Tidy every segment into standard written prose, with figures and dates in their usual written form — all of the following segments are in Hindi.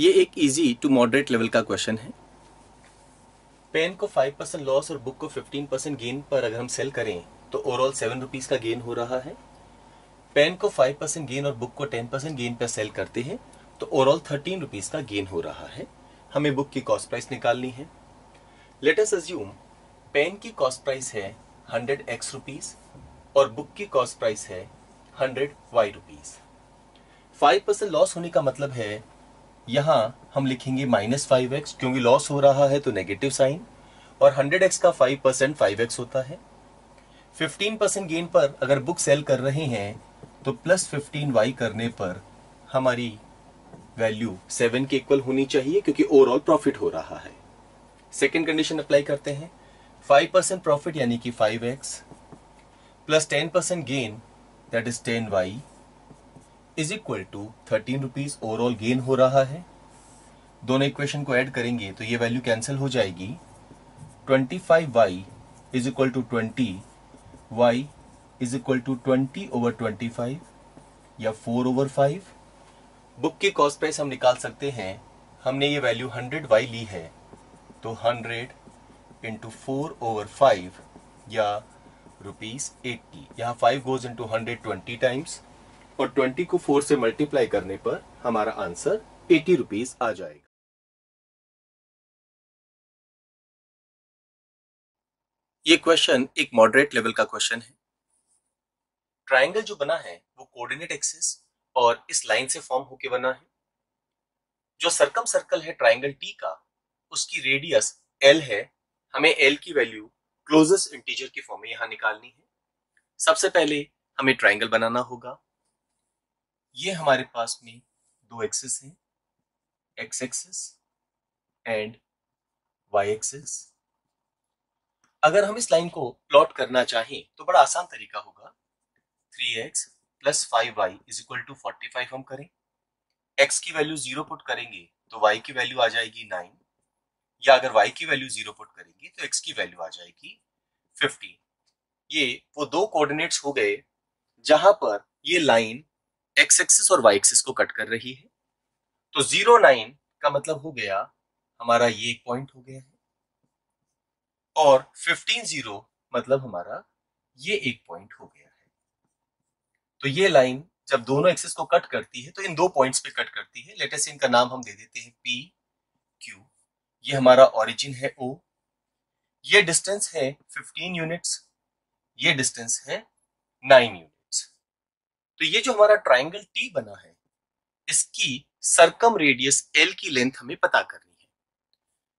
ये एक इजी टू मॉडरेट लेवल का क्वेश्चन है। पेन को 5% लॉस और बुक को 15% गेन पर अगर हम सेल करें तो ओवरऑल 7 रुपीज का गेन हो रहा है। पेन को 5% गेन और बुक को 10% गेन पर सेल करते हैं तो ओवरऑल 13 रुपीज का गेन हो रहा है। हमें बुक की कॉस्ट प्राइस निकालनी है। लेट अस अज्यूम पेन की कॉस्ट प्राइस है 100x रुपीज और बुक की कॉस्ट प्राइस है 100y रुपीज। 5% लॉस होने का मतलब है यहाँ हम लिखेंगे -5x, क्योंकि लॉस हो रहा है तो नेगेटिव साइन, और 100x का 5% 5x होता है। 15% गेन पर अगर बुक सेल कर रहे हैं तो +15y करने पर हमारी वैल्यू 7 के इक्वल होनी चाहिए, क्योंकि ओवरऑल प्रॉफिट हो रहा है। सेकंड कंडीशन अप्लाई करते हैं, 5% प्रॉफिट यानी कि 5x plus 10% gain that is 10y is equal to 13 rupees overall gain हो रहा है। दोनों इक्वेशन को ऐड करेंगे तो ये वैल्यू कैंसिल हो जाएगी। 25y is equal to 20y is equal to 20/25 या 4/5। बुक की कॉस्ट प्राइस हम निकाल सकते हैं, हमने ये वैल्यू 100y ली है तो 100 × 4/5 या ₹80। यहाँ 5 गोज इंटू 100 20 टाइम्स और 20 को 4 से मल्टीप्लाई करने पर हमारा आंसर 80 रुपीस आ जाएगा। ये क्वेश्चन एक मॉडरेट लेवल का क्वेश्चन है। ट्रायंगल जो बना है वो कोऑर्डिनेट एक्सिस और इस लाइन से फॉर्म होके बना है। जो सर्कम सर्कल है ट्रायंगल टी का, उसकी रेडियस एल है। हमें एल की वैल्यू क्लोजेस्ट इंटीजर की फॉर्म में यहां निकालनी है। सबसे पहले हमें ट्रायंगल बनाना होगा। ये हमारे पास में 2 एक्सिस हैं, x axis and Y axis. अगर हम इस लाइन को प्लॉट करना चाहें तो बड़ा आसान तरीका होगा, 3x + 5y is equal to 45 हम करें। x की वैल्यू 0 पुट करेंगे तो y की वैल्यू आ जाएगी 9, या अगर y की वैल्यू 0 पुट करेंगे तो x की वैल्यू आ जाएगी 15। ये वो 2 कोऑर्डिनेट्स हो गए जहां पर ये लाइन एक्स एक्सिस और वाई एक्सिस को कट कर रही है। तो 0,9 का मतलब हो गया हमारा ये एक पॉइंट हो गया है, और 15,0 मतलब हमारा ये एक पॉइंट हो गया है। तो ये लाइन जब दोनों एक्सिस को कट करती है तो इन 2 पॉइंट्स पे कट करती है। लेट अस इनका नाम हम दे देते हैं P Q। ये हमारा ओरिजिन है O। ये डिस्टेंस है 15 यूनिट्स, ये डिस्टेंस है 9 यूनिट। तो ये जो हमारा ट्रायंगल टी बना है, इसकी सर्कम रेडियस एल की लेंथ हमें पता करनी है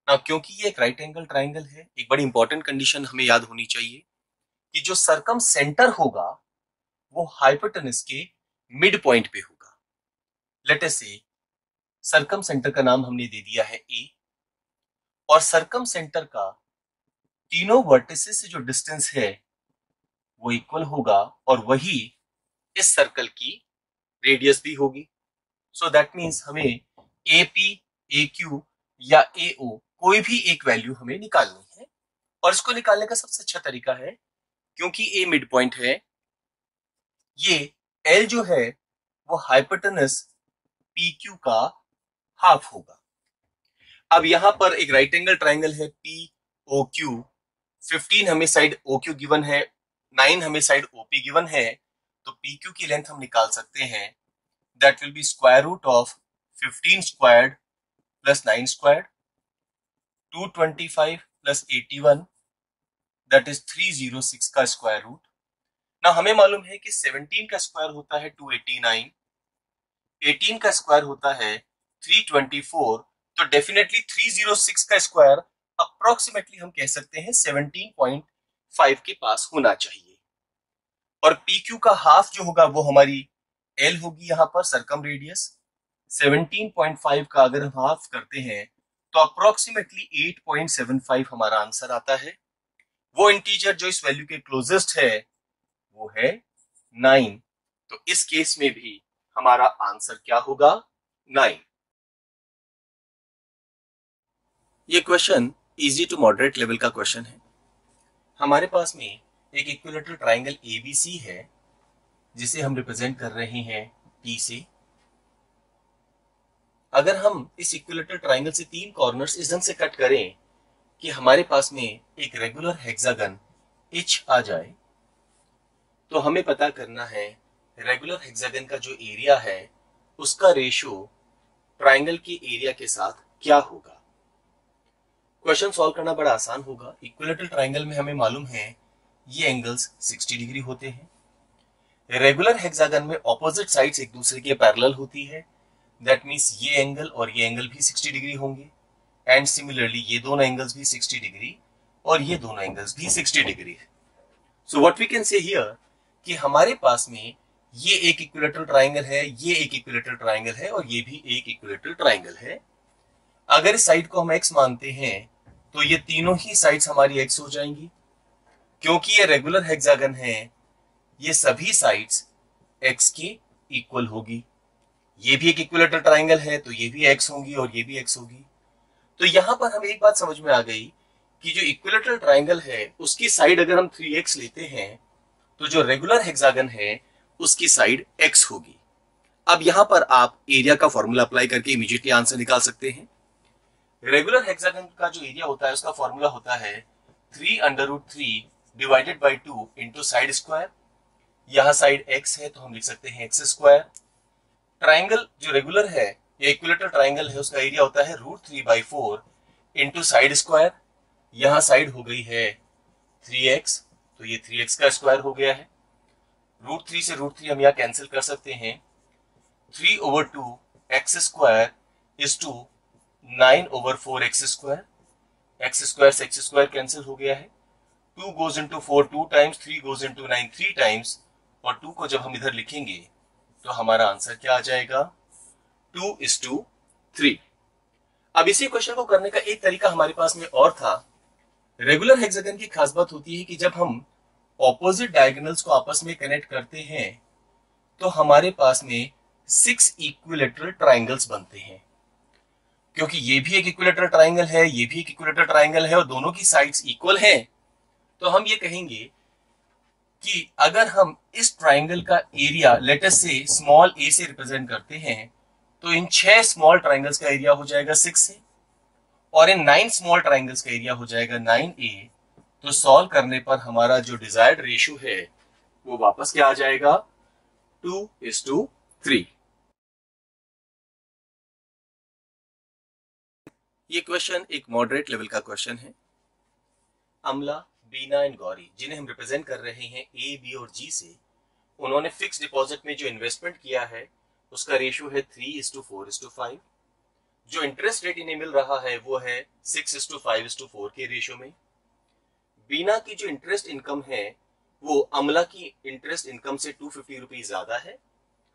ना। क्योंकि ये एक राइट एंगल ट्रायंगल है, एक बड़ी इंपॉर्टेंट कंडीशन हमें याद होनी चाहिए कि जो सर्कम सेंटर होगा वो हाइपोटेनस के मिड पॉइंट पे होगा। लेट अस से सर्कम सेंटर का नाम हमने दे दिया है ए, और सर्कम सेंटर का तीनों वर्टिसेस से जो डिस्टेंस है वो इक्वल होगा, और वही इस सर्कल की रेडियस भी होगी। सो दैट मींस हमें AP, AQ या AO कोई भी एक वैल्यू हमें निकालनी है, और इसको निकालने का सबसे अच्छा तरीका है, क्योंकि A मिड पॉइंट है, ये L जो है वो हाइपोटेनस PQ का हाफ होगा। अब यहां पर एक राइट एंगल ट्राइंगल है POQ। 15 हमें साइड OQ गिवन है, 9 हमें साइड OP गिवन है, तो PQ की लेंथ हम निकाल सकते हैं। That will be square root of 15² + 9² 225 + 81 that is 306 का स्क्वायर रूट। ना हमें मालूम है कि 17 का स्क्वायर होता है 289, 18 का स्क्वायर होता है 324, तो डेफिनेटली 306 का स्क्वायर अप्रोक्सीमेटली हम कह सकते हैं 17.5 के पास होना चाहिए। और PQ का हाफ जो होगा वो हमारी L होगी। यहाँ पर सर्कम रेडियस 17.5 का अगर हम हाफ करते हैं तो अप्रोक्सीमेटली 8.75 हमारा आंसर आता है। वो इंटीजर जो इस वैल्यू के क्लोजेस्ट है वो है 9, तो इस केस में भी हमारा आंसर क्या होगा, 9। ये question easy to moderate level का क्वेश्चन है। हमारे पास में एक इक्विलैटरल ट्राइंगल ABC है, जिसे हम रिप्रेजेंट कर रहे हैं P से। अगर हम इस इक्विलेटरल ट्राइंगल से तीन कॉर्नर्स इस ढंग से कट करें कि हमारे पास में एक रेगुलर हेक्सागन H आ जाए, तो हमें पता करना है रेगुलर हेक्सागन का जो एरिया है उसका रेशियो ट्राइंगल के एरिया के साथ क्या होगा। क्वेश्चन सॉल्व करना बड़ा आसान होगा। इक्विलेटरल ट्राइंगल में हमें मालूम है ये एंगल्स 60 डिग्री होते हैं। रेगुलर हेक्सागन में ऑपोजिट साइड्स एक दूसरे के पैरेलल होती है, दैट मींस ये एंगल और ये एंगल भी 60 डिग्री होंगे, एंड सिमिलरली ये दोनों एंगल्स भी 60 डिग्री और ये दोनों एंगल्स भी 60 डिग्री है। So what we can say here कि हमारे पास में ये एक इक्विलेटरल ट्राइंगल है, ये एक इक्विलेटरल ट्राइंगल है और ये भी एक इक्विलेटरल ट्राइंगल है। अगर इस साइड को हम x मानते हैं तो ये तीनों ही साइड्स हमारी x हो जाएंगी। क्योंकि ये रेगुलर हेक्सागन है, ये सभी साइड्स x के इक्वल होगी। ये भी एक इक्विलेटरल ट्राइंगल है तो ये भी x होगी और ये भी x होगी। तो यहां पर हमें एक बात समझ में आ गई कि जो इक्विलेटरल ट्राइंगल है उसकी साइड अगर हम 3x लेते हैं तो जो रेगुलर हेक्सागन है उसकी साइड x होगी। अब यहां पर आप एरिया का फॉर्मूला अप्लाई करके इमीडिएटली आंसर निकाल सकते हैं। रेगुलर हेक्सागन का जो एरिया होता है उसका फॉर्मूला होता है 3√3 divided by 2 into side square. यहां साइड x है तो हम लिख सकते हैं x स्क्वायर। ट्राइंगल जो रेगुलर है या इक्विलेटरल ट्राइंगल है उसका एरिया होता है √3/4 इनटू साइड स्क्वायर। यहां साइड हो गई है 3x तो ये 3x का स्क्वायर हो गया है। √3 से √3 हम यहाँ कैंसिल कर सकते हैं। 3/2 x square is to 9/4 x square. X square से एक्स स्क्वायर कैंसिल हो गया है। 2 goes into 4 2 times, 3 goes into 9 3 times और 2 को जब हम इधर लिखेंगे तो हमारा आंसर क्या आ जाएगा, 2:3। अब इसी क्वेश्चन को करने का एक तरीका हमारे पास में और था। रेगुलर हेक्सागन की खास बात होती है कि जब हम ऑपोजिट डायगोनल्स को आपस में कनेक्ट करते हैं तो हमारे पास में 6 इक्विलेटरल ट्राइंगल्स बनते हैं। क्योंकि ये भी एक इक्विलेटरल ट्राइंगल है, ये भी एक इक्विलेटरल ट्राइंगल है और दोनों की साइड्स इक्वल हैं, तो हम ये कहेंगे कि अगर हम इस ट्राइंगल का एरिया लेट अस से स्मॉल a से रिप्रेजेंट करते हैं तो इन 6 स्मॉल ट्राइंगल्स का एरिया हो जाएगा 6a और इन 9 स्मॉल ट्राइंगल्स का एरिया हो जाएगा 9a। तो सॉल्व करने पर हमारा जो डिजायर्ड रेशियो है वो वापस क्या आ जाएगा, 2:3। ये क्वेश्चन एक मॉडरेट लेवल का क्वेश्चन है। अमला, बीना एंड गौरी जिन्हें हम रिप्रेजेंट कर रहे हैं ए, बी और जी से, उन्होंने फिक्स डिपॉजिट में जो इन्वेस्टमेंट किया है उसका रेशियो है 3:4:5। जो इंटरेस्ट रेट इन्हें मिल रहा है वो है 6:5:4 के रेशियो में। बीना की जो इंटरेस्ट इनकम है वो अमला की इंटरेस्ट इनकम से 250 रुपीज ज्यादा है।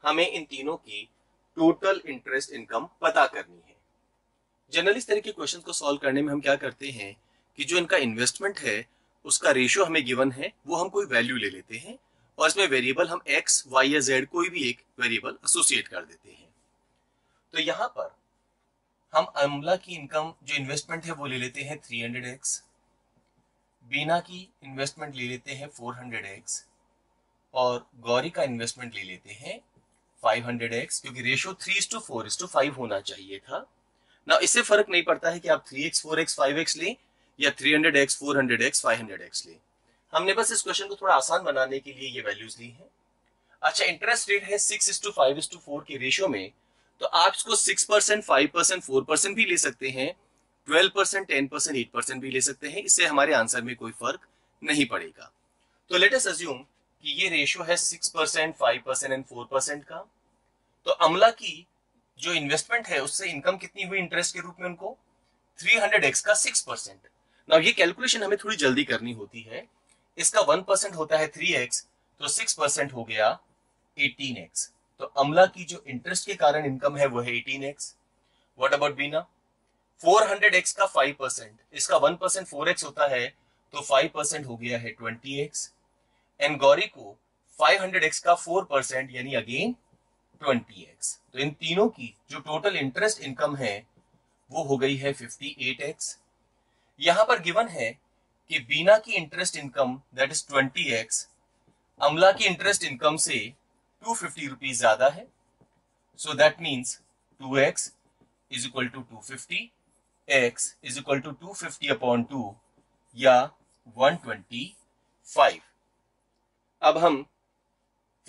हमें इन तीनों की टोटल इंटरेस्ट इनकम पता करनी है। जनरली इस तरह के क्वेश्चन को सॉल्व करने में हम क्या करते हैं कि जो इनका इन्वेस्टमेंट है उसका रेशियो हमें गिवन है, वो हम कोई वैल्यू ले लेते हैं और इसमें वेरिएबल हम एक्स, वाई या जेड कोई भी एक वेरिएबल एसोसिएट कर देते हैं। तो यहाँ पर हम अमला की इनकम जो इन्वेस्टमेंट है वो ले लेते हैं 300x, बीना की इन्वेस्टमेंट ले लेते हैं 400x और गौरी का इन्वेस्टमेंट ले लेते हैं 500x, क्योंकि रेशियो 3:4:5 होना चाहिए था ना। इससे फर्क नहीं पड़ता है कि आप 3x 4x 5x लें या 300x 400x 500x लें। हमने बस इस क्वेश्चन को थोड़ा आसान बनाने के लिए ये वैल्यूज ली हैं। अच्छा, इंटरेस्ट रेट है 6:5:4 के रेशियो में, तो आप इसको 6%, 5%, 4% भी ले सकते हैं, 12%, 10%, 8% भी ले सकते हैं। इससे हमारे आंसर में कोई फर्क नहीं पड़ेगा। तो लेट अस अस्यूम कि ये रेशियो है 6%, 5% एंड 4% का। तो अमला की जो इन्वेस्टमेंट है उससे इनकम कितनी हुई इंटरेस्ट के रूप में उनको, 300x का 6%। नाउ ये कैलकुलेशन हमें थोड़ी जल्दी करनी होती है। इसका 1% होता है 3x, तो 6% हो गया 18x। तो अमला की जो इंटरेस्ट के कारण इनकम है वो है 18x। What about Bina, 400x का 5%, इसका 1% 4x होता है तो 5% हो गया है 20x। एंड गौरी को 500x का 4% यानी अगेन 20x। तो इन तीनों की जो टोटल इंटरेस्ट इनकम है वो हो गई है 58x। यहां पर गिवन है कि बीना की interest income that is 20x अमला की इंटरेस्ट इनकम से 250 रुपीज ज्यादा है, so that means 2x is equal to 250, x is equal to 250 upon 2 या 125. अब हम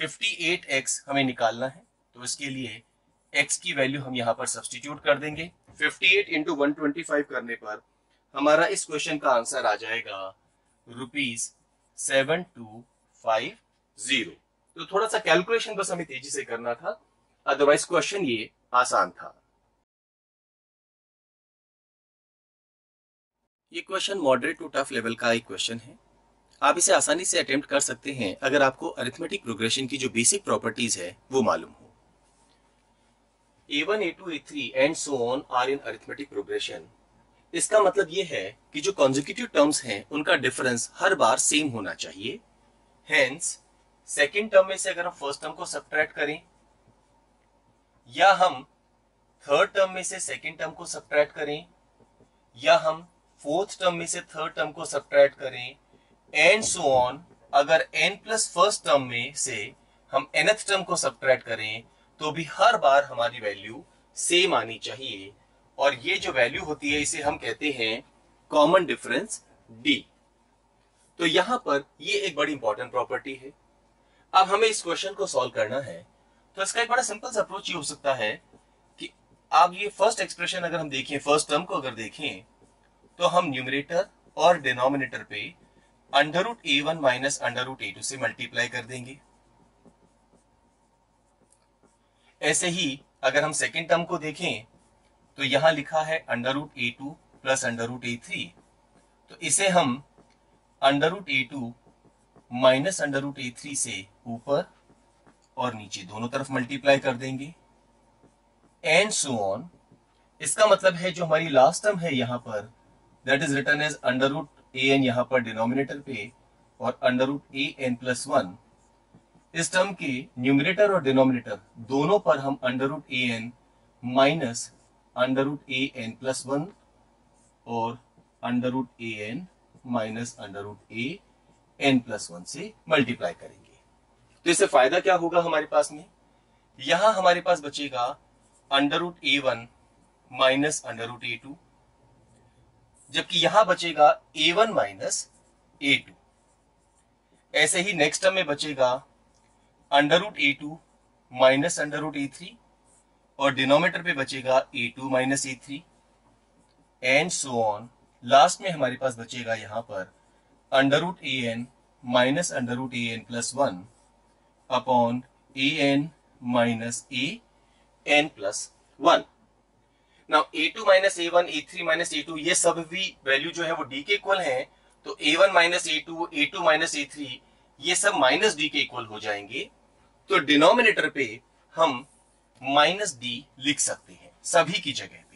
58x हमें निकालना है, तो इसके लिए x की वैल्यू हम यहाँ पर सब्सटीट्यूट कर देंगे. 58 इंटू 125 करने पर हमारा इस क्वेश्चन का आंसर आ जाएगा ₹7250. तो थोड़ा सा कैलकुलेशन बस हमें तेजी से करना था, अदरवाइज क्वेश्चन ये आसान था. ये question moderate to tough level का एक क्वेश्चन है. आप इसे आसानी से अटेम्प्ट कर सकते हैं अगर आपको अरिथमेटिक प्रोग्रेशन की जो बेसिक प्रॉपर्टीज है वो मालूम हो. A1, A2, A3 and so on are in arithmetic progression. इसका मतलब ये है कि जो कॉन्जिक्यूटिव टर्म्स हैं उनका डिफरेंस हर बार सेम होना चाहिए. हेंस सेकेंड टर्म में से अगर हम फर्स्ट टर्म को सब्ट्रैक्ट करें या हम थर्ड टर्म में से सेकेंड टर्म को सब्ट्रैक्ट करें या हम फोर्थ टर्म में से थर्ड टर्म को सब्ट्रैक्ट करें एंड सो ऑन, अगर n प्लस फर्स्ट टर्म में से हम nth टर्म को सब्ट्रैक्ट करें तो भी हर बार हमारी वैल्यू सेम आनी चाहिए. और ये जो वैल्यू होती है इसे हम कहते हैं कॉमन डिफरेंस d. तो यहां पर ये एक बड़ी इंपॉर्टेंट प्रॉपर्टी है. अब हमें इस क्वेश्चन को सॉल्व करना है, तो इसका एक बड़ा सिंपल सा अप्रोच ये हो सकता है कि आप ये फर्स्ट एक्सप्रेशन अगर हम देखें, फर्स्ट टर्म को अगर देखें, तो हम न्यूमरेटर और डिनोमिनेटर पे under root a1 minus under root a2 से मल्टीप्लाई कर देंगे. ऐसे ही अगर हम सेकेंड टर्म को देखें तो यहां लिखा है under root a2 plus under root a3, तो इसे हम under root a2 minus under root a3 से ऊपर और नीचे दोनों तरफ मल्टीप्लाई कर देंगे एंड सो ऑन. इसका मतलब है जो हमारी लास्ट टर्म है यहाँ पर that is written as under root an यहाँ पर डिनोमिनेटर पे और अंडर रूट an प्लस 1. इस टर्म के न्यूमरेटर और डिनोमिनेटर दोनों पर हम under root an minus under root an plus 1 और under root an minus under root an plus 1 से मल्टीप्लाई करेंगे. तो इससे फायदा क्या होगा हमारे पास में, यहां हमारे पास बचेगा under root a1 minus under root a2, जबकि यहां बचेगा a1 माइनस a2. ऐसे ही नेक्स्ट टर्म में बचेगा under root a2 minus under root a3 और डिनोमिनेटर पे बचेगा a2 minus a3 and so on. Last में हमारे पास बचेगा यहां पर under root an minus under root an plus 1 upon an minus an plus 1. Now, a2 minus a1, a3 minus a2 ये सब भी वैल्यू जो है वो d के इक्वल है, तो a1 minus a2, a2 minus a3 ये सब माइनस d के इक्वल हो जाएंगे. तो डिनोमिनेटर पे हम माइनस d लिख सकते हैं सभी की जगह पे.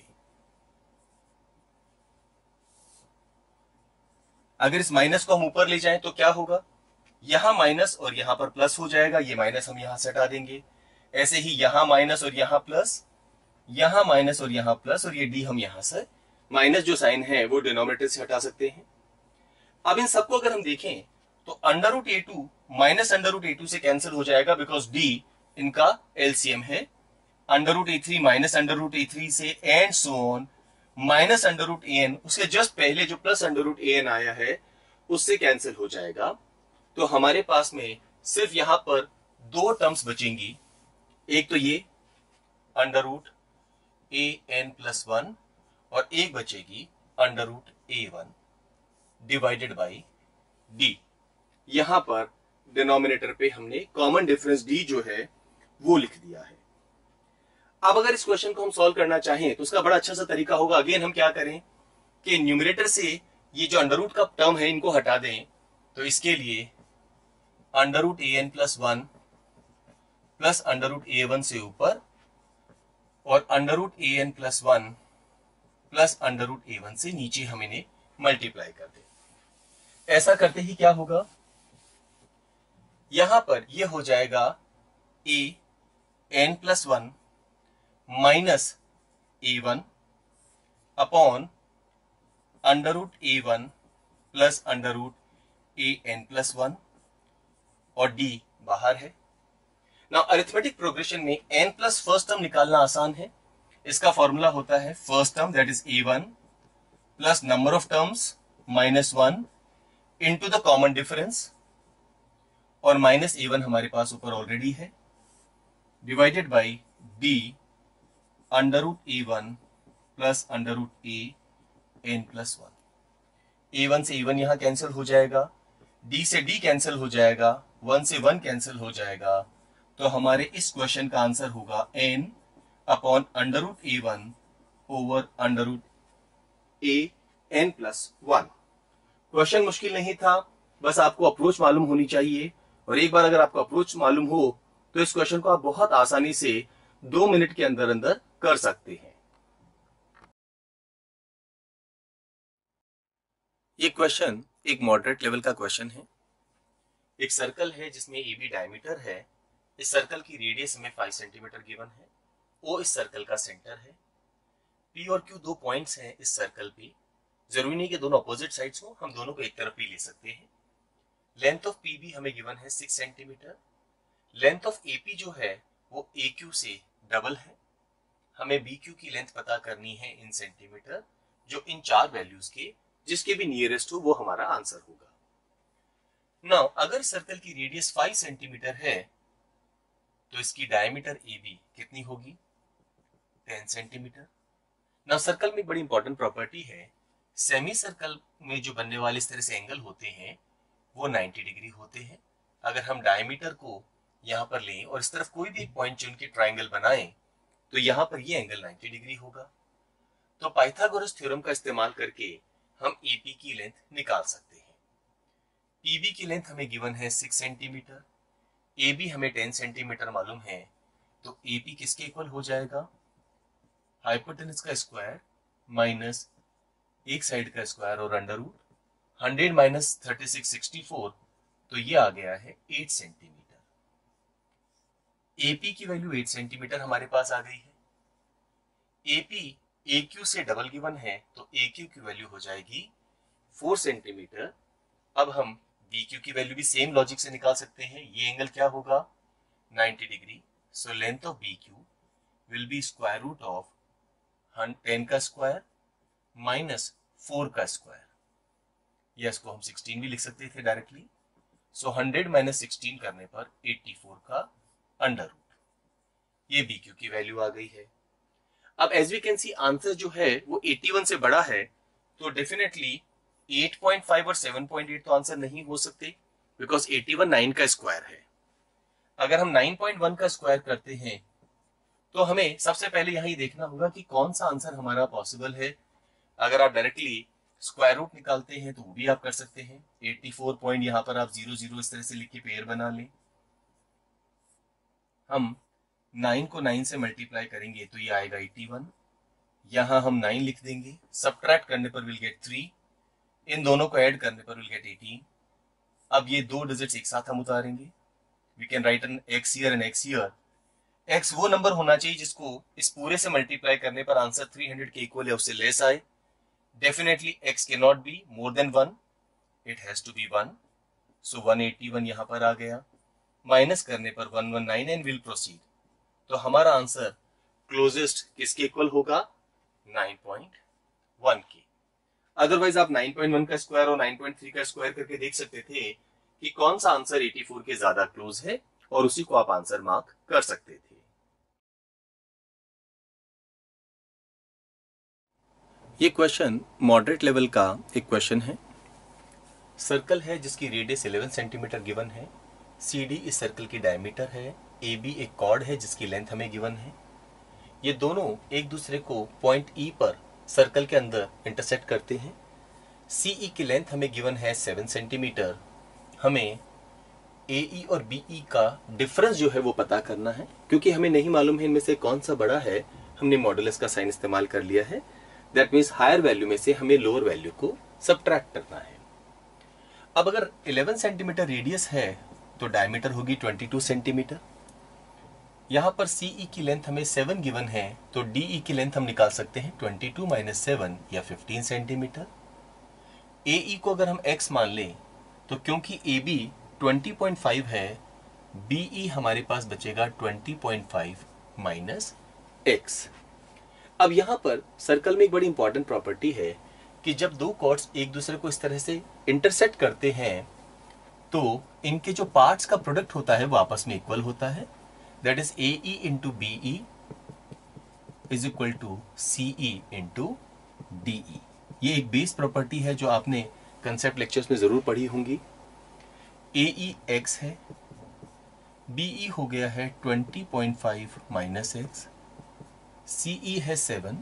अगर इस माइनस को हम ऊपर ले जाएं तो क्या होगा, यहां माइनस और यहां पर प्लस हो जाएगा. ये माइनस हम यहां से हटा देंगे. ऐसे ही यहां माइनस और यहां प्लस, यहां माइनस और यहां प्लस, और ये d हम यहां से माइनस जो साइन है वो डिनोमिनेटर से हटा सकते हैं. अब इन सबको अगर हम देखें तो under root a2 minus under root a2 से कैंसिल हो जाएगा बिकॉज d इनका एलसीएम है. Under root a3 minus under root a3 से and so on minus under root an, उसके जस्ट पहले जो प्लस अंडर रूट an आया है उससे कैंसिल हो जाएगा. तो हमारे पास में सिर्फ यहां पर दो टर्म्स बचेंगी, एक तो ये अंडर रूट an प्लस 1 और एक बचेगी under root a1 divided by d. यहां पर डिनोमिनेटर पे हमने कॉमन डिफरेंस d जो है वो लिख दिया है. अब अगर इस क्वेश्चन को हम सॉल्व करना चाहें तो उसका बड़ा अच्छा सा तरीका होगा. अगेन हम क्या करें कि न्यूमरेटर से ये जो अंडर रूट का टर्म है इनको हटा दें, तो इसके लिए under root an plus 1 plus under root a1 से ऊपर और under root an plus 1 plus under root a1 से नीचे हम इन्हें मल्टीप्लाई कर दें. ऐसा करते ही क्या होगा, यहां पर यह हो जाएगा an plus 1 minus a1 upon under root a1 plus under root an plus 1 और d बाहर है. अरिथमेटिक प्रोग्रेशन में n प्लस फर्स्ट टर्म निकालना आसान है, इसका फॉर्मूला होता है first term that is a1 plus number of terms minus 1 into the common difference और माइनस a1 हमारे पास ऊपर ऑलरेडी है divided by b under root a1 plus under root an plus 1। a1 से a1 यहाँ कैंसिल हो जाएगा, d से d कैंसिल हो जाएगा, 1 से 1 कैंसिल हो जाएगा, तो हमारे इस क्वेश्चन का आंसर होगा n upon under root a1 over under root an plus 1। Question मुश्किल नहीं था, बस आपको अप्रोच मालूम होनी चाहिए और एक बार अगर आपको अप्रोच मालूम हो तो इस क्वेश्चन को आप बहुत आसानी से 2 मिनट के अंदर अंदर कर सकते हैं। ये क्वेश्चन एक मॉडरेट लेवल का क्वेश्चन है। एक सर्कल है जिसमें AB डायमीटर है, इस सर्कल की रेडियस में 5 सेंटीमीटर गिवन है, O इस सर्कल का सेंटर है, P और Q दो पॉइंट्स हैं इस सर्कल पे, जरूरी नहीं कि दोनों अपोजिट साइड्स हो, हम दोनों को एक तरफ भी ले सकते हैं। लेंथ ऑफ PB हमें गिवन है 6 सेंटीमीटर, लेंथ ऑफ AP जो है वो AQ से डबल है, हमें BQ की लेंथ पता करनी है इन सेंटीमीटर, जो इन 4 वैल्यूज के जिसके भी नियरेस्ट हो वो हमारा आंसर होगा। नाउ अगर सर्कल की रेडियस 5 सेंटीमीटर है तो इसकी डायमीटर AB कितनी होगी? 10 सेंटीमीटर। नाउ सर्कल में बड़ी इंपॉर्टेंट प्रॉपर्टी है, सेमी सर्कल में जो बनने वाले इस तरह से एंगल होते हैं वो 90 डिग्री होते हैं। अगर हम डायमीटर को यहाँ पर लें और इस तरफ कोई भी एक पॉइंट चुन के ट्राइंगल बनाएं तो यहाँ पर ये एंगल 90 डिग्री होगा। तो पाइथागोरस थ्योरम का इस्तेमाल करके हम AP की लेंथ निकाल सकते हैं। PB की लेंथ हमें गिवन है 6 सेंटीमीटर, AB हमें 10 सेंटीमीटर मालूम है, तो AP किसके इक्वल हो जाएगा? हाइपोटेनस का स्क्वायर माइनस एक साइड का स्क्वायर और अंडर रूट 100 माइनस 36 64, तो ये आ गया है 8 सेंटीमीटर। AP की वैल्यू 8 सेंटीमीटर हमारे पास आ गई है। AP AQ से डबल गिवन है तो AQ की वैल्यू हो जाएगी 4 सेंटीमीटर। अब हम BQ की वैल्यू भी सेम लॉजिक से निकाल सकते हैं, ये एंगल क्या होगा? 90 degree, so length of BQ will be square root of 10 का स्क्वायर माइनस 4 का स्क्वायर, या इसको हम 16 भी लिख सकते थे डायरेक्टली, सो 100 माइनस 16 करने पर 84 का अंडर रूट, ये BQ की वैल्यू आ गई है। अब as we can see answer जो है वो 81 से बड़ा है, तो डेफिनेटली 8.5 और 7.8 तो आंसर नहीं हो सकते बिकॉज 81 9 का स्क्वायर है। अगर हम 9.1 का स्क्वायर करते हैं तो हमें सबसे पहले यही देखना होगा कि कौन सा आंसर हमारा पॉसिबल है। अगर आप डायरेक्टली स्क्वायर रूट निकालते हैं तो वो भी आप कर सकते हैं। 84 पॉइंट यहाँ पर आप 00 इस तरह से लिख के पेयर बना लें, हम 9 को 9 से मल्टीप्लाई करेंगे तो ये आएगा 81, यहाँ हम 9 लिख देंगे, सब्ट्रैक्ट करने पर विल गेट 3, इन दोनों को ऐड करने पर विल गेट 18। अब ये दो डिजिट्स एक साथ हम उतारेंगे, we can write N x here and x here. X वो नंबर होना चाहिए जिसको इस पूरे से मल्टीप्लाई करने पर आंसर 300 के इक्वल या उससे लेस आए। Definitely x can not be more than 1, it has to be 1, so 181 यहाँ पर आ गया, माइनस करने पर 119 एंड विल प्रोसीड। तो हमारा आंसर क्लोजेस्ट किसके इक्वल होगा? 9.1 के। अदरवाइज आप 9.1 का स्क्वायर और 9.3 का स्क्वायर करके देख सकते थे कि कौन सा आंसर 84 के ज्यादा क्लोज है और उसी को आप आंसर मार्क कर सकते थे। ये क्वेश्चन मॉडरेट लेवल का एक क्वेश्चन है। सर्कल है जिसकी रेडियस 11 सेंटीमीटर गिवन है, CD इस सर्कल की डायमीटर है, AB एक कॉर्ड है जिसकी लेंथ हमें गिवन है। ये दोनों एक दूसरे को पॉइंट E पर सर्कल के अंदर इंटरसेक्ट करते हैं। CE की लेंथ हमें गिवन है 7 सेंटीमीटर, हमें AE और BE का डिफरेंस जो है वो पता करना है, क्योंकि हमें नहीं मालूम है इनमें से कौन सा बड़ा है, हमने मॉडुलस का साइन इस्तेमाल कर लिया है, दैट मीन्स हायर वैल्यू में से हमें लोअर वैल्यू को सब्ट्रैक्ट करना है। अब अगर 11 सेंटीमीटर रेडियस है तो डायमीटर होगी 22 सेंटीमीटर, यहाँ पर CE की लेंथ हमें 7 गिवन है तो DE की लेंथ हम निकाल सकते हैं 22 माइनस 7 या 15 सेंटीमीटर। AE को अगर हम x मान लें तो क्योंकि AB 20.5 है, BE हमारे पास बचेगा 20.5 माइनस x। अब यहाँ पर सर्कल में एक बड़ी इंपॉर्टेंट प्रॉपर्टी है कि जब दो कॉर्ड्स एक दूसरे को इस तरह से इंटरसेक्ट करते हैं तो इनके जो पार्ट्स का प्रोडक्ट होता है वो आपस में इक्वल होता है। That is A E into B E is equal to C E into D E. ये एक बेस प्रॉपर्टी है जो आपने कंसेप्ट लेक्चर्स में जरूर पढ़ी होंगी। ए ई एक्स है, बी ई हो गया है 20.5 माइनस एक्स, सी ई है 7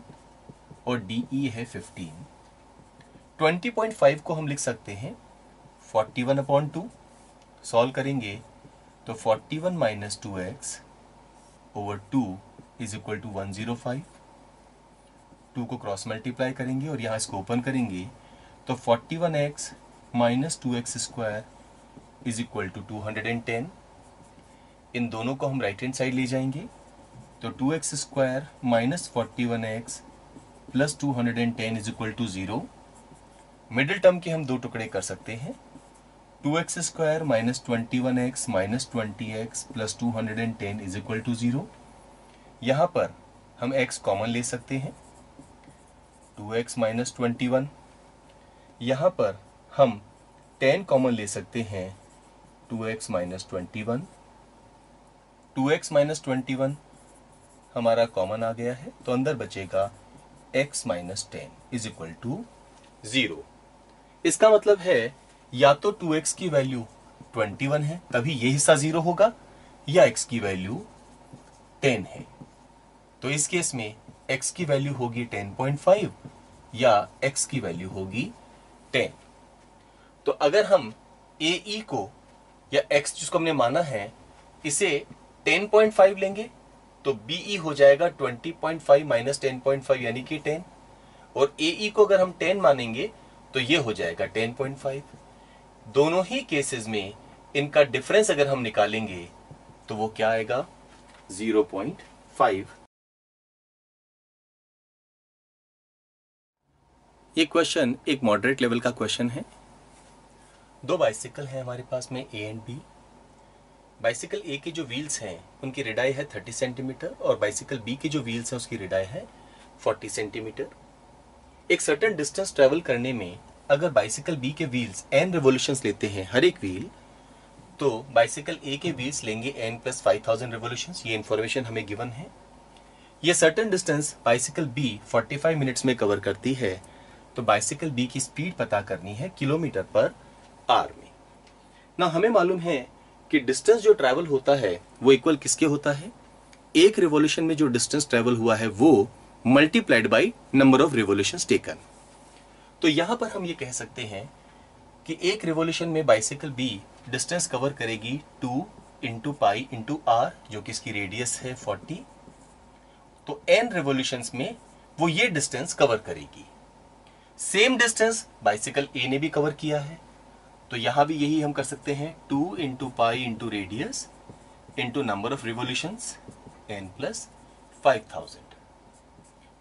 और डी ई है 15। 20.5 को हम लिख सकते हैं 41/2। सॉल्व करेंगे तो 41 minus 2x over 2 is equal to 105। 2 को क्रॉस मल्टीप्लाई करेंगे और यहाँ इसको ओपन करेंगे तो 41x minus 2x square is equal to 210। इन दोनों को हम राइट हैंड साइड ले जाएंगे तो 2x square minus 41x plus 210 is equal to 0। Middle term के हम दो टुकड़े कर सकते हैं, 2x square minus 21x minus 20x plus 210 is equal to 0। यहाँ पर हम x कॉमन ले सकते हैं, 2x माइनस 21। यहाँ पर हम 10 कॉमन ले सकते हैं, 2x माइनस 21। 2x माइनस 21 हमारा कॉमन आ गया है तो अंदर बचेगा x minus 10 is equal to 0। इसका मतलब है या तो 2x की वैल्यू 21 है तभी ये हिस्सा 0 होगा, या x की वैल्यू 10 है। तो इस केस में x की वैल्यू होगी 10.5 या x की वैल्यू होगी 10। तो अगर हम AE को या x जिसको हमने माना है इसे 10.5 लेंगे तो BE हो जाएगा 20.5 माइनस 10.5 यानी कि 10, और AE को अगर हम 10 मानेंगे तो ये हो जाएगा 10.5। दोनों ही केसेस में इनका डिफरेंस अगर हम निकालेंगे तो वो क्या आएगा 0.5। ये क्वेश्चन एक मॉडरेट लेवल का क्वेश्चन है। दो बाइसिकल हैं हमारे पास में A and B. Bicycle A के जो व्हील्स हैं उनकी रेडाई है 30 सेंटीमीटर और बाइसिकल बी के जो व्हील्स हैं उसकी रेडाई है 40 सेंटीमीटर। एक सर्टेन डिस्टेंस ट्रेवल करने में अगर बाइसिकल बी के व्हील्स n रिवोल्यूशंस लेते हैं हर एक व्हील, तो बाइसिकल ए के व्हील्स लेंगे n + 5000 रिवोल्यूशंस। ये इन्फॉर्मेशन हमें गिवन है। ये certain distance bicycle B 45 minutes में कवर करती है, तो बाइसिकल बी की स्पीड पता करनी है किलोमीटर पर आर में। ना हमें मालूम है कि डिस्टेंस जो ट्रैवल होता है वो इक्वल किसके होता है, एक रिवोल्यूशन में जो डिस्टेंस ट्रैवल हुआ है वो multiplied by number of revolutions taken. तो यहां पर हम ये कह सकते हैं कि एक रिवोल्यूशन में बाइसिकल बी डिस्टेंस कवर करेगी 2 × π × r जो कि इसकी रेडियस है 40। तो n रिवोल्यूशंस में वो ये डिस्टेंस कवर करेगी। सेम डिस्टेंस बाइसिकल ए ने भी कवर किया है तो यहां भी यही हम कर सकते हैं 2 × π × radius × number of revolutions n + 5000।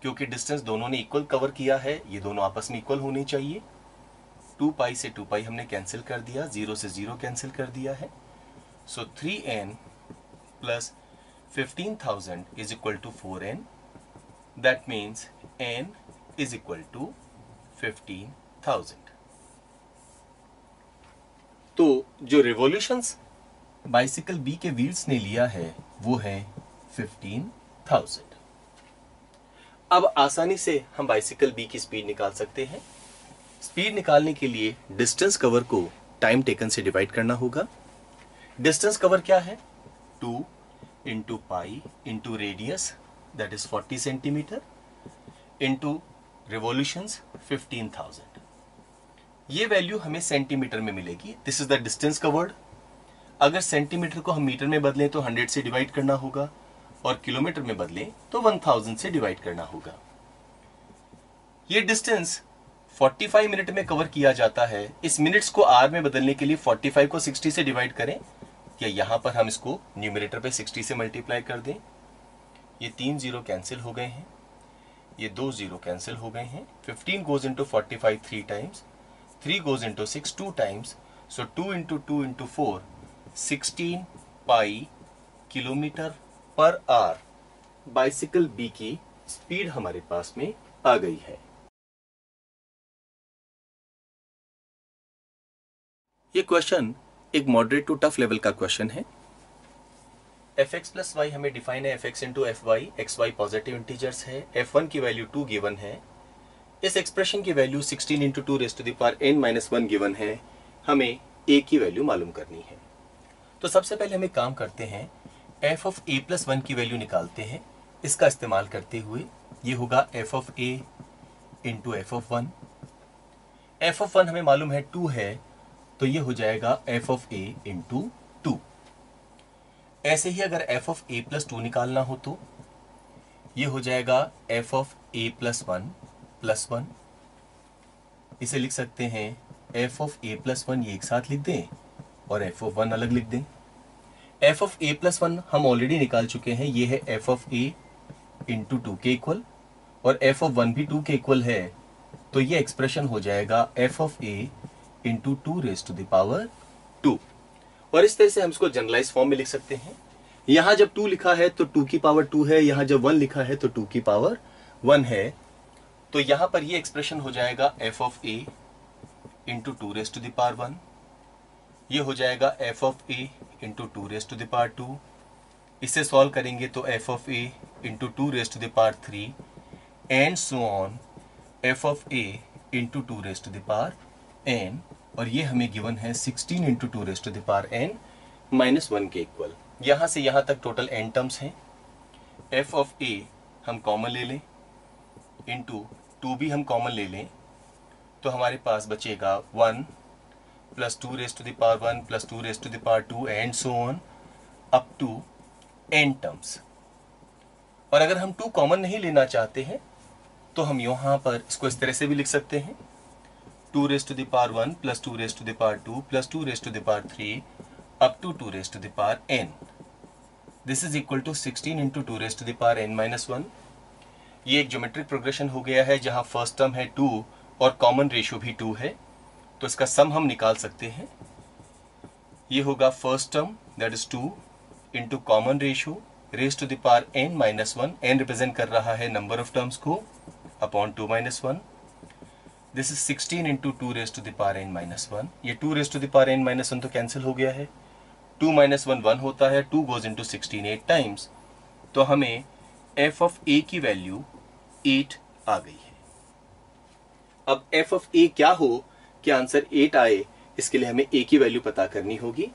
क्योंकि डिस्टेंस दोनों ने इक्वल कवर किया है ये दोनों आपस में इक्वल होने चाहिए। 2π से 2π हमने कैंसिल कर दिया, 0 से 0 कैंसिल कर दिया है। So 3n + 15000 is equal to 4n। That means n is equal to 15000। तो जो रिवॉल्यूशंस बाइसिकल बी के व्हील्स ने लिया है वो है 15000। अब आसानी से हम बाइसिकल बी की स्पीड निकाल सकते हैं। स्पीड निकालने के लिए डिस्टेंस कवर को टाइम टेकन से डिवाइड करना होगा। डिस्टेंस कवर क्या है 2 × π × radius that is 40 centimetre into revolutions 15000। ये वैल्यू हमें सेंटीमीटर में मिलेगी। This is the distance covered. अगर सेंटीमीटर को हम मीटर में बदलें तो 100 से डिवाइड करना होगा और किलोमीटर में बदले तो 1000 से डिवाइड करना होगा। ये डिस्टेंस 45 मिनट में कवर किया जाता है। इस मिनट्स को आर में बदलने के लिए 45 को 60 से डिवाइड करें या यहाँ पर हम इसको न्यूमरेटर पे 60 से मल्टीप्लाई कर दें। ये 3 0 कैंसिल हो गए हैं, ये 2 0 कैंसिल हो गए हैं। 15 goes into 45 3 times, 3 goes into 6 2 times. So 2 × 2 × 4 16π kilometre per hour bicycle B की स्पीड हमारे पास में आ गई है। ये क्वेश्चन एक मॉडरेट टू टफ लेवल का क्वेश्चन है। fx प्लस वाई हमें डिफाइन है, fx into F Y, x Y positive integers है, f1 की वैल्यू 2 गिवन है, इस एक्सप्रेशन की value 16 into 2 raise to the power n minus 1 given है, हमें a की वैल्यू मालूम करनी है। तो सबसे पहले हमें काम करते हैं, f ऑफ a प्लस 1 की वैल्यू निकालते हैं, इसका इस्तेमाल करते हुए ये होगा f of a into F of 1। F of 1 हमें मालूम है 2 है, तो ये हो जाएगा f ऑफ a इंटू 2। ऐसे ही अगर f ऑफ a प्लस 2 निकालना हो तो ये हो जाएगा f ऑफ a प्लस 1, इसे लिख सकते हैं f ऑफ a प्लस 1, ये एक साथ लिख दें और f ऑफ 1 अलग लिख दें। f ऑफ a प्लस 1 हम ऑलरेडी निकाल चुके हैं, ये है f ऑफ a इंटू 2 के इक्वल और f ऑफ 1 भी 2 के इक्वल है, तो ये एक्सप्रेशन हो जाएगा f of a into 2 raise to the power 2। और इस तरह से हम इसको जनरलाइज फॉर्म में लिख सकते हैं। यहाँ जब 2 लिखा है तो 2 की पावर 2 है, यहाँ जब 1 लिखा है तो 2 की पावर 1 है, तो यहाँ पर ये एक्सप्रेशन हो जाएगा f of a into 2 raise to the power 1, ये हो जाएगा f of a into 2 raise to the power 2, इसे सॉल्व करेंगे तो f of a into 2 raise to the power 3 and so on, f of a into 2 raise to the power n, और ये हमें गिवन है 16 into 2 raise to the power n minus 1 के इक्वल। यहाँ से यहाँ तक टोटल n टर्म्स हैं। f ऑफ a हम कॉमन ले लें, इंटू 2 भी हम कॉमन ले लें, तो हमारे पास बचेगा 1 plus 2 raise to the power 1 plus 2 raise to the power 2 and so on up to n terms. और अगर हम 2 कॉमन नहीं लेना चाहते हैं तो हम यहाँ पर इसको इस तरह से भी लिख सकते हैं, 2 raise to the power 1 plus 2 raise to the power 2 plus 2 raise to the power 3 up to 2 raise to the power n, this is equal to 16 into 2 raise to the power n minus 1। ये एक ज्योमेट्रिक प्रोग्रेशन हो गया है जहाँ फर्स्ट टर्म है 2 और कॉमन रेशियो भी 2 है, तो इसका सम हम निकाल सकते हैं। ये होगा first term that is 2 into common ratio raise to the power n minus 1, n represent कर रहा है नंबर ऑफ टर्म्स को, upon 2 minus 1, this is 16 into 2 raise to the power n minus 1, ये 2 raise to the power n minus 1 तो कैंसिल हो गया है, 2 माइनस 1 1 होता है, 2 गोज इंटू 16 8 टाइम्स, तो हमें f ऑफ a की वैल्यू 8 आ गई है। अब f ऑफ a क्या हो कि आंसर 8 आए, इसके लिए हमें a की वैल्यू पता करनी होगी,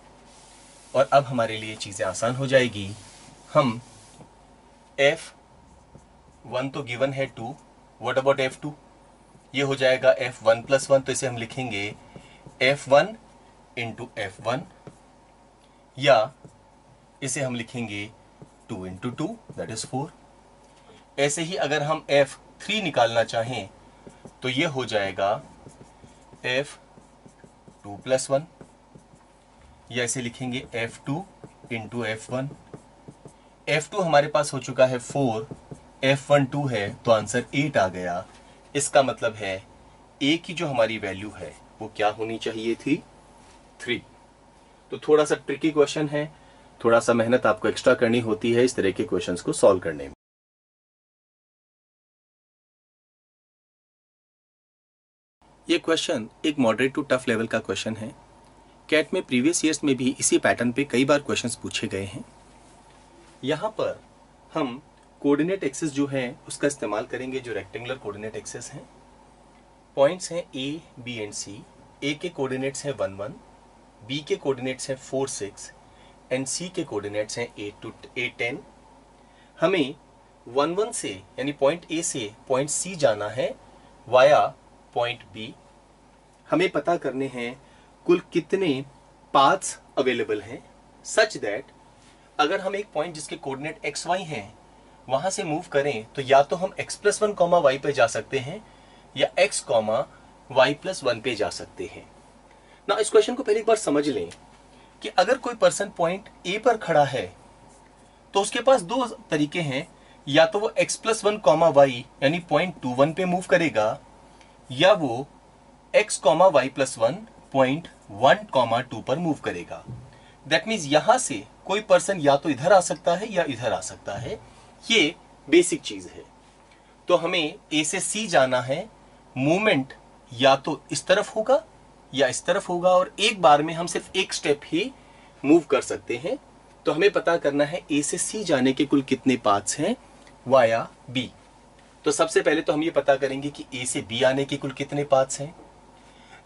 और अब हमारे लिए चीज़ें आसान हो जाएगी। हम f1 तो गिवन है 2, व्हाट अबाउट f2, ये हो जाएगा f1 प्लस 1, तो इसे हम लिखेंगे f1 इंटू f1, या इसे हम लिखेंगे 2 इंटू 2 दैट इज 4। ऐसे ही अगर हम f3 निकालना चाहें तो ये हो जाएगा f2 प्लस 1, या इसे लिखेंगे f2 इंटू f1। f2 हमारे पास हो चुका है 4, f1 2 है, तो आंसर 8 आ गया। इसका मतलब है a की जो हमारी वैल्यू है वो क्या होनी चाहिए थी, 3। तो थोड़ा सा ट्रिकी क्वेश्चन है, थोड़ा सा मेहनत आपको एक्स्ट्रा करनी होती है इस तरह के क्वेश्चंस को सॉल्व करने में। ये क्वेश्चन एक मॉडरेट टू टफ लेवल का क्वेश्चन है। कैट में प्रीवियस ईयर्स में भी इसी पैटर्न पे कई बार क्वेश्चंस पूछे गए हैं। यहाँ पर हम कोऑर्डिनेट एक्सिस जो है उसका इस्तेमाल करेंगे, जो रेक्टेंगुलर कोऑर्डिनेट एक्सिस हैं। पॉइंट्स हैं A, B and C. A के कोऑर्डिनेट्स हैं 1 1, बी के कोऑर्डिनेट्स हैं 4 6 एंड सी के कोऑर्डिनेट्स हैं 8 10। हमें 1 1 से यानी पॉइंट ए से पॉइंट सी जाना है वाया पॉइंट बी। हमें पता करने हैं कुल कितने पाथ्स अवेलेबल हैं, सच दैट अगर हम एक पॉइंट जिसके कोऑर्डिनेट एक्स वाई हैं वहाँ से मूव करें तो या तो हम x प्लस 1 कॉमा वाई पर जा सकते हैं या x कॉमा वाई प्लस 1 पे जा सकते हैं। ना इस क्वेश्चन को पहले एक बार समझ लें कि अगर कोई पर्सन पॉइंट A पर खड़ा है तो उसके पास 2 तरीके हैं, या तो वो x प्लस 1 कॉमा वाई यानी पॉइंट 2 1 पे मूव करेगा, या वो x comma y plus 1 point 1 comma 2 पर मूव करेगा। दैट मीन्स यहाँ से कोई पर्सन या तो इधर आ सकता है या इधर आ सकता है, ये बेसिक चीज है। तो हमें ए से सी जाना है, मूवमेंट या तो इस तरफ होगा या इस तरफ होगा और एक बार में हम सिर्फ एक स्टेप ही मूव कर सकते हैं। तो हमें पता करना है ए से सी जाने के कुल कितने पाथ्स हैं वाया बी। तो सबसे पहले तो हम ये पता करेंगे कि ए से बी आने के कुल कितने पाथ्स हैं।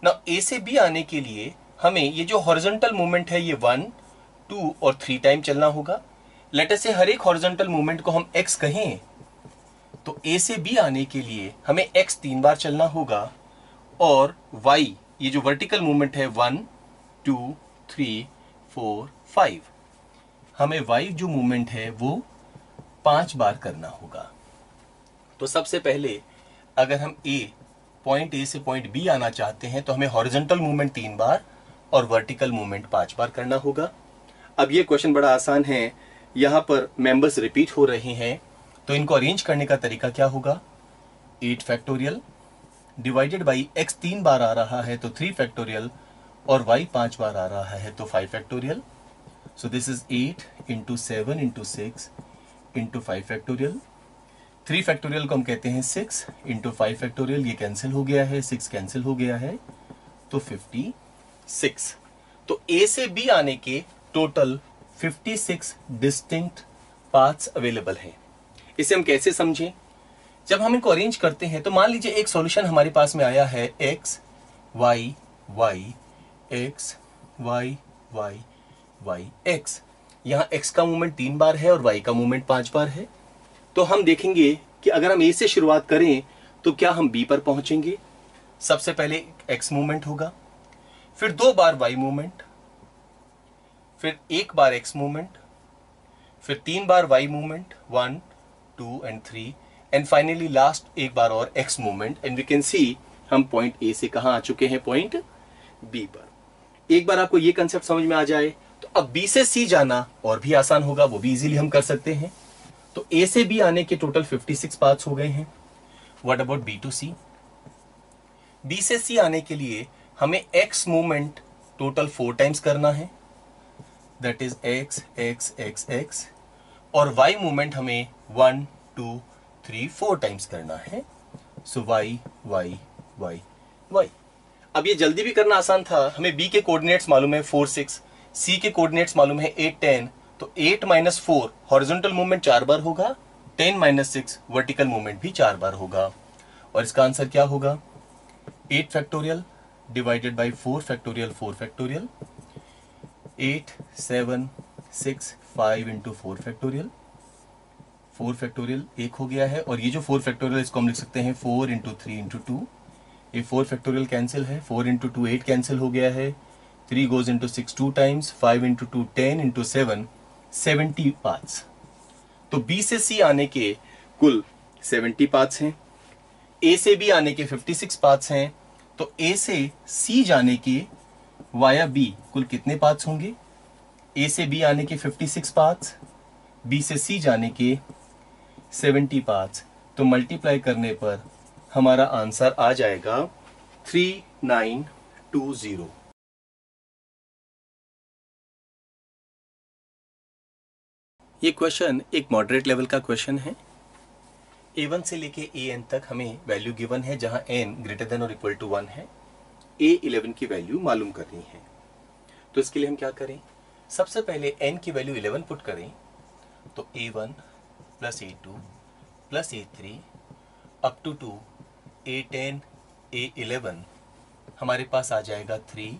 ना ए से बी आने के लिए हमें ये जो हॉरिजॉन्टल मूवमेंट है ये 1, 2 और 3 टाइम चलना होगा। लेट अस से हर एक हॉरिजॉन्टल मूवमेंट को हम x कहें तो ए से बी आने के लिए हमें x 3 बार चलना होगा और y ये जो वर्टिकल मूवमेंट है 1, 2, 3, 4, 5 हमें y जो मूवमेंट है वो 5 बार करना होगा। तो सबसे पहले अगर हम a पॉइंट ए से पॉइंट बी आना चाहते हैं तो हमें हॉरिजॉन्टल मूवमेंट 3 बार और वर्टिकल मूवमेंट 5 बार करना होगा। अब ये क्वेश्चन बड़ा आसान है, यहाँ पर मेंबर्स रिपीट हो रहे हैं तो इनको अरेंज करने का तरीका क्या होगा। 8 फैक्टोरियल डिवाइडेड बाई x 3 बार आ रहा है तो 3 फैक्टोरियल और y 5 बार आ रहा है तो 5 factorial. So this is 8 into 7 into 6 into 5 factorial. 3 factorial को हम कहते हैं 6 इंटू 5 फैक्टोरियल, ये कैंसिल हो गया है, 6 कैंसिल हो गया है तो 56। तो ए से बी आने के टोटल 56 डिस्टिंक्ट पाथ्स अवेलेबल हैं। इसे हम कैसे समझें, जब हम इनको अरेंज करते हैं तो मान लीजिए एक सॉल्यूशन हमारे पास में आया है x y y x y y y x। यहाँ x का मूवमेंट 3 बार है और y का मूवमेंट 5 बार है। तो हम देखेंगे कि अगर हम ए से शुरुआत करें तो क्या हम बी पर पहुंचेंगे। सबसे पहले एक्स मूवमेंट होगा, फिर 2 बार वाई मूवमेंट, फिर 1 बार एक्स मूवमेंट, फिर 3 बार y movement 1, 2 and 3 and finally last 1 बार और x movement. And we can see हम पॉइंट ए से कहाँ आ चुके हैं, पॉइंट बी पर। एक बार आपको ये कंसेप्ट समझ में आ जाए तो अब बी से सी जाना और भी आसान होगा, वो भी इजीली हम कर सकते हैं। तो ए से बी आने के टोटल 56 पाथ्स हो गए हैं। What about B to C. B से सी आने के लिए हमें एक्स मूवमेंट टोटल 4 टाइम्स करना है, that is x x x x, और वाई मूवमेंट हमें 1, 2, 3, 4 टाइम्स करना है। So y y y y. अब ये जल्दी भी करना आसान था, हमें बी के कोऑर्डिनेट्स मालूम है 4, 6, सी के कोऑर्डिनेट्स मालूम है 8, 10। तो 8 माइनस 4 हॉरिजॉन्टल मूवमेंट 4 बार होगा, 10 माइनस 6 वर्टिकल मूवमेंट भी 4 बार होगा और इसका आंसर क्या होगा। 8 factorial divided by 4 factorial 4 factorial 8, 7, 6, 5 into 4 factorial 4 factorial 1 हो गया है और ये जो 4 फैक्टोरियल इसको हम लिख सकते हैं 4 इंटू 3 इंटू 2। ये 4 फैक्टोरियल कैंसिल है, 4 इंटू 2 8 कैंसिल हो गया है, 3 goes into 6 2 times, 5 into 2 10 into 7 70 paths. तो बी से सी आने के कुल 70 पाथ्स हैं, ए से बी आने के 56 पाथ्स हैं, तो ए से सी जाने के वाया बी कुल कितने पाथ्स होंगे। ए से बी आने के 56 पाथ्स, बी से सी जाने के 70 पाथ्स। तो मल्टीप्लाई करने पर हमारा आंसर आ जाएगा 3920। ये क्वेश्चन एक मॉडरेट लेवल का क्वेश्चन है। A1 से लेके AN तक हमें वैल्यू गिवन है जहां n ग्रेटर देन और इक्वल टू 1 है। A11 की वैल्यू मालूम करनी है तो इसके लिए हम क्या करें, सबसे पहले n की वैल्यू 11 पुट करें। तो A1 plus A2 plus A3 up to 2 A10 A11 हमारे पास आ जाएगा 3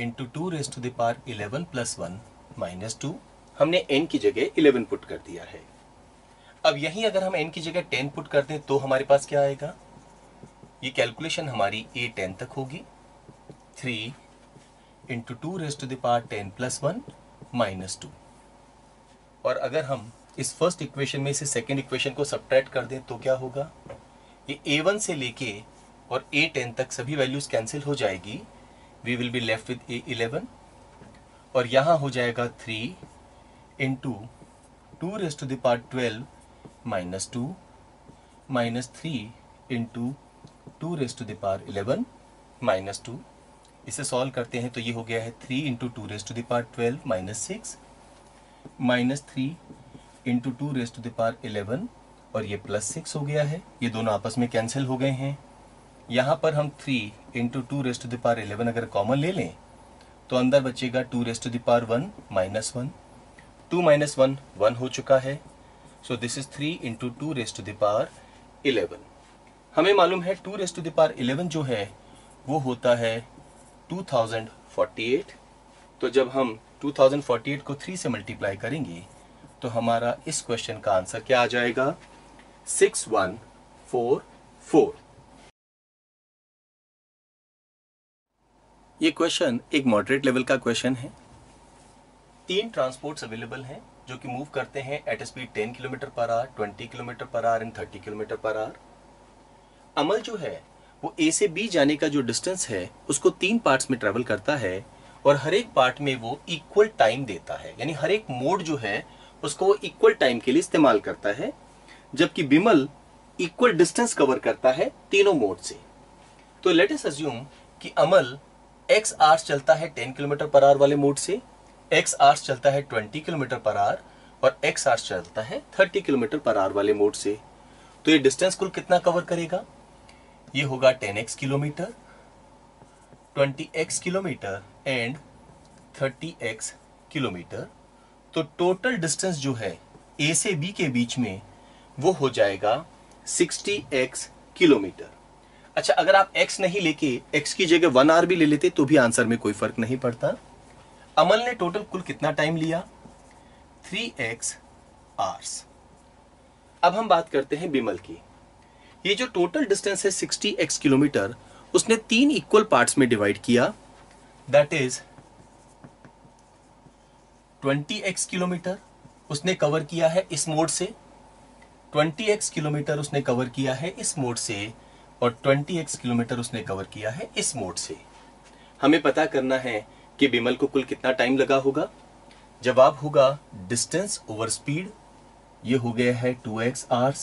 into 2 raise to the power 11 plus 1 minus 2। हमने n की जगह 11 पुट कर दिया है। अब यहीं अगर हम n की जगह 10 पुट कर दें तो हमारे पास क्या आएगा, ये कैलकुलेशन हमारी A10 तक होगी 3 into 2 raise to the power 10 plus 1 minus 2। और अगर हम इस फर्स्ट इक्वेशन में से सेकेंड इक्वेशन को सब्ट्रैक्ट कर दें तो क्या होगा, ये A1 से लेके और A10 तक सभी वैल्यूज कैंसिल हो जाएगी। We will be left with A11 और यहाँ हो जाएगा 3 into 2 raise to the power 12 minus 2 minus 3 into 2 raise to the power 11 minus 2। इसे सॉल्व करते हैं तो ये हो गया है 3 into 2 raise to the power 12 minus 6 minus 3 into 2 raise to the power 11 और ये +6 हो गया है। ये दोनों आपस में कैंसिल हो गए हैं। यहाँ पर हम 3 × 2⁴ अगर कॉमन ले लें तो अंदर बचेगा 2⁴ -1। 2 - 1 1 हो चुका है। So this is 3 × 2⁴। हमें मालूम है 2⁴ जो है वो होता है 2048। तो जब हम 2048 को 3 से मल्टीप्लाई करेंगे तो हमारा इस क्वेश्चन का आंसर क्या आ जाएगा? 6144। ये क्वेश्चन एक मॉडरेट लेवल का क्वेश्चन है। 3 ट्रांसपोर्ट्स अवेलेबल हैं जो कि मूव करते हैं at speed 10 km/h, 20 km/h and 30 km/h। अमल जो है वो ए से बी जाने का जो डिस्टेंस है उसको 3 पार्ट्स में ट्रेवल करता है और हर एक पार्ट में वो इक्वल टाइम देता है, यानी हर एक मोड जो है उसको वो इक्वल टाइम के लिए इस्तेमाल करता है, जबकि बिमल इक्वल डिस्टेंस कवर करता है तीनों मोड से। तो लेट अस अज्यूम कि अमल x आर्स चलता है 10 km/h वाले मोड से, x आर्स चलता है 20 km/h और x आर्स चलता है 30 km/h वाले मोड से। तो ये डिस्टेंस कुल कितना कवर करेगा? ये होगा 10x kilometre, 20x kilometre and 30x kilometre. तो टोटल डिस्टेंस जो है ए से बी के बीच में वो हो जाएगा 60x किलोमीटर। अच्छा, अगर आप x नहीं लेके x की जगह 1 hour भी ले लेते तो भी आंसर में कोई फर्क नहीं पड़ता। अमल ने टोटल कुल कितना टाइम लिया? 3x hours। अब हम बात करते हैं बिमल की। ये जो टोटल डिस्टेंस है 60x किलोमीटर उसने 3 इक्वल पार्ट्स में डिवाइड किया, दैट इज 20x किलोमीटर उसने कवर किया है इस मोड से, 20x किलोमीटर उसने कवर किया है इस मोड से और 20x किलोमीटर उसने कवर किया है इस मोड से। हमें पता करना है कि बिमल को कुल कितना टाइम लगा होगा। जवाब होगा डिस्टेंस ओवर स्पीड। ये हो गया है 2x hours।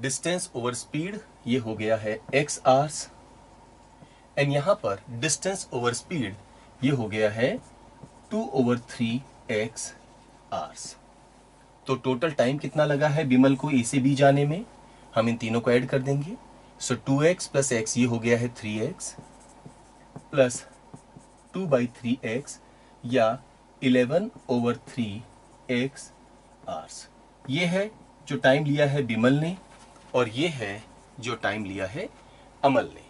Distance over speed ये हो गया है x hours एंड यहाँ पर डिस्टेंस ओवर स्पीड ये हो गया है 2/3x hours। तो टोटल टाइम कितना लगा है बिमल को ए से बी जाने में? हम इन तीनों को ऐड कर देंगे। सो 2x + x ये हो गया है 3x प्लस 2/3x या 11/3x hours। ये है जो टाइम लिया है बिमल ने और ये है जो टाइम लिया है अमल ने।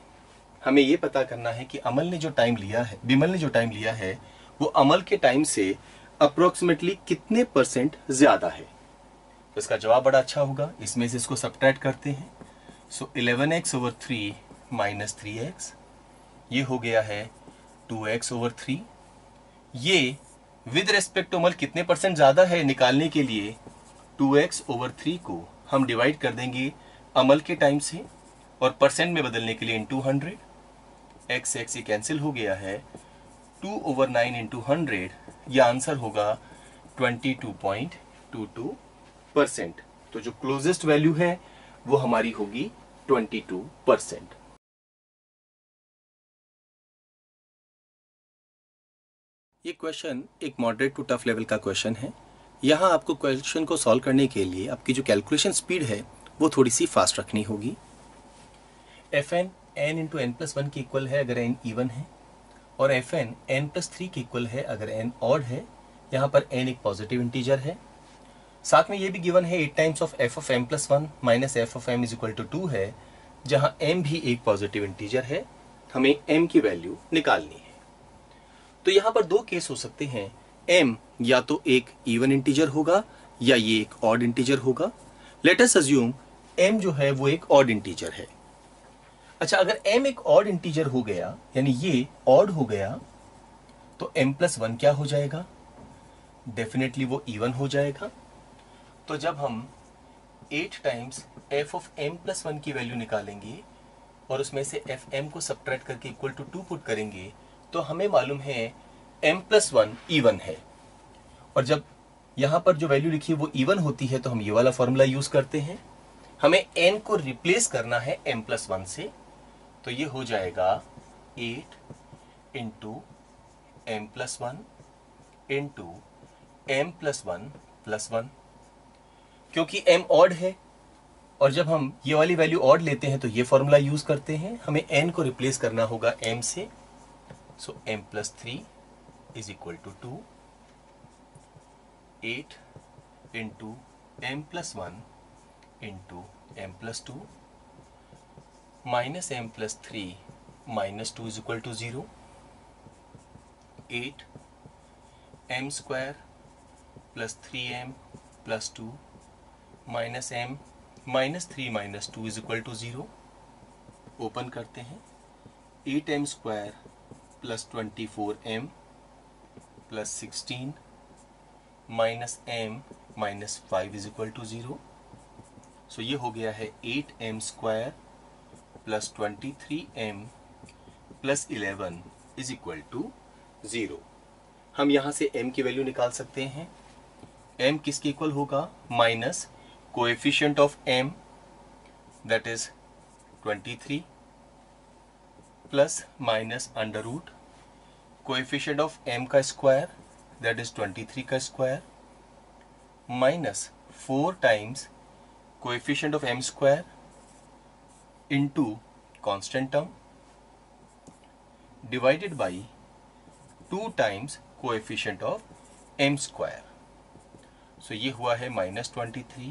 हमें ये पता करना है कि अमल ने जो टाइम लिया है, बिमल ने जो टाइम लिया है वो अमल के टाइम से अप्रोक्सीमेटली कितने % ज़्यादा है। इसका जवाब बड़ा अच्छा होगा। इसमें से इसको सब्ट्रैक्ट करते हैं। सो 11x/3 - 3x ये हो गया है 2x/3। ये विद रेस्पेक्ट टू अमल कितने % ज़्यादा है निकालने के लिए 2x/3 को हम डिवाइड कर देंगे अमल के टाइम से और % में बदलने के लिए इंटू 100। x ये कैंसिल हो गया है। 2/9 इंटू 100 यह आंसर होगा 22.22%। तो जो क्लोजेस्ट वैल्यू है वो हमारी होगी 22%। ये क्वेश्चन एक मॉडरेट टू टफ लेवल का क्वेश्चन है। यहाँ आपको क्वेश्चन को सॉल्व करने के लिए आपकी जो कैलकुलेशन स्पीड है वो थोड़ी सी फास्ट रखनी होगी। fn n × n+1 के इक्वल है अगर n इवन है और fn n+3 के इक्वल है अगर n ऑड है। यहाँ पर n एक पॉजिटिव इंटीजर है। साथ में ये भी गिवन है 8 times of f of m + 1 -f of m = 2 है, जहाँ m भी एक पॉजिटिव इंटीजर है। हमें m की वैल्यू निकालनी है। तो यहाँ पर 2 केस हो सकते हैं। m या तो एक इवन इंटीजर होगा या ये एक ऑड इंटीजर होगा। लेट अस अज्यूम m जो है वो एक ऑड इंटीजर है। अच्छा, अगर m एक ऑड इंटीजर हो गया यानी ये ऑड हो गया तो m+1 क्या हो जाएगा? डेफिनेटली वो इवन हो जाएगा। तो जब हम 8 times f of m+1 की वैल्यू निकालेंगे और उसमें से fm को सब्ट्रैक्ट करके =2 पुट करेंगे तो हमें मालूम है m+1 इवन है। और जब यहाँ पर जो वैल्यू लिखी है वो इवन होती है तो हम ये वाला फॉर्मूला यूज़ करते हैं। हमें n को रिप्लेस करना है m+1 से। तो ये हो जाएगा 8 × m+1 × m+1 + 1। क्योंकि m ऑड है और जब हम ये वाली वैल्यू ऑड लेते हैं तो ये फॉर्मूला यूज करते हैं, हमें n को रिप्लेस करना होगा m से। So m plus 3 = 2, 8 × m+1 × m+2 minus m plus 3 - 2 = 0, 8 m² + 3m + 2 - m - 3 - 2 = 0। Open करते हैं, 8 m² + 24m + 16 - m - 5 = 0। सो ये हो गया है 8 m² + 23 m + 11 = 0। हम यहाँ से m की वैल्यू निकाल सकते हैं। m किसके इक्वल होगा? Minus coefficient of m, that is 23, plus minus under root coefficient of m का स्क्वायर, दैट इज 23 का square, minus 4 times coefficient of m square into constant term divided by 2 times coefficient of m square. So ये हुआ है -23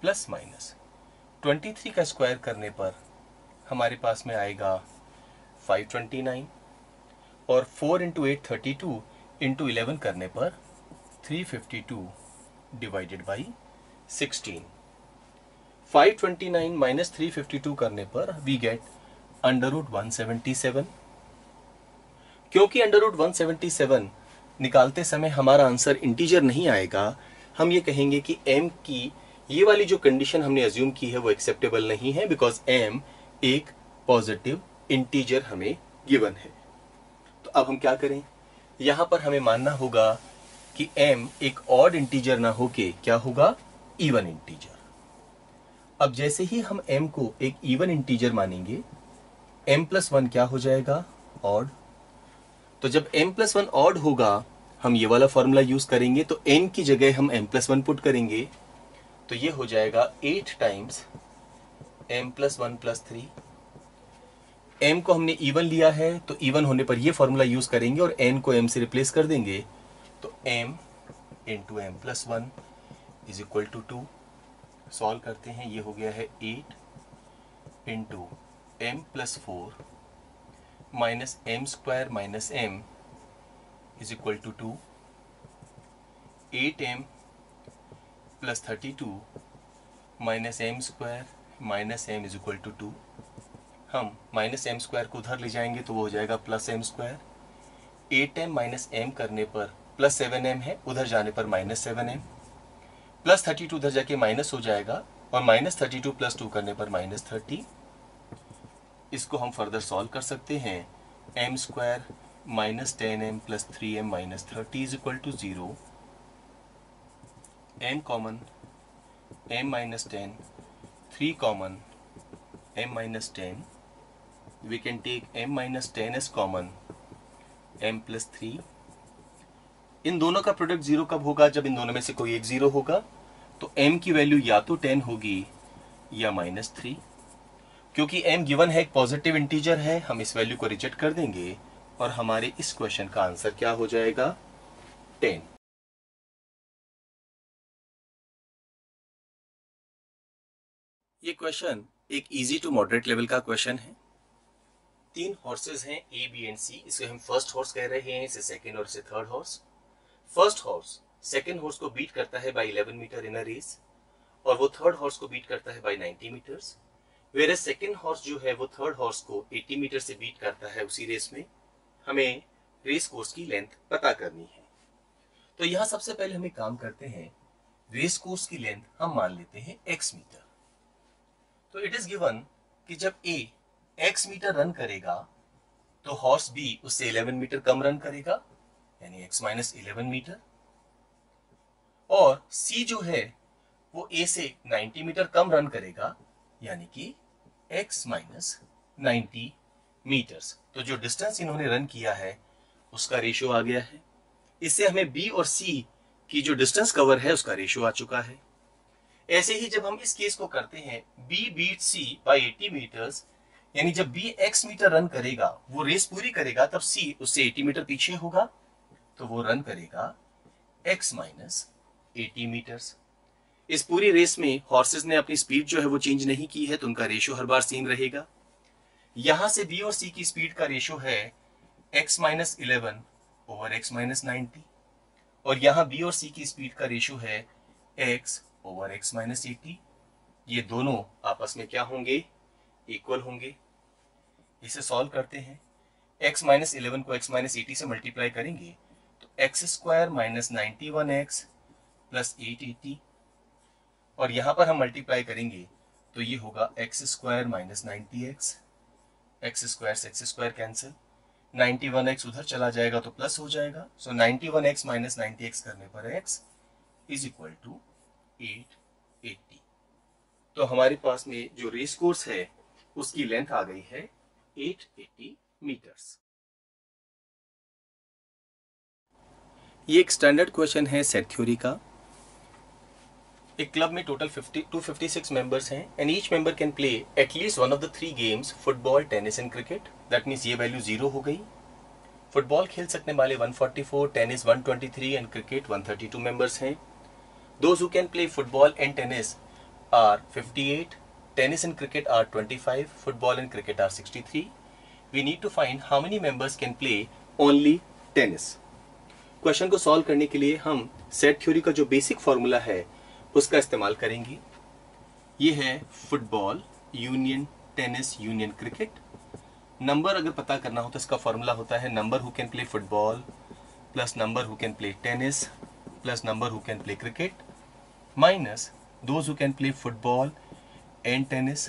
प्लस माइनस 23 का स्क्वायर करने पर हमारे पास में आएगा 529 और 4 × 8 = 32 × 11 करने पर 352 / 16। 529 माइनस 352 करने पर वी गेट √177। क्योंकि √177 निकालते समय हमारा आंसर इंटीजर नहीं आएगा, हम ये कहेंगे कि m की ये वाली जो कंडीशन हमने अज्यूम की है वो एक्सेप्टेबल नहीं है, बिकॉज m एक पॉजिटिव इंटीजर हमें गिवन है। तो अब हम क्या करें? यहाँ पर हमें मानना होगा कि m एक ऑड इंटीजर ना होके क्या होगा? Even integer. अब जैसे ही हम m को एक इवन इंटीजर मानेंगे, m+1 क्या हो जाएगा? ऑड। तो जब m+1 ऑड होगा, हम ये वाला फॉर्मूला यूज करेंगे, तो n की जगह हम m+1 पुट करेंगे, तो ये हो जाएगा 8 × m+1 + 3। m को हमने इवन लिया है तो इवन होने पर ये फॉर्मूला यूज करेंगे और n को m से रिप्लेस कर देंगे, तो m × m+1 = 2। सॉल्व करते हैं, ये हो गया है 8 × m+4 - m² - m = 2, 8 m + 32 - m² - m = 2। हम -m² को उधर ले जाएंगे तो वो हो जाएगा +m²। 8m - m करने पर +7m है, उधर जाने पर -7m, +32 उधर जाके माइनस हो जाएगा और -32 + 2 करने पर -30। इसको हम फर्दर सॉल्व कर सकते हैं, m² - 10m + 3m - 30 = 0। m common, m - 10, 3 common, m - 10, we can take m - 10 as common, m + 3। इन दोनों का प्रोडक्ट 0 कब होगा? जब इन दोनों में से कोई एक 0 होगा, तो m की वैल्यू या तो 10 होगी या -3। क्योंकि m गिवन है, एक पॉजिटिव इंटीजर है, हम इस वैल्यू को रिजेक्ट कर देंगे और हमारे इस क्वेश्चन का आंसर क्या हो जाएगा? 10। ये क्वेश्चन एक इजी टू मॉडरेट लेवल का क्वेश्चन है। 3 हॉर्सेस हैं A, B एंड C। इसे हम फर्स्ट हॉर्स कह रहे हैं, इसे सेकंड और इसे third horse. First horse second horse को बीट करता है by 11 metre in a race और वो थर्ड हॉर्स को बीट करता है by 90 metres. Where second horse जो है वो थर्ड हॉर्स को 80 मीटर से बीट करता है उसी रेस में। हमें रेस कोर्स की लेंथ पता करनी है, तो यहाँ सबसे पहले हमें काम करते हैं, रेस कोर्स की लेंथ हम मान लेते हैं x मीटर। तो इट इज गिवन कि जब A x मीटर रन करेगा तो हॉर्स B उससे 11 मीटर कम रन करेगा, यानी x - 11 मीटर, और C जो है वो A से 90 मीटर कम रन करेगा, यानी कि x - 90 मीटर्स। तो जो डिस्टेंस इन्होंने रन किया है उसका रेशियो आ गया है। इससे हमें B और C की जो डिस्टेंस कवर है उसका रेशियो आ चुका है। ऐसे ही जब हम इस केस को करते हैं B beat C by 80 metres, यानी जब B x मीटर रन करेगा, वो रेस पूरी करेगा, तब C उससे 80 मीटर पीछे होगा, तो वो रन करेगा x माइनस 80 मीटर्स। इस पूरी रेस में हॉर्सेस ने अपनी स्पीड जो है वो चेंज नहीं की है, तो उनका रेशियो हर बार सेम रहेगा। यहां से B और C की स्पीड का रेशियो है x minus 11 over x minus 90, और यहाँ B और C की स्पीड का रेशियो है x ओवर x माइनस 80। ये दोनों आपस में क्या होंगे, इक्वल होंगे। इसे सॉल्व करते हैं, x माइनस 11 को x माइनस 80 से मल्टीप्लाई करेंगे तो x square minus 91x plus 880, और यहाँ पर हम मल्टीप्लाई करेंगे तो ये होगा x square minus 90x, x square से एक्स स्क्वायर कैंसिल, 91x उधर चला जाएगा तो प्लस हो जाएगा। सो 91x माइनस 90x करने पर x इज इक्वल टू 880। तो हमारे पास में जो रेस कोर्स है उसकी लेंथ आ गई है 880 मीटर्स। ये एक स्टैंडर्ड क्वेश्चन है सेट थ्योरी का। एक क्लब में टोटल 256 मेंबर्स हैं and each member can play at least one of the 3 games, football, tennis and cricket. That means ये वैल्यू 0 हो गई। फुटबॉल खेल सकने वाले 144, टेनिस 123 एंड क्रिकेट 132 मेंबर्स हैं। Those who can play football and tennis are 58, tennis and cricket are 25, football and cricket are 63। We need to find how many members can play only tennis. Question को सॉल्व करने के लिए हम सेट थ्योरी का जो बेसिक फॉर्मूला है उसका इस्तेमाल करेंगे। ये है football union tennis union cricket. Number अगर पता करना हो तो इसका फॉर्मूला होता है number who can play football plus number who can play tennis plus number who can play cricket minus those who can play football and tennis,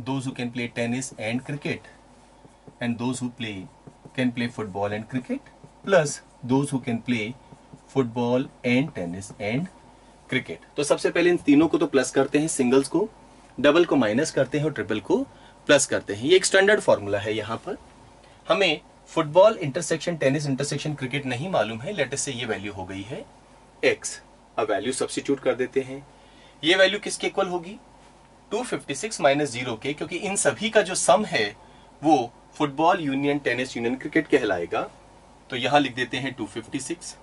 those who can play tennis and cricket, and those who can play football and cricket plus those who can play football and tennis and cricket. तो सबसे पहले इन तीनों को तो प्लस करते हैं, सिंगल्स को, डबल को माइनस करते हैं और ट्रिपल को प्लस करते हैं। ये एक स्टैंडर्ड फॉर्मूला है। यहाँ पर हमें football intersection tennis intersection cricket नहीं मालूम है। लेट अस से ये वैल्यू हो गई है एक्स। अब वैल्यू सब्स्टिट्यूट कर देते हैं। ये वैल्यू किसके इक्वल होगी, 256 माइनस 0 के, क्योंकि इन सभी का जो सम है वो football union tennis union cricket कहलाएगा। तो यहाँ लिख देते हैं 256।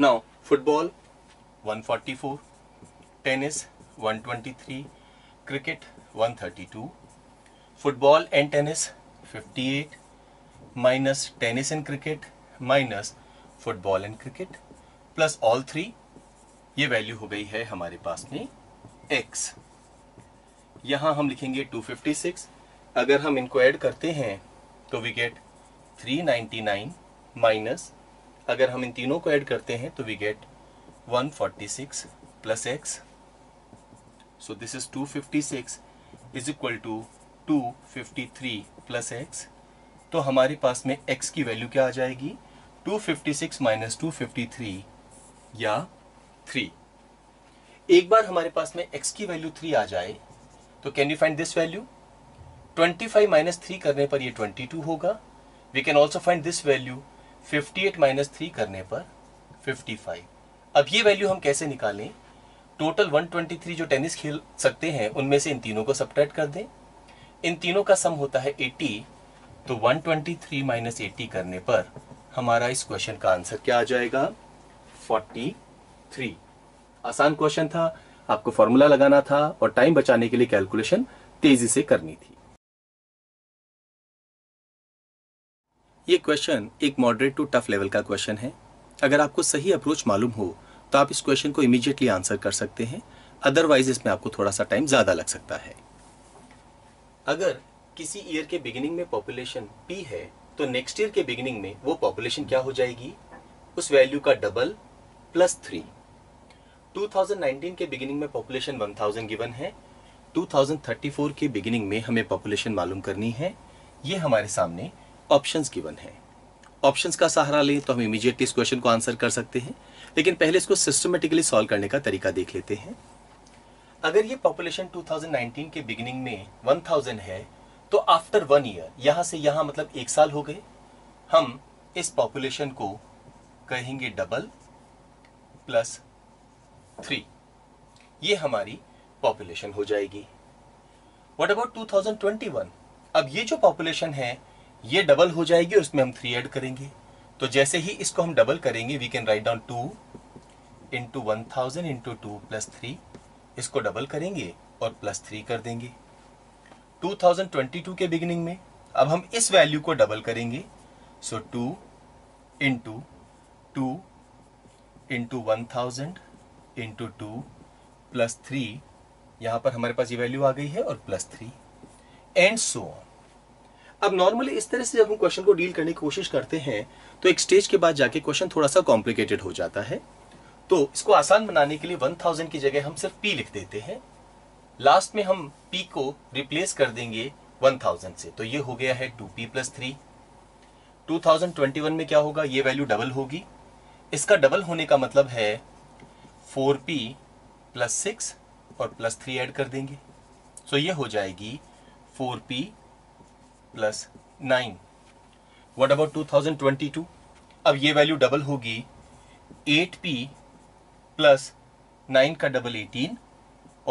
Now football 144, tennis 123, cricket 132, football and tennis 58 minus tennis and cricket minus football and cricket plus all three. ये वैल्यू हो गई है हमारे पास में x। यहाँ हम लिखेंगे 256। अगर हम इनको ऐड करते हैं तो वी गेट 399 माइनस, अगर हम इन तीनों को ऐड करते हैं तो we get 146 plus x. So this is 256 is equal to 253 plus x. तो हमारे पास में x की वैल्यू क्या आ जाएगी, 256 minus 253 या 3. एक बार हमारे पास में x की वैल्यू 3 आ जाए तो can you find this value. 25 minus 3 करने पर ये 22 होगा। We can also find this value, 58 minus 3 करने पर 55. अब ये वैल्यू हम कैसे निकालें, टोटल 123 जो टेनिस खेल सकते हैं उनमें से इन तीनों को सब्ट्रैक्ट कर दें। इन तीनों का सम होता है 80, तो 123 माइनस 80 करने पर हमारा इस क्वेश्चन का आंसर क्या आ जाएगा, 43. आसान क्वेश्चन था, आपको फॉर्मूला लगाना था और टाइम बचाने के लिए कैलकुलेशन तेजी से करनी थी। ये क्वेश्चन एक मॉडरेट टू टफ लेवल का क्वेश्चन है। अगर आपको सही अप्रोच मालूम हो तो आप इस क्वेश्चन को इमीडिएटली आंसर कर सकते हैं, अदरवाइज इसमें आपको थोड़ा सा टाइम ज़्यादा लग सकता है। अगर किसी ईयर के बिगिनिंग में पॉपुलेशन पी है तो नेक्स्ट ईयर के बिगिनिंग में वो पॉपुलेशन क्या हो जाएगी, उस वैल्यू का डबल प्लस 3। 2019 के बिगिनिंग में पॉपुलेशन 1000 गिवन है, 2034 के बिगिनिंग में हमें पॉपुलेशन मालूम करनी है। ये हमारे सामने ऑप्शंस गिवन है। ऑप्शंस का सहारा लें तो हम इमीडिएटली इस क्वेश्चन को आंसर कर सकते हैं, लेकिन पहले इसको सिस्टमेटिकली सॉल्व करने का तरीका देख लेते हैं। अगर ये पॉपुलेशन 2019 के बिगिनिंग में 1000 है तो आफ्टर 1 ईयर, यहाँ से यहाँ मतलब 1 साल हो गए, हम इस पॉपुलेशन को कहेंगे डबल प्लस 3। ये हमारी पॉपुलेशन हो जाएगी। What about 2021? अब ये जो पॉपुलेशन है ये डबल हो जाएगी और इसमें हम 3 ऐड करेंगे। तो जैसे ही इसको हम डबल करेंगे we can write down 2 into 1000 into 2 plus 3, इसको डबल करेंगे और प्लस 3 कर देंगे। 2022 के बिगिनिंग में अब हम इस वैल्यू को डबल करेंगे, सो 2 into 1000 into 2 plus 3, यहाँ पर हमारे पास ये वैल्यू आ गई है और प्लस 3 एंड सो ऑन। अब नॉर्मली इस तरह से जब हम क्वेश्चन को डील करने की कोशिश करते हैं तो एक स्टेज के बाद जाके क्वेश्चन थोड़ा सा कॉम्प्लिकेटेड हो जाता है। तो इसको आसान बनाने के लिए 1000 की जगह हम सिर्फ P लिख देते हैं, लास्ट में हम P को रिप्लेस कर देंगे 1000 से। तो ये हो गया है 2P प्लस 3। 2021 में क्या होगा, ये वैल्यू डबल होगी, इसका डबल होने का मतलब है 4P प्लस 6 और प्लस 3 ऐड कर देंगे। सो ये हो जाएगी 4P प्लस 9। What about 2022? अब ये वैल्यू डबल होगी, 8P प्लस 9 का डबल 18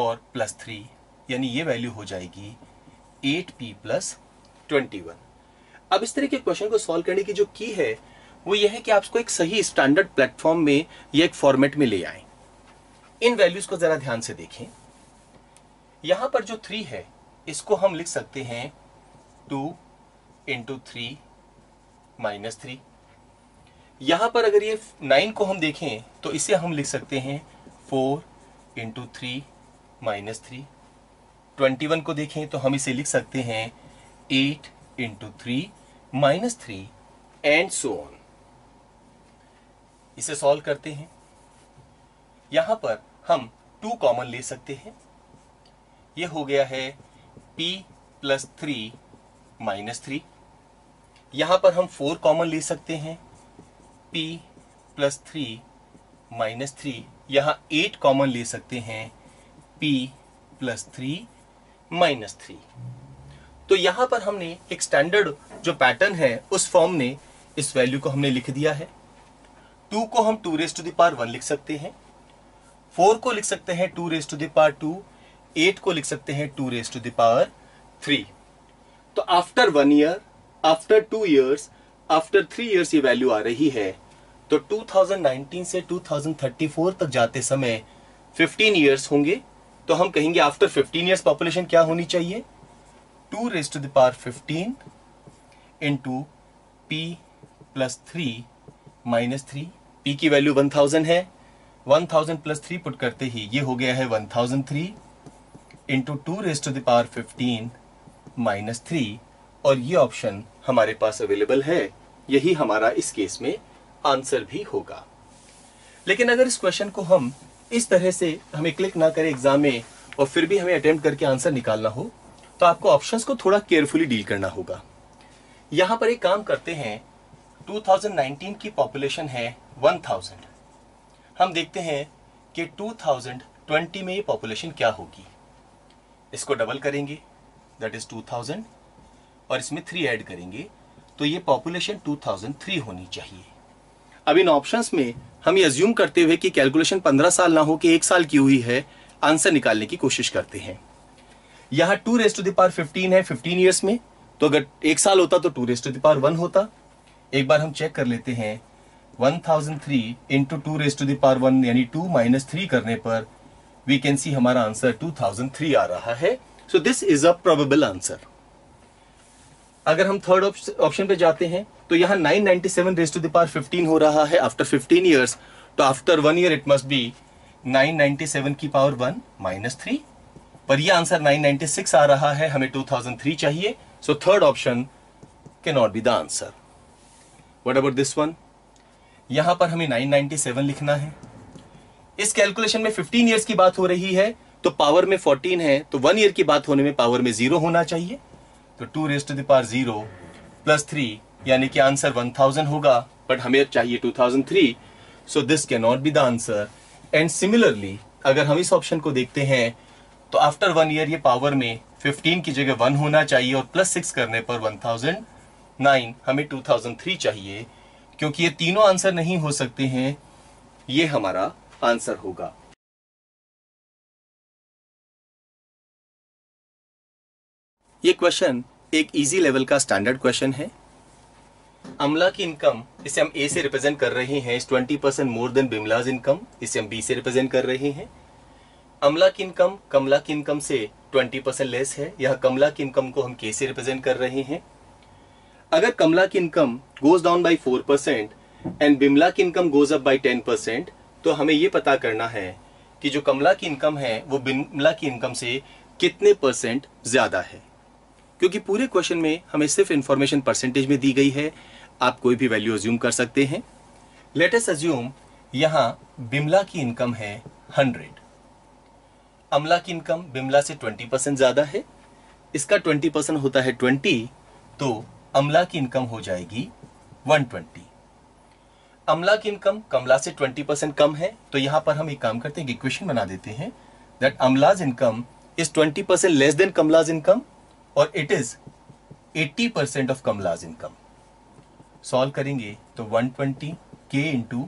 और प्लस 3, यानी ये वैल्यू हो जाएगी 8P प्लस 21। अब इस तरह के क्वेश्चन को सॉल्व करने की जो की है वो ये है कि आपको एक सही स्टैंडर्ड प्लेटफॉर्म में या एक फॉर्मेट में ले आए। इन वैल्यूज को जरा ध्यान से देखें। यहां पर जो 3 है इसको हम लिख सकते हैं 2 into 3 minus 3। यहां पर अगर ये 9 को हम देखें तो इसे हम लिख सकते हैं 4 into 3 minus 3। 21 को देखें तो हम इसे लिख सकते हैं 8 into 3 minus 3 and so on. इसे सॉल्व करते हैं। यहां पर हम 2 कॉमन ले सकते हैं, ये हो गया है P प्लस 3 minus 3। यहां पर हम 4 कॉमन ले सकते हैं, P प्लस 3 minus 3। यहाँ 8 कॉमन ले सकते हैं, P प्लस 3 minus 3। तो यहाँ पर हमने एक स्टैंडर्ड जो पैटर्न है उस फॉर्म ने इस वैल्यू को हमने लिख दिया है। 2 को हम 2 raised to the power 1 लिख सकते हैं, 4 को लिख सकते हैं 2 raised to the power 2, 8 को लिख सकते हैं 2 raised to the power 3। तो after 1 year, after 2 years, after 3 years ये वैल्यू आ रही है। तो 2019 से 2034 तक जाते समय 15 ईयर्स होंगे, तो हम कहेंगे आफ्टर 15 ईयर्स पॉपुलेशन क्या होनी चाहिए, 2 raised to the power 15 into P plus 3 minus 3। P की वैल्यू 1000 है, 1000 प्लस 3 पुट करते ही ये हो गया है 1003 into 2 raised to the power 15 minus 3, और ये ऑप्शन हमारे पास अवेलेबल है। यही हमारा इस केस में आंसर भी होगा। लेकिन अगर इस क्वेश्चन को हम इस तरह से हमें क्लिक ना करें एग्जाम में और फिर भी हमें अटेम्प्ट करके आंसर निकालना हो तो आपको ऑप्शंस को थोड़ा केयरफुली डील करना होगा। यहां पर एक काम करते हैं, 2019 की पॉपुलेशन है 1000। हम देखते हैं कि 2020 में ये पॉपुलेशन क्या होगी। इसको डबल करेंगे, दैट इज 2000, और इसमें 3 ऐड करेंगे, तो ये पॉपुलेशन 2003 होनी चाहिए। अब इन ऑप्शंस में हम ये अज्यूम करते हुए कि कैलकुलेशन 15 साल ना हो कि 1 साल की हुई है, आंसर निकालने की कोशिश करते हैं। यहाँ 2 raised to the power 15 है 15 ईयर्स में, तो अगर 1 साल होता तो 2 raised to the power 1 होता। एक बार हम चेक कर लेते हैं, 1003 into 2 raised to the power 1 यानी 2 minus 3 करने पर वी कैन सी हमारा आंसर 2003 आ रहा है। So this is a probable answer. अगर हम थर्ड ऑप्शन पे जाते हैं तो यहाँ 997 raised to the power 15 हो रहा है आफ्टर 15 ईयर्स, तो after 1 year it must be 997 की पावर 1 minus 3, पर ये आंसर 996 आ रहा है, हमें 2003 चाहिए। So third option can not be the answer. What about this one? यहाँ पर हमें 997 लिखना है। इस कैलकुलेशन में 15 ईयर्स की बात हो रही है, तो पावर में 14 है, तो 1 ईयर की बात होने में पावर में 0 होना चाहिए। तो 2 raised to the power 0 plus 3 यानी कि आंसर 1000 होगा, बट हमें चाहिए 2003। So this can not be the answer. And similarly अगर हम इस ऑप्शन को देखते हैं तो आफ्टर 1 ईयर ये पावर में 15 की जगह 1 होना चाहिए, और प्लस 6 करने पर 1009, हमें 2003 चाहिए। क्योंकि ये तीनों आंसर नहीं हो सकते हैं, ये हमारा आंसर होगा। ये क्वेश्चन एक इजी लेवल का स्टैंडर्ड क्वेश्चन है। अमला की इनकम, इसे हम ए से रिप्रेजेंट कर रहे हैं, 20% मोर देन बिमलाज इनकम, इसे हम बी से रिप्रेजेंट कर रहे हैं। अमला की इनकम कमला की इनकम से 20% लेस है, यह कमला की इनकम को हम के से रिप्रेजेंट कर रहे हैं। अगर कमला की income goes down by 4% and Bimla की इनकम गोज अप बाई 10%, तो हमें ये पता करना है कि जो कमला की इनकम है वो बिमला की इनकम से कितने परसेंट ज्यादा है, क्योंकि पूरे क्वेश्चन में हमें सिर्फ इंफॉर्मेशन परसेंटेज में दी गई है। आप कोई भी वैल्यू अज्यूम कर सकते हैं। लेट अस अज्यूम यहाँ बिमला की इनकम है 100, अमला की इनकम बिमला से 20% ज्यादा है, इसका 20% होता है 20, तो अमला की इनकम हो जाएगी 120। अमला की इनकम कमला से 20% कम है, तो यहाँ पर हम एक काम करते हैं, इक्वेशन बना देते हैं that Amla's income is 20% less than Kamla's income और it is 80% of Kamla's income. Solve करेंगे तो 120 के इंटू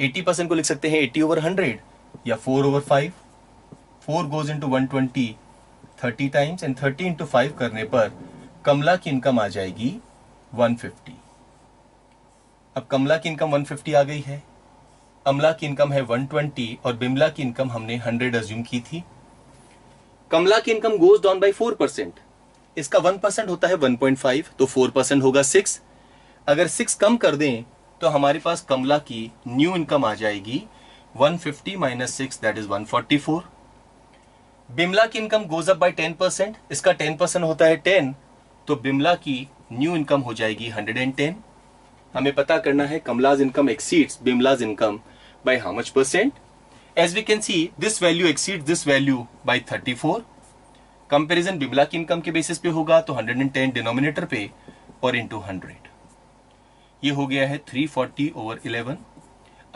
80% को लिख सकते हैं 80/100 या 4/5। 4 goes into 120 30 times and 30 into 5 करने पर कमला की इनकम आ जाएगी 150। अब कमला की इनकम 150 आ गई है, अमला की इनकम है 120 और बिमला की इनकम हमने 100 अज्यूम की थी। कमला की इनकम गोज डाउन बाई 4%, इसका 1% होता है 1.5, तो 4% होगा 6। अगर 6 कम कर दें तो हमारे पास कमला की न्यू इनकम आ जाएगी 150 माइनस 6 दैट इज 144। बिमला की इनकम गोज अप बाई 10%, इसका 10% होता है 10, तो बिमला की न्यू इनकम हो जाएगी 110। हमें पता करना है Kamla's income exceeds Bimla's income by how much percent. As we can see this value exceeds this value by 34। Comparison Bimla की इनकम के बेसिस पे होगा, तो 110 डिनोमिनेटर पे और इंटू 100। ये हो गया है 340/11।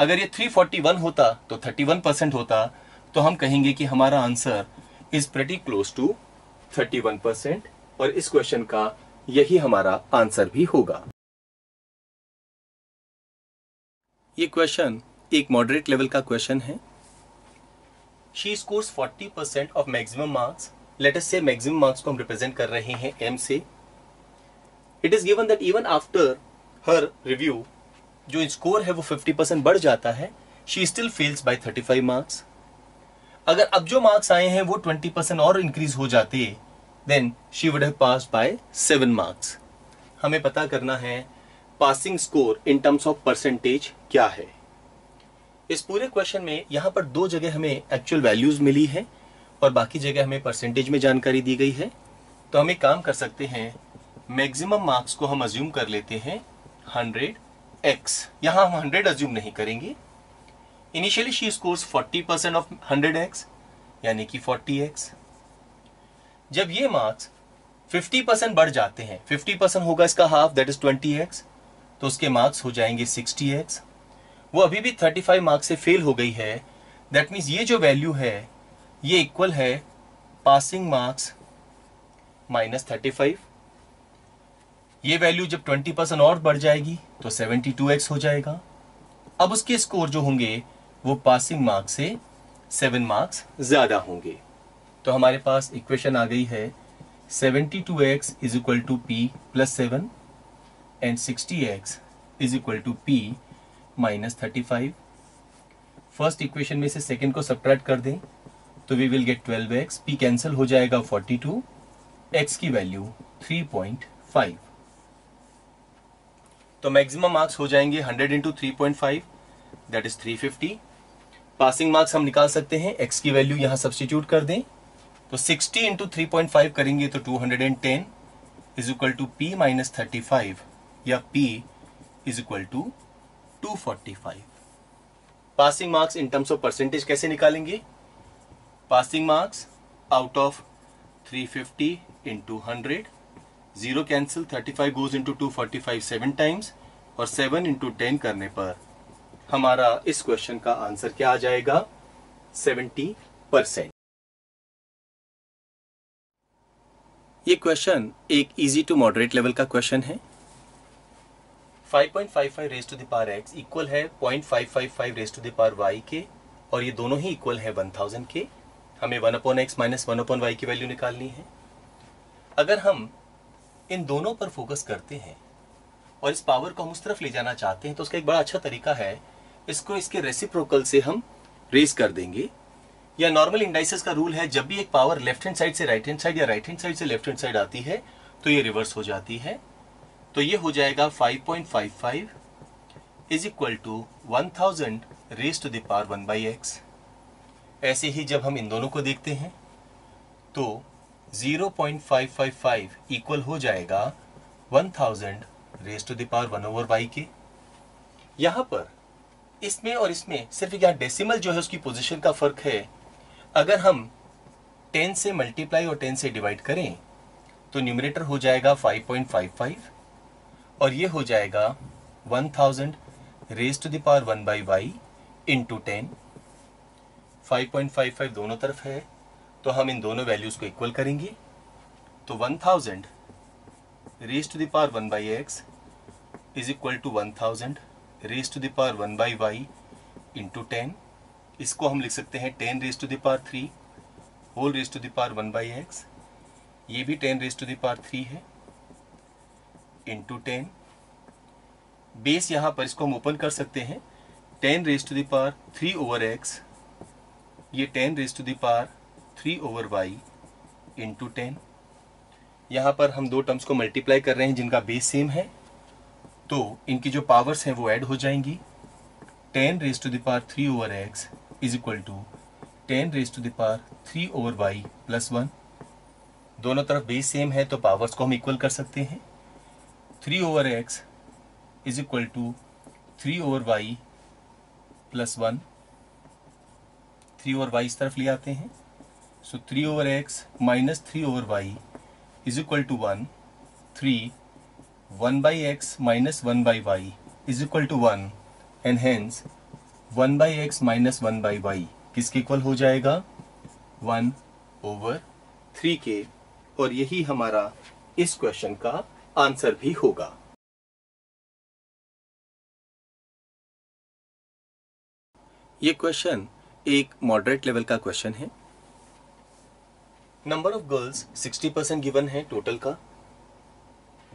अगर ये 341 होता तो 31% होता, तो हम कहेंगे कि हमारा answer is pretty close to 31% और इस क्वेश्चन का यही हमारा आंसर भी होगा। ये क्वेश्चन एक मॉडरेट लेवल का क्वेश्चन है। She scores 40% of maximum marks. Let us say maximum marks को हम रिप्रेजेंट कर रहे हैं एम से। It is given that even after her review जो स्कोर है वो 50% बढ़ जाता है, she still fails by 35 marks. अगर अब जो मार्क्स आए हैं वो 20% और इंक्रीज हो जाते, then she would have pass by 7 marks. हमें पता करना है passing score in terms of percentage क्या है। इस पूरे क्वेश्चन में यहाँ पर 2 जगह हमें एक्चुअल वैल्यूज मिली है और बाकी जगह हमें परसेंटेज में जानकारी दी गई है। तो हम एक काम कर सकते हैं, मैक्सिमम मार्क्स को हम अज्यूम कर लेते हैं 100x। यहाँ हम 100 अज्यूम नहीं करेंगे। Initially she scores 40% of 100x यानी कि 40x। जब ये मार्क्स 50% बढ़ जाते हैं, 50% होगा इसका हाफ दैट इज 20x, तो उसके मार्क्स हो जाएंगे 60x। वो अभी भी 35 मार्क्स से फेल हो गई है, दैट मीन्स ये जो वैल्यू है ये इक्वल है पासिंग मार्क्स माइनस 35। ये वैल्यू जब 20% और बढ़ जाएगी तो 72x हो जाएगा। अब उसके स्कोर जो होंगे वो पासिंग मार्क्स से 7 मार्क्स ज्यादा होंगे। तो हमारे पास इक्वेशन आ गई है 72x is equal to P plus 7 and 60x is equal to P minus 35। First equation में से सेकेंड को सब्ट्रैक्ट कर दें तो we will get 12x। P cancel हो जाएगा 42, x की वैल्यू 3.5। तो मैक्सिमम मार्क्स हो जाएंगे 100 into 3.5 that is 350। Passing marks हम निकाल सकते हैं, x की वैल्यू यहाँ सब्सटीट्यूट कर दें तो 60 इंटू 3.5 करेंगे तो 210 is equal to P minus 35 या p is equal to 245। Passing marks in terms of percentage कैसे निकालेंगे? Passing marks out of 350 into 100, 0 cancel, 35 goes into 245 7 times और 7 इंटू 10 करने पर हमारा इस क्वेश्चन का आंसर क्या आ जाएगा? 70%। ये क्वेश्चन एक इजी टू मॉडरेट लेवल का क्वेश्चन है। 5.55 raise to the power x equal है 0.555 raise to the power y के और ये दोनों ही इक्वल है 1000 के। हमें 1 upon x minus 1 upon y की वैल्यू निकालनी है। अगर हम इन दोनों पर फोकस करते हैं और इस पावर को हम उस तरफ ले जाना चाहते हैं तो उसका एक बड़ा अच्छा तरीका है, इसको इसके रेसिप्रोकल से हम रेज कर देंगे। या नॉर्मल इंडाइसेस का रूल है जब भी एक पावर लेफ्ट हैंड साइड से राइट हैंड साइड या राइट हैंड साइड से लेफ्ट हैंड साइड आती है तो ये रिवर्स हो जाती है। तो ये हो जाएगा 5.55 is equal to 1000 raise to the power 1 by x. ऐसे ही जब हम इन दोनों को देखते हैं तो 0.555 इक्वल हो जाएगा 1000 raise to the power 1/y के। यहाँ पर इसमें और इसमें सिर्फ यहाँ डेसिमल जो है उसकी पोजीशन का फर्क है। अगर हम 10 से मल्टीप्लाई और 10 से डिवाइड करें तो न्यूमरेटर हो जाएगा 5.55 और ये हो जाएगा 1000 raise to the power 1 by y into 10। 5.55 दोनों तरफ है तो हम इन दोनों वैल्यूज को इक्वल करेंगे। तो 1000 raise to the power 1 by x is equal to 1000 raise to the power 1 by y into 10। इसको हम लिख सकते हैं 10 raise to the power 3 whole raise to the power 1 by x। ये भी 10 रेज टू द पावर 3 है इंटू 10। बेस यहाँ पर इसको हम ओपन कर सकते हैं 10 raise to the power 3 over x। ये 10 raise to the power 3 over y into 10। यहाँ पर हम दो टर्म्स को मल्टीप्लाई कर रहे हैं जिनका बेस सेम है तो इनकी जो पावर्स हैं वो ऐड हो जाएंगी। 10 raise to the power 3 over x is equal to 10 raise to the power 3 over y plus 1। दोनों तरफ बेस सेम है तो पावर्स को हम इक्वल कर सकते हैं। 3 over x is equal to 3 over y plus 1। 3 over y इस तरफ ले आते हैं so 3 over x minus 3 over y is equal to 1। 1 by x minus 1 by y is equal to 1 and hence 1 by x minus 1 by y किसके इक्वल हो जाएगा 1/3 के। और यही हमारा इस क्वेश्चन का आंसर भी होगा। ये क्वेश्चन एक मॉडरेट लेवल का क्वेश्चन है। नंबर ऑफ गर्ल्स 60% गिवन है टोटल का।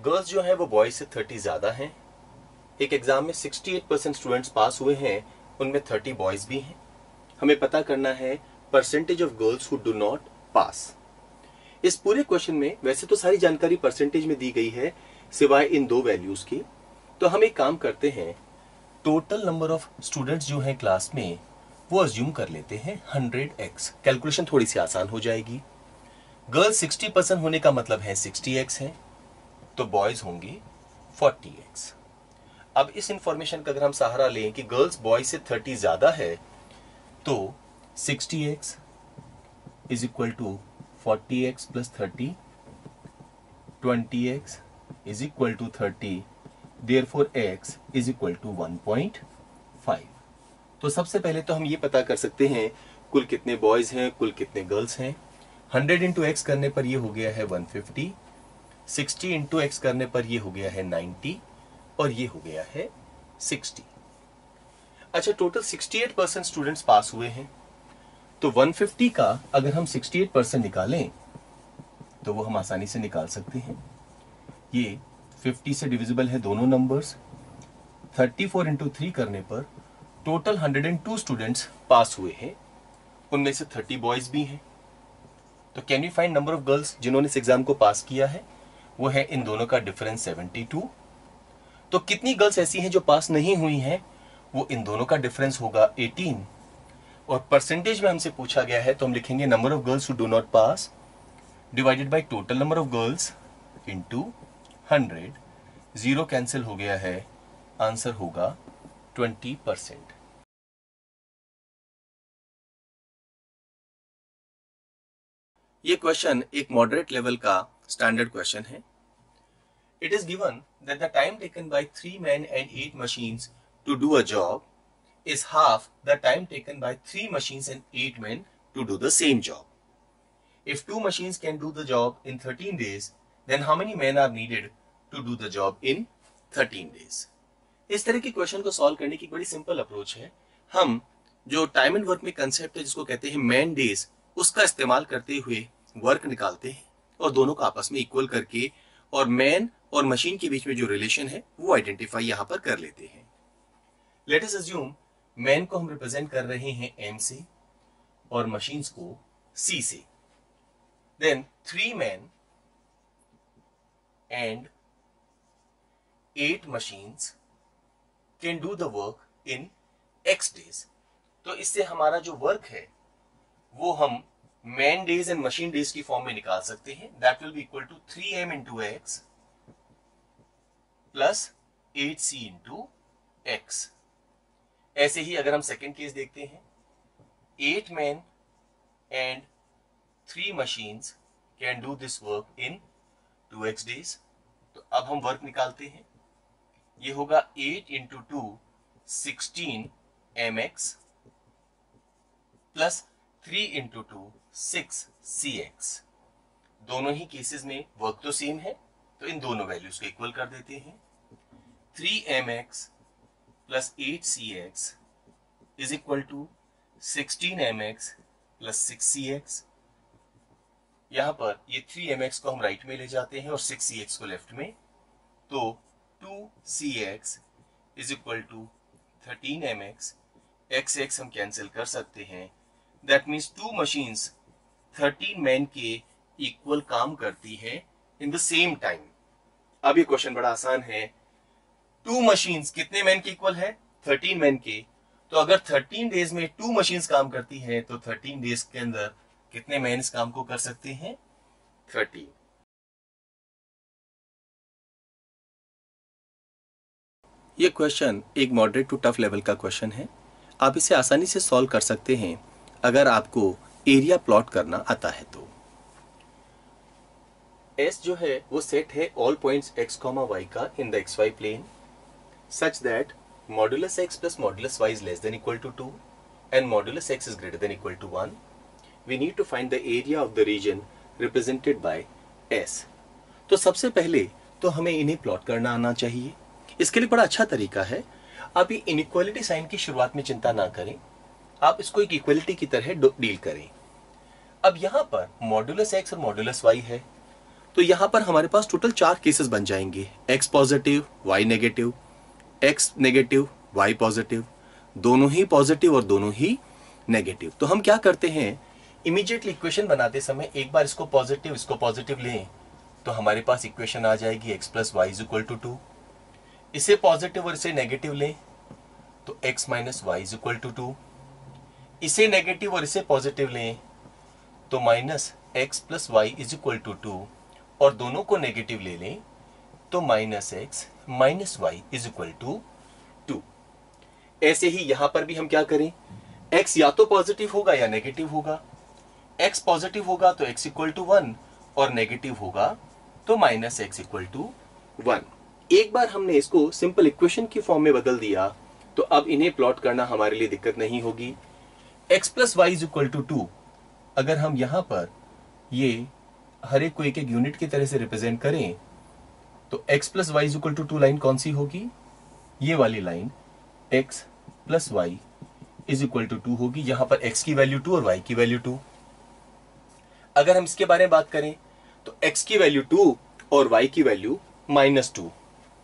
गर्ल्स जो है वो बॉयज से 30 ज्यादा हैं। एक एग्जाम में 68% स्टूडेंट्स पास हुए हैं, उनमें 30 बॉयज भी हैं। हमें पता करना है percentage of girls who do not pass. इस पूरे क्वेश्चन में वैसे तो सारी जानकारी परसेंटेज में दी गई है सिवाय इन दो वैल्यूज की। तो हम एक काम करते हैं, टोटल नंबर ऑफ स्टूडेंट्स जो हैं क्लास में वो अज्यूम कर लेते हैं 100x। कैलकुलेशन थोड़ी सी आसान हो जाएगी। गर्ल्स 60% होने का मतलब है 60x है तो बॉयज होंगे 40x। अब इस इंफॉर्मेशन का अगर हम सहारा लें कि गर्ल्स बॉयज से 30 ज्यादा है तो 60x is equal to 40x plus 30, 20x is equal to 30, therefore x is equal to 1.5। तो सबसे पहले तो हम ये पता कर सकते हैं कुल कितने बॉयज हैं, कुल कितने गर्ल्स हैं। 100 इंटू एक्स करने पर ये हो गया है 150, 60 इंटू एक्स करने पर ये हो गया है 90 और ये हो गया है 60। अच्छा, टोटल 68% स्टूडेंट्स पास हुए हैं तो 150 का अगर हम 68% निकालें तो वो हम आसानी से निकाल सकते हैं। ये 50 से डिविजिबल है दोनों नंबर्स। 34 इंटू 3 करने पर टोटल 102 स्टूडेंट्स पास हुए हैं, उनमें से 30 बॉयज भी हैं। तो can you find number of girls जिन्होंने इस एग्जाम को पास किया है? वो है इन दोनों का डिफरेंस 72। तो कितनी गर्ल्स ऐसी हैं जो पास नहीं हुई हैं? वो इन दोनों का डिफरेंस होगा 18। और परसेंटेज में हमसे पूछा गया है तो हम लिखेंगे number of girls who do not pass divided by total number of girls into 100। 0 cancel हो गया है, आंसर होगा 20%। ये क्वेश्चन एक मॉडरेट लेवल का स्टैंडर्ड क्वेश्चन है। It is given that the time taken by 3 men and 8 machines to do a job is half the time taken by 3 machines and 8 men to do the same job. If 2 machines can do the job in 13 days, then how many man are needed to do the job in 13 days। इस तरह के क्वेश्चन को सॉल्व करने की बड़ी सिंपल अप्रोच है। हम जो टाइम एंड वर्क में कंसेप्ट है जिसको कहते हैं मैन डेज, उसका इस्तेमाल करते हुए वर्क निकालते हैं और दोनों को आपस में इक्वल करके और मैन और मशीन के बीच में जो रिलेशन है वो आइडेंटिफाई यहाँ पर कर लेते हैं। लेट अस अज्यूम मैन को हम रिप्रेजेंट कर रहे हैं एम से और मशीन्स को सी से। Then 3 men and 8 machines can do the work in x days। तो इससे हमारा जो वर्क है वो हम man days and machine days की फॉर्म में निकाल सकते हैं। That will be equal to 3m into x plus 8c into x। ऐसे ही अगर हम सेकेंड केस देखते हैं, 8 men and 3 machines can do this work in 2x days। तो अब हम वर्क निकालते हैं, ये होगा 8 into 2 16 mx plus 3 into 2 6 cx। दोनों ही केसेस में वर्क तो सेम है, तो इन दोनों वैल्यूज को इक्वल कर देते हैं। 3mx plus 8cx is equal to 16mx plus 6cx। यहाँ पर ये 3mx को हम राइट में ले जाते हैं और 6cx को लेफ्ट में, तो 2cx is equal to 13mx। xx हम कैंसिल कर सकते हैं। दैट मीन्स 2 machines 13 men के इक्वल काम करती है इन द सेम टाइम। अब ये क्वेश्चन बड़ा आसान है, 2 machines कितने मैन के इक्वल है? 13 men के। तो अगर 13 days में 2 machines काम करती है तो 13 days के अंदर कितने मैन इस काम को कर सकते हैं? 13। ये क्वेश्चन एक मॉडरेट टू टफ लेवल का क्वेश्चन है। आप इसे आसानी से सॉल्व कर सकते हैं अगर आपको एरिया प्लॉट करना आता है तो। S जो है वो सेट है ऑल पॉइंट्स x, y का in the xy plane such that modulus x plus modulus y is less than equal to 2 and modulus x is greater than equal to 1। We need to find the area of the region represented by S। तो सबसे पहले तो हमें इन्हें प्लॉट करना आना चाहिए। इसके लिए बड़ा अच्छा तरीका है, आप ये इनइक्वालिटी साइन की शुरुआत में चिंता ना करें, आप इसको एक इक्वालिटी की तरह डील करें। अब यहाँ पर मॉड्यूलस x और मॉड्यूलस y है, तो यहाँ पर हमारे पास टोटल 4 केसेस बन जाएंगे। x positive y negative, x negative y positive, दोनों ही पॉजिटिव और दोनों ही नेगेटिव। तो हम क्या करते हैं, इमीडिएटली इक्वेशन बनाते समय एक बार इसको पॉजिटिव लें तो हमारे पास इक्वेशन आ जाएगी x plus Y is equal to 2। इसे पॉजिटिव और इसे नेगेटिव लें तो x minus Y is equal to 2। इसे नेगेटिव और इसे पॉजिटिव लें तो minus x plus Y is equal to 2 और दोनों को नेगेटिव ले लें तो minus x minus Y is equal to 2। ऐसे ही यहाँ पर भी हम क्या करें, x या तो पॉजिटिव होगा या नेगेटिव होगा। x पॉजिटिव होगा तो x इक्वल टू 1 और नेगेटिव होगा तो माइनस x इक्वल टू 1। एक बार हमने इसको सिंपल इक्वेशन की फॉर्म में बदल दिया तो अब इन्हें प्लॉट करना हमारे लिए दिक्कत नहीं होगी। x plus Y is equal to 2 अगर हम यहाँ पर ये हर एक को एक यूनिट की तरह से रिप्रेजेंट करें तो x plus Y is equal to 2 line कौन सी होगी? ये वाली line x plus Y is equal to 2 होगी। यहाँ पर x की वैल्यू 2 और y की वैल्यू 2। अगर हम इसके बारे में बात करें तो x की वैल्यू 2 और y की वैल्यू माइनस 2।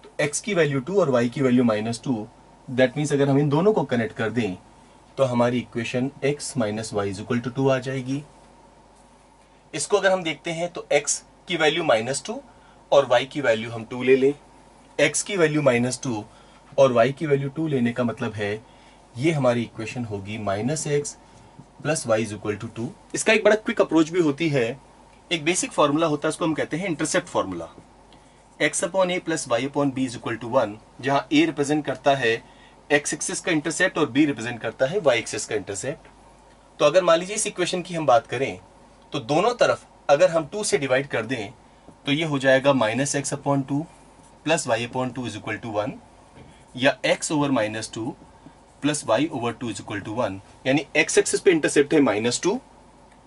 तो x की वैल्यू 2 और y की वैल्यू माइनस 2, दैट मीन्स अगर हम इन दोनों को कनेक्ट कर दें तो हमारी equation x minus Y is equal to 2 आ जाएगी। इसको अगर हम देखते हैं तो x की वैल्यू माइनस 2 और y की वैल्यू हम 2 ले लें। x की वैल्यू माइनस 2 और y की वैल्यू 2 लेने का मतलब है ये हमारी इक्वेशन होगी minus x plus Y is equal to 2। इसका एक बड़ा क्विक अप्रोच भी होती है, एक बेसिक फार्मूला होता है, उसको हम कहते हैं intercept formula. X upon A plus Y upon B is equal to 1, जहाँ ए रिप्रेजेंट करता है एक्स एक्सिस का इंटरसेप्ट और बी रिप्रेजेंट करता है वाई एक्सिस का इंटरसेप्ट। तो अगर मान लीजिए इस इक्वेशन की हम बात करें तो दोनों तरफ अगर हम 2 से डिवाइड कर दें तो ये हो जाएगा minus x upon 2 plus Y upon 2 is equal to 1 या x over minus 2 plus Y over 2 is equal to 1। यानी एक्स एक्सिस पे इंटरसेप्ट है माइनस 2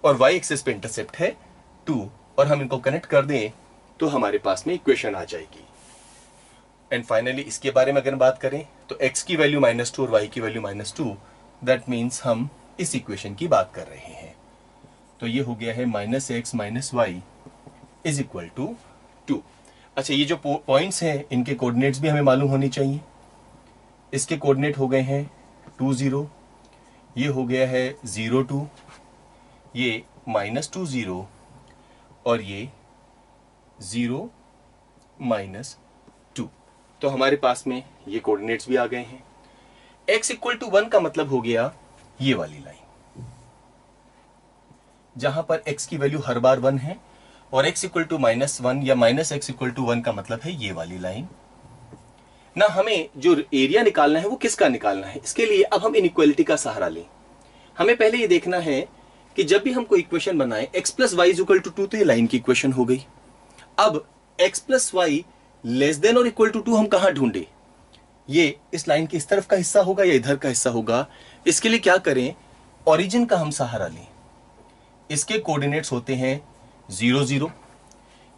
और वाई एक्सिस पे इंटरसेप्ट है 2 और हम इनको कनेक्ट कर दें तो हमारे पास में इक्वेशन आ जाएगी। एंड फाइनली इसके बारे में अगर बात करें तो एक्स की वैल्यू माइनस 2 और वाई की वैल्यू माइनस 2, दैट मीन्स हम इस इक्वेशन की बात कर रहे हैं। तो ये हो गया है minus x minus Y is equal to 2. अच्छा, ये जो पॉइंट्स हैं इनके कोऑर्डिनेट्स भी हमें मालूम होनी चाहिए. इसके कोऑर्डिनेट हो गए हैं 20, ये हो गया है 02, ये -20 और ये 0 -2. तो हमारे पास में ये कोऑर्डिनेट्स भी आ गए हैं. x इक्वल टू 1 का मतलब हो गया ये वाली लाइन जहां पर x की वैल्यू हर बार 1 है, और x इक्वल टू -1 या -x इक्वल टू 1 का मतलब है ये वाली लाइन. ना हमें जो एरिया निकालना है वो किसका निकालना है. इसके लिए अब हम इनइक्वालिटी का सहारा लें. हमें पहले ये देखना है कि जब भी हम कोई इक्वेशन बनाए x + y = 2 तो ये लाइन की इक्वेशन हो गई. अब x + y < 2 हम कहां ढूंढे. ये इस लाइन के इस तरफ का हिस्सा होगा या इधर का हिस्सा होगा. इसके लिए क्या करें, ओरिजिन का हम सहारा लें. इसके कोऑर्डिनेट्स होते हैं 00.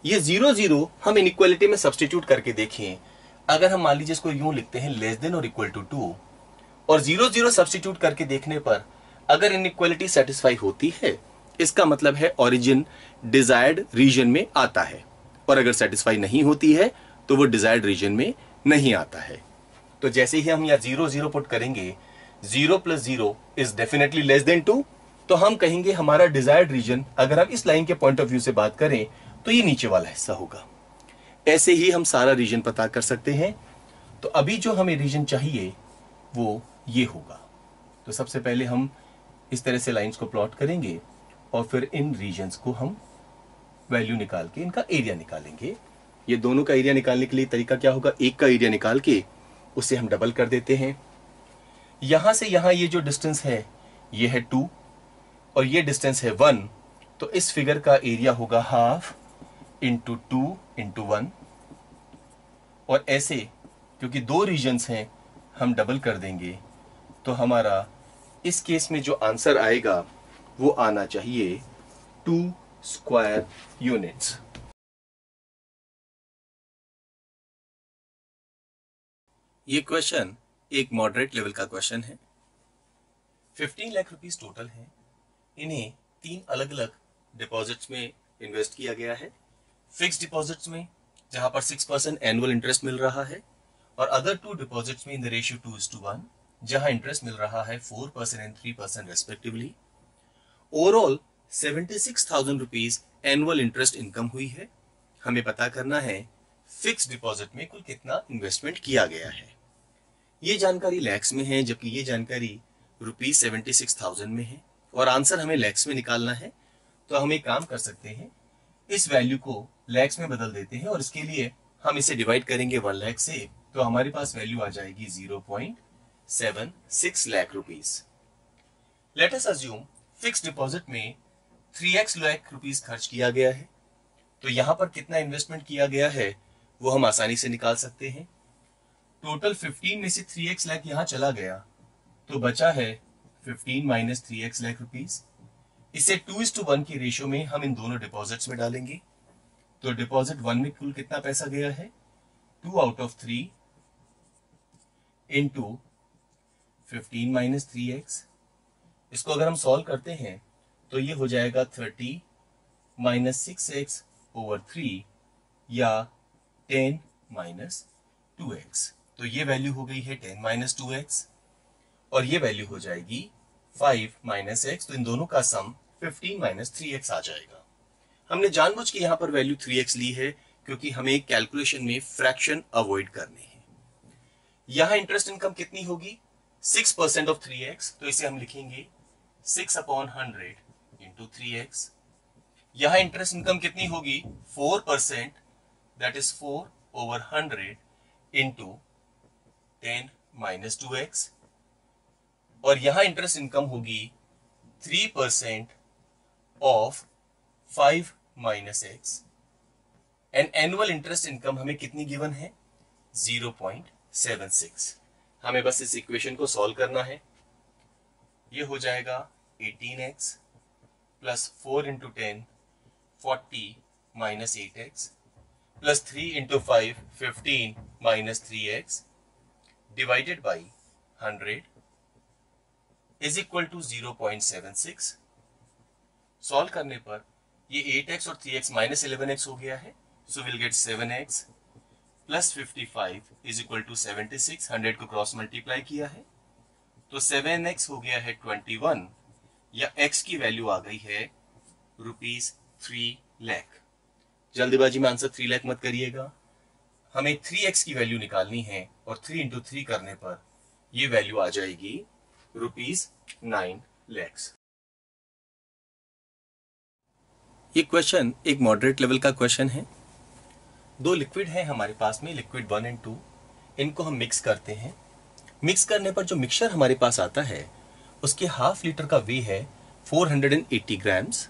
ये 00 हम इनइक्वालिटी में सब्स्टिट्यूट करके देखें. अगर हम मान लीजिए इसको यूं लिखते हैं < <2 और 00 सब्स्टिट्यूट करके देखने पर अगर इनइक्वालिटी सेटिस्फाई होती है इसका मतलब है ओरिजिन डिजायर्ड रीजन में आता है, और अगर सेटिस्फाई नहीं होती है तो वो डिजायर्ड रीजन में नहीं आता है. तो जैसे ही हम यहाँ 00 पुट करेंगे 0 + 0 is definitely < 2. तो हम कहेंगे हमारा डिजायर्ड रीजन, अगर हम इस लाइन के पॉइंट ऑफ व्यू से बात करें तो ये नीचे वाला हिस्सा होगा. ऐसे ही हम सारा रीजन पता कर सकते हैं. तो अभी जो हमें रीजन चाहिए वो ये होगा. तो सबसे पहले हम इस तरह से लाइंस को प्लॉट करेंगे और फिर इन रीजन्स को हम वैल्यू निकाल के इनका एरिया निकालेंगे. ये दोनों का एरिया निकालने के लिए तरीका क्या होगा, एक का एरिया निकाल के उसे हम डबल कर देते हैं. यहां से यहां ये जो डिस्टेंस है ये है 2 और ये डिस्टेंस है 1, तो इस फिगर का एरिया होगा ½ × 2 × 1. और ऐसे क्योंकि दो रीजन्स हैं हम डबल कर देंगे. तो हमारा इस केस में जो आंसर आएगा वो आना चाहिए 2 स्क्वायर यूनिट्स. ये क्वेश्चन एक मॉडरेट लेवल का क्वेश्चन है. 15 लाख रुपीस टोटल हैं. इन्हें 3 अलग अलग डिपॉजिट्स में इन्वेस्ट किया गया है. फिक्स डिपॉजिट्स में जहां पर 6% एनुअल इंटरेस्ट मिल रहा है, और अदर 2 डिपॉजिट्स में इन द रेशियो 2:1 जहां इंटरेस्ट मिल रहा है 4% and 3% respectively. Overall 76,000 rupees annual interest income हुई है. हमें पता करना है फिक्स डिपॉजिट में कुल कितना इन्वेस्टमेंट किया गया है. ये जानकारी लैक्स में है जबकि ये जानकारी ₹76,000 में है, और आंसर हमें लैक्स में निकालना है. तो हम एक काम कर सकते हैं, इस वैल्यू को लैक्स में बदल देते हैं, और इसके लिए हम इसे डिवाइड करेंगे 1 लाख से. तो हमारे पास वैल्यू आ जाएगी 0.76 lakh rupees. Let us assume fix deposit में 3 लाख रुपीस खर्च किया गया है. तो यहाँ पर कितना इन्वेस्टमेंट किया गया है वो हम आसानी से निकाल सकते हैं. टोटल 15 में से 3 लाख यहाँ चला गया, तो बचा है 15 - 3 लाख रुपीस. इसे 2:1 की रेशियो में हम इन दोनों डिपॉजिट्स में डालेंगे. तो डिपॉजिट 1 में कुल कितना पैसा गया है, 2/3 इंटू 15 - 3x. इसको अगर हम सॉल्व करते हैं तो ये हो जाएगा 30 - 6x/3 या 10 - 2x. तो ये वैल्यू हो गई है 10 - 2x, और ये वैल्यू हो जाएगी 5 - x. तो इन दोनों का सम 15 - 3x आ जाएगा. हमने जानबूझ के यहाँ पर वैल्यू 3x ली है क्योंकि हमें कैलकुलेशन में फ्रैक्शन अवॉइड करने हैं. यहाँ इंटरेस्ट इनकम कितनी होगी, 6% ऑफ 3x. तो इसे हम लिखेंगे 6/100 × 3x. यहाँ इंटरेस्ट इनकम कितनी होगी, 4%, दैट इज 4/100 × 10 - 2x. और यहाँ इंटरेस्ट इनकम होगी 3% of 5 - x. And annual interest income हमें कितनी गिवन है, 0.76. हमें बस इस इक्वेशन को सॉल्व करना है. ये हो जाएगा 18x + 4 × 10 40 - 8x plus 3 × 5 15 - 3x divided by 100 is equal to 0.76. Solve करने पर ये 8x और 3x माइनस 11x हो गया है, so will get 7x plus 55 is equal to 76, 100 को क्रॉस मल्टीप्लाई किया है तो 7x हो गया है 21 या x की वैल्यू आ गई है रुपीज 3 लाख। जल्दीबाजी में आंसर 3 लाख मत करिएगा, हमें 3x की वैल्यू निकालनी है और 3 × 3 करने पर ये वैल्यू आ जाएगी रुपीज 9 लाख। ये क्वेश्चन एक मॉडरेट लेवल का क्वेश्चन है। दो लिक्विड हैं हमारे पास में, लिक्विड 1 और 2, इनको हम मिक्स करते हैं। मिक्स करने पर जो मिक्सचर हमारे पास आता है उसके हाफ लीटर का वे है 480 ग्राम्स।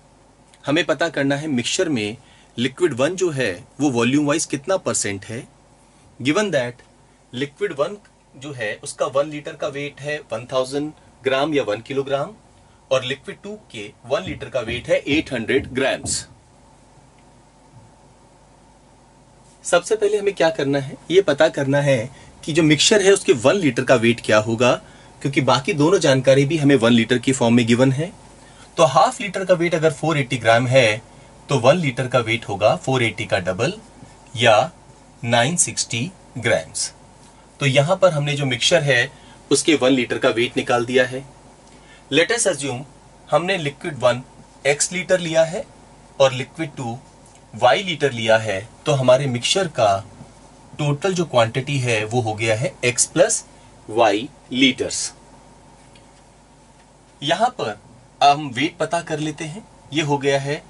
हमें पता करना है मिक्सचर में लिक्विड 1 जो है वो वॉल्यूम वाइज कितना परसेंट है। गिवन दैट लिक्विड 1 जो है उसका 1 लीटर का वेट है 1000 ग्राम या 1 किलोग्राम और लिक्विड 2 के 1 लीटर का वेट है 800 ग्राम्स। सबसे पहले हमें क्या करना है, ये पता करना है कि जो मिक्सचर है उसके 1 लीटर का वेट क्या होगा, क्योंकि बाकी दोनों जानकारी भी हमें 1 लीटर की फॉर्म में गिवन है। तो हाफ लीटर का वेट अगर 480 ग्राम है तो 1 लीटर का वेट होगा 480 का डबल या 960 ग्राम्स। तो यहां पर हमने जो मिक्सचर है उसके 1 लीटर का वेट निकाल दिया है। लेट अस अज्यूम हमने लिक्विड 1 x लीटर लिया है और लिक्विड 2 y लीटर लिया है, तो हमारे मिक्सचर का टोटल जो क्वांटिटी है वो हो गया है x प्लस y लीटर्स। यहां पर हम वेट पता कर लेते हैं, ये हो गया है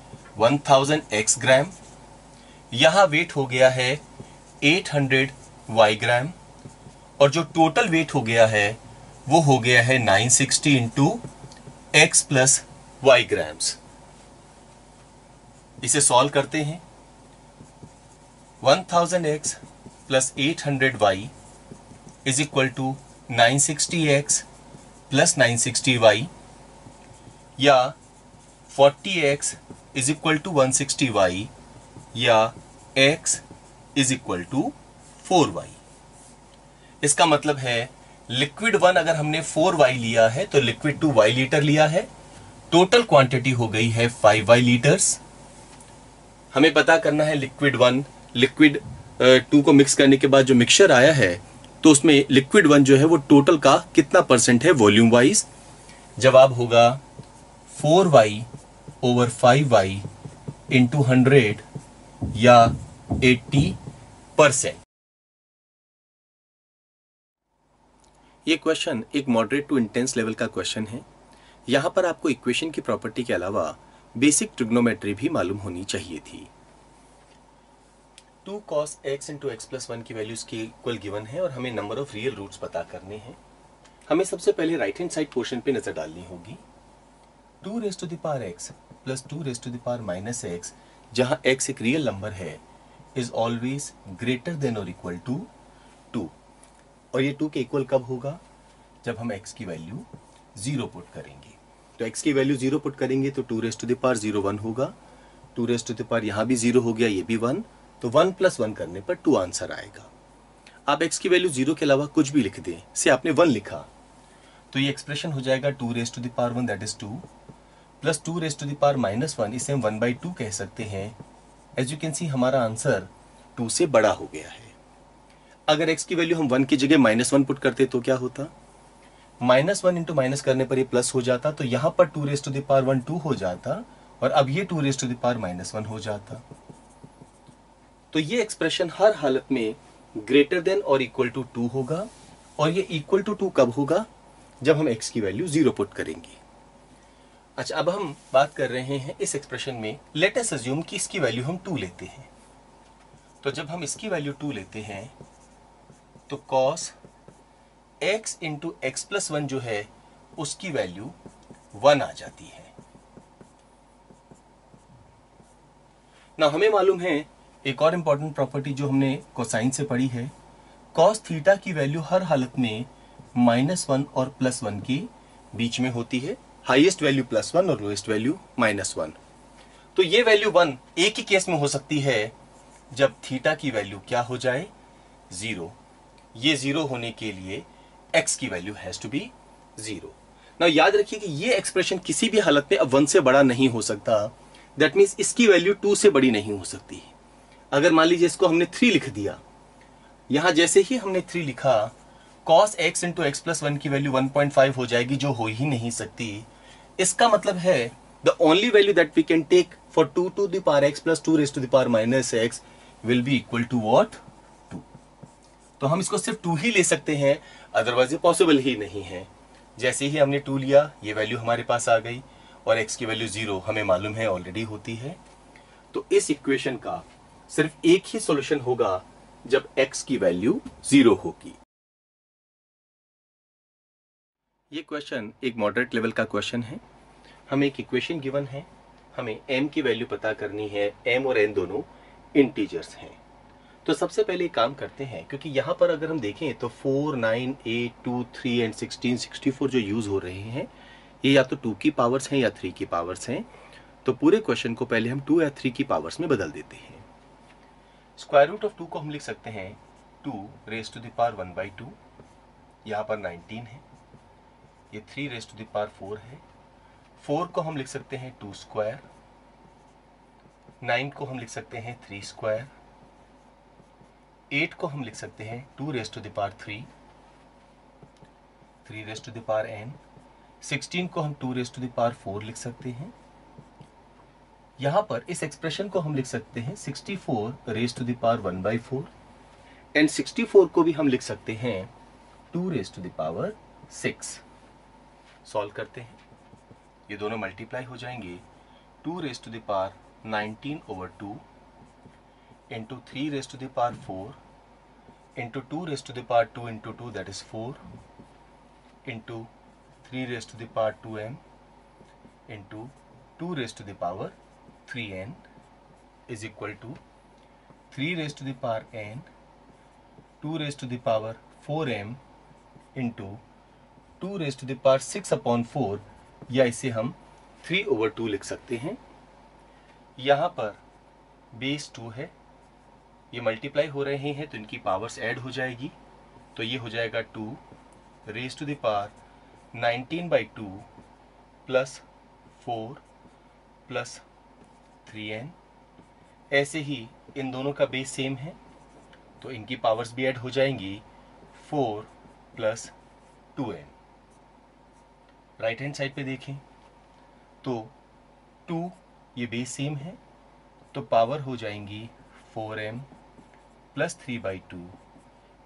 1000x ग्राम, यहां वेट हो गया है 800y ग्राम और जो टोटल वेट हो गया है वो हो गया है 960 into x plus Y grams. इसे सॉल्व करते हैं, 1000x plus 800y is equal to 960x plus 960y या 40x is equal to 160y या x is equal to 4y। इसका मतलब है लिक्विड 1 अगर हमने 4y लिया है तो लिक्विड 2 y लीटर लिया है, टोटल क्वांटिटी हो गई है 5y लीटर्स। हमें पता करना है लिक्विड 1 लिक्विड 2 को मिक्स करने के बाद जो मिक्सचर आया है तो उसमें लिक्विड 1 जो है वो टोटल का कितना परसेंट है वॉल्यूम वाइज। जवाब होगा 4y ओवर 5y इंटू 100 या 80%। ये क्वेश्चन एक मॉडरेट टू इंटेंस लेवल का क्वेश्चन है। यहाँ पर आपको इक्वेशन की प्रॉपर्टी के अलावा बेसिक ट्रिग्नोमेट्री भी मालूम होनी चाहिए थी। 2cos x into x plus 1 की वैल्यूज के इक्वल गिवन है और हमें नंबर ऑफ रियल रूट्स पता करने हैं। हमें सबसे पहले राइट हैंड साइड पोर्शन पे नजर डालनी होगी। 2 raised to the power x plus 2 raised to the power minus x जहां x एक रियल नंबर है इज ऑलवेज ग्रेटर देन और इक्वल टू 2 और ये 2 के इक्वल कब होगा, जब हम x की वैल्यू 0 पुट करेंगे। तो x की वैल्यू 0 पुट करेंगे तो 2 raised to the power 0 1 होगा, 2 raised to the power यहाँ भी 0 हो गया ये भी 1, तो 1 + 1 करने पर 2 आंसर आएगा। आप x की वैल्यू 0 के अलावा कुछ भी लिख दें, से आपने 1 लिखा तो ये एक्सप्रेशन हो जाएगा 2 raised to the power 1 दैट is 2 plus 2 raised to the power minus 1, इसे हम 1/2 कह सकते हैं। एज यू कैन सी हमारा आंसर 2 से बड़ा हो गया है। अगर x की वैल्यू हम 1 की जगह -1 पुट करते तो क्या होता, -1 इंटू माइनस करने पर ये प्लस हो जाता, तो यहाँ पर 2 raised to the power 1 2 हो जाता और अब ये 2 raised to the power -1 हो जाता। तो ये एक्सप्रेशन हर हालत में ग्रेटर देन और इक्वल टू 2 होगा और ये इक्वल टू 2 कब होगा, जब हम x की वैल्यू 0 पुट करेंगे। अच्छा, अब हम बात कर रहे हैं इस एक्सप्रेशन में, लेट अस अज्यूम कि इसकी वैल्यू हम 2 लेते हैं। तो जब हम इसकी वैल्यू 2 लेते हैं तो cos x into x plus 1 जो है उसकी वैल्यू 1 आ जाती है। ना हमें मालूम है एक और इम्पॉर्टेंट प्रॉपर्टी जो हमने कोसाइन से पढ़ी है, cos थीटा की वैल्यू हर हालत में -1 और +1 के बीच में होती है, हाईएस्ट वैल्यू +1 और लोएस्ट वैल्यू -1। तो ये वैल्यू 1 एक ही केस में हो सकती है जब थीटा की वैल्यू क्या हो जाए 0। ये 0 होने के लिए x की value has to be 0। Now याद रखिए कि ये एक्सप्रेशन किसी भी हालत में अब 1 से बड़ा नहीं हो सकता, दैट मीन्स इसकी वैल्यू 2 से बड़ी नहीं हो सकती। अगर मान लीजिए इसको हमने 3 लिख दिया, यहाँ जैसे ही हमने 3 लिखा cos x into x plus 1 की वैल्यू 1.5 हो जाएगी, जो हो ही नहीं सकती। इसका मतलब है the only value that we can take for 2 to the power x plus 2 raise to the power minus x will be equal to what 2। तो हम इसको सिर्फ 2 ही ले सकते हैं, अदरवाइज ये पॉसिबल ही नहीं है। जैसे ही हमने 2 लिया, ये वैल्यू हमारे पास आ गई और x की वैल्यू 0 हमें मालूम है ऑलरेडी होती है। तो इस इक्वेशन का सिर्फ एक ही सॉल्यूशन होगा जब x की वैल्यू 0 होगी। ये क्वेश्चन एक मॉडरेट लेवल का क्वेश्चन है। हमें एक इक्वेशन गिवन है, हमें m की वैल्यू पता करनी है। m और n दोनों इंटीजर्स हैं। तो सबसे पहले काम करते हैं, क्योंकि यहाँ पर अगर हम देखें तो 4, 9, 8, 2, 3 एंड 16, 64 जो यूज़ हो रहे हैं ये या तो 2 की पावर्स हैं या 3 की पावर्स हैं। तो पूरे क्वेश्चन को पहले हम 2 या 3 की पावर्स में बदल देते हैं। स्क्वायर रूट ऑफ 2 को हम लिख सकते हैं 2 रेज टू द पावर 1/2, यहाँ पर 19 है। ये 3 रेज टू द पावर 4 है। 4 को हम लिख सकते हैं 2 स्क्वायर, 9 को हम लिख सकते हैं 3 स्क्वायर, 8 को हम लिख सकते हैं 2 raise to the power 3, 3 raise to the power n, 16 को हम 2 रेज टू द पावर 4 लिख सकते हैं। यहाँ पर इस एक्सप्रेशन को हम लिख सकते हैं 64 raise to the power 1/4 and 64 को भी हम लिख सकते हैं 2 raise to the power 6। Solve करते हैं, ये दोनों मल्टीप्लाई हो जाएंगे। 2 raise to the power 19/2 into 3 raise to the power 4 into 2 raise to the power 2 into 2 that is 4 into 3 raise to the power 2m into 2 raise to the power 3n is equal to 3 raise to the power n 2 raise to the power 4m into 2 raise to the power 6/4, या इसे हम 3/2 लिख सकते हैं। यहाँ पर बेस 2 है, ये मल्टीप्लाई हो रहे हैं तो इनकी पावर्स ऐड हो जाएगी। तो ये हो जाएगा 2 raise to the power 19/2 plus 4 plus 3n। ऐसे ही इन दोनों का बेस सेम है तो इनकी पावर्स भी ऐड हो जाएंगी 4 plus 2n। Right hand side पे देखें तो 2 ये बेस सेम है तो पावर हो जाएंगी 4m plus 3/2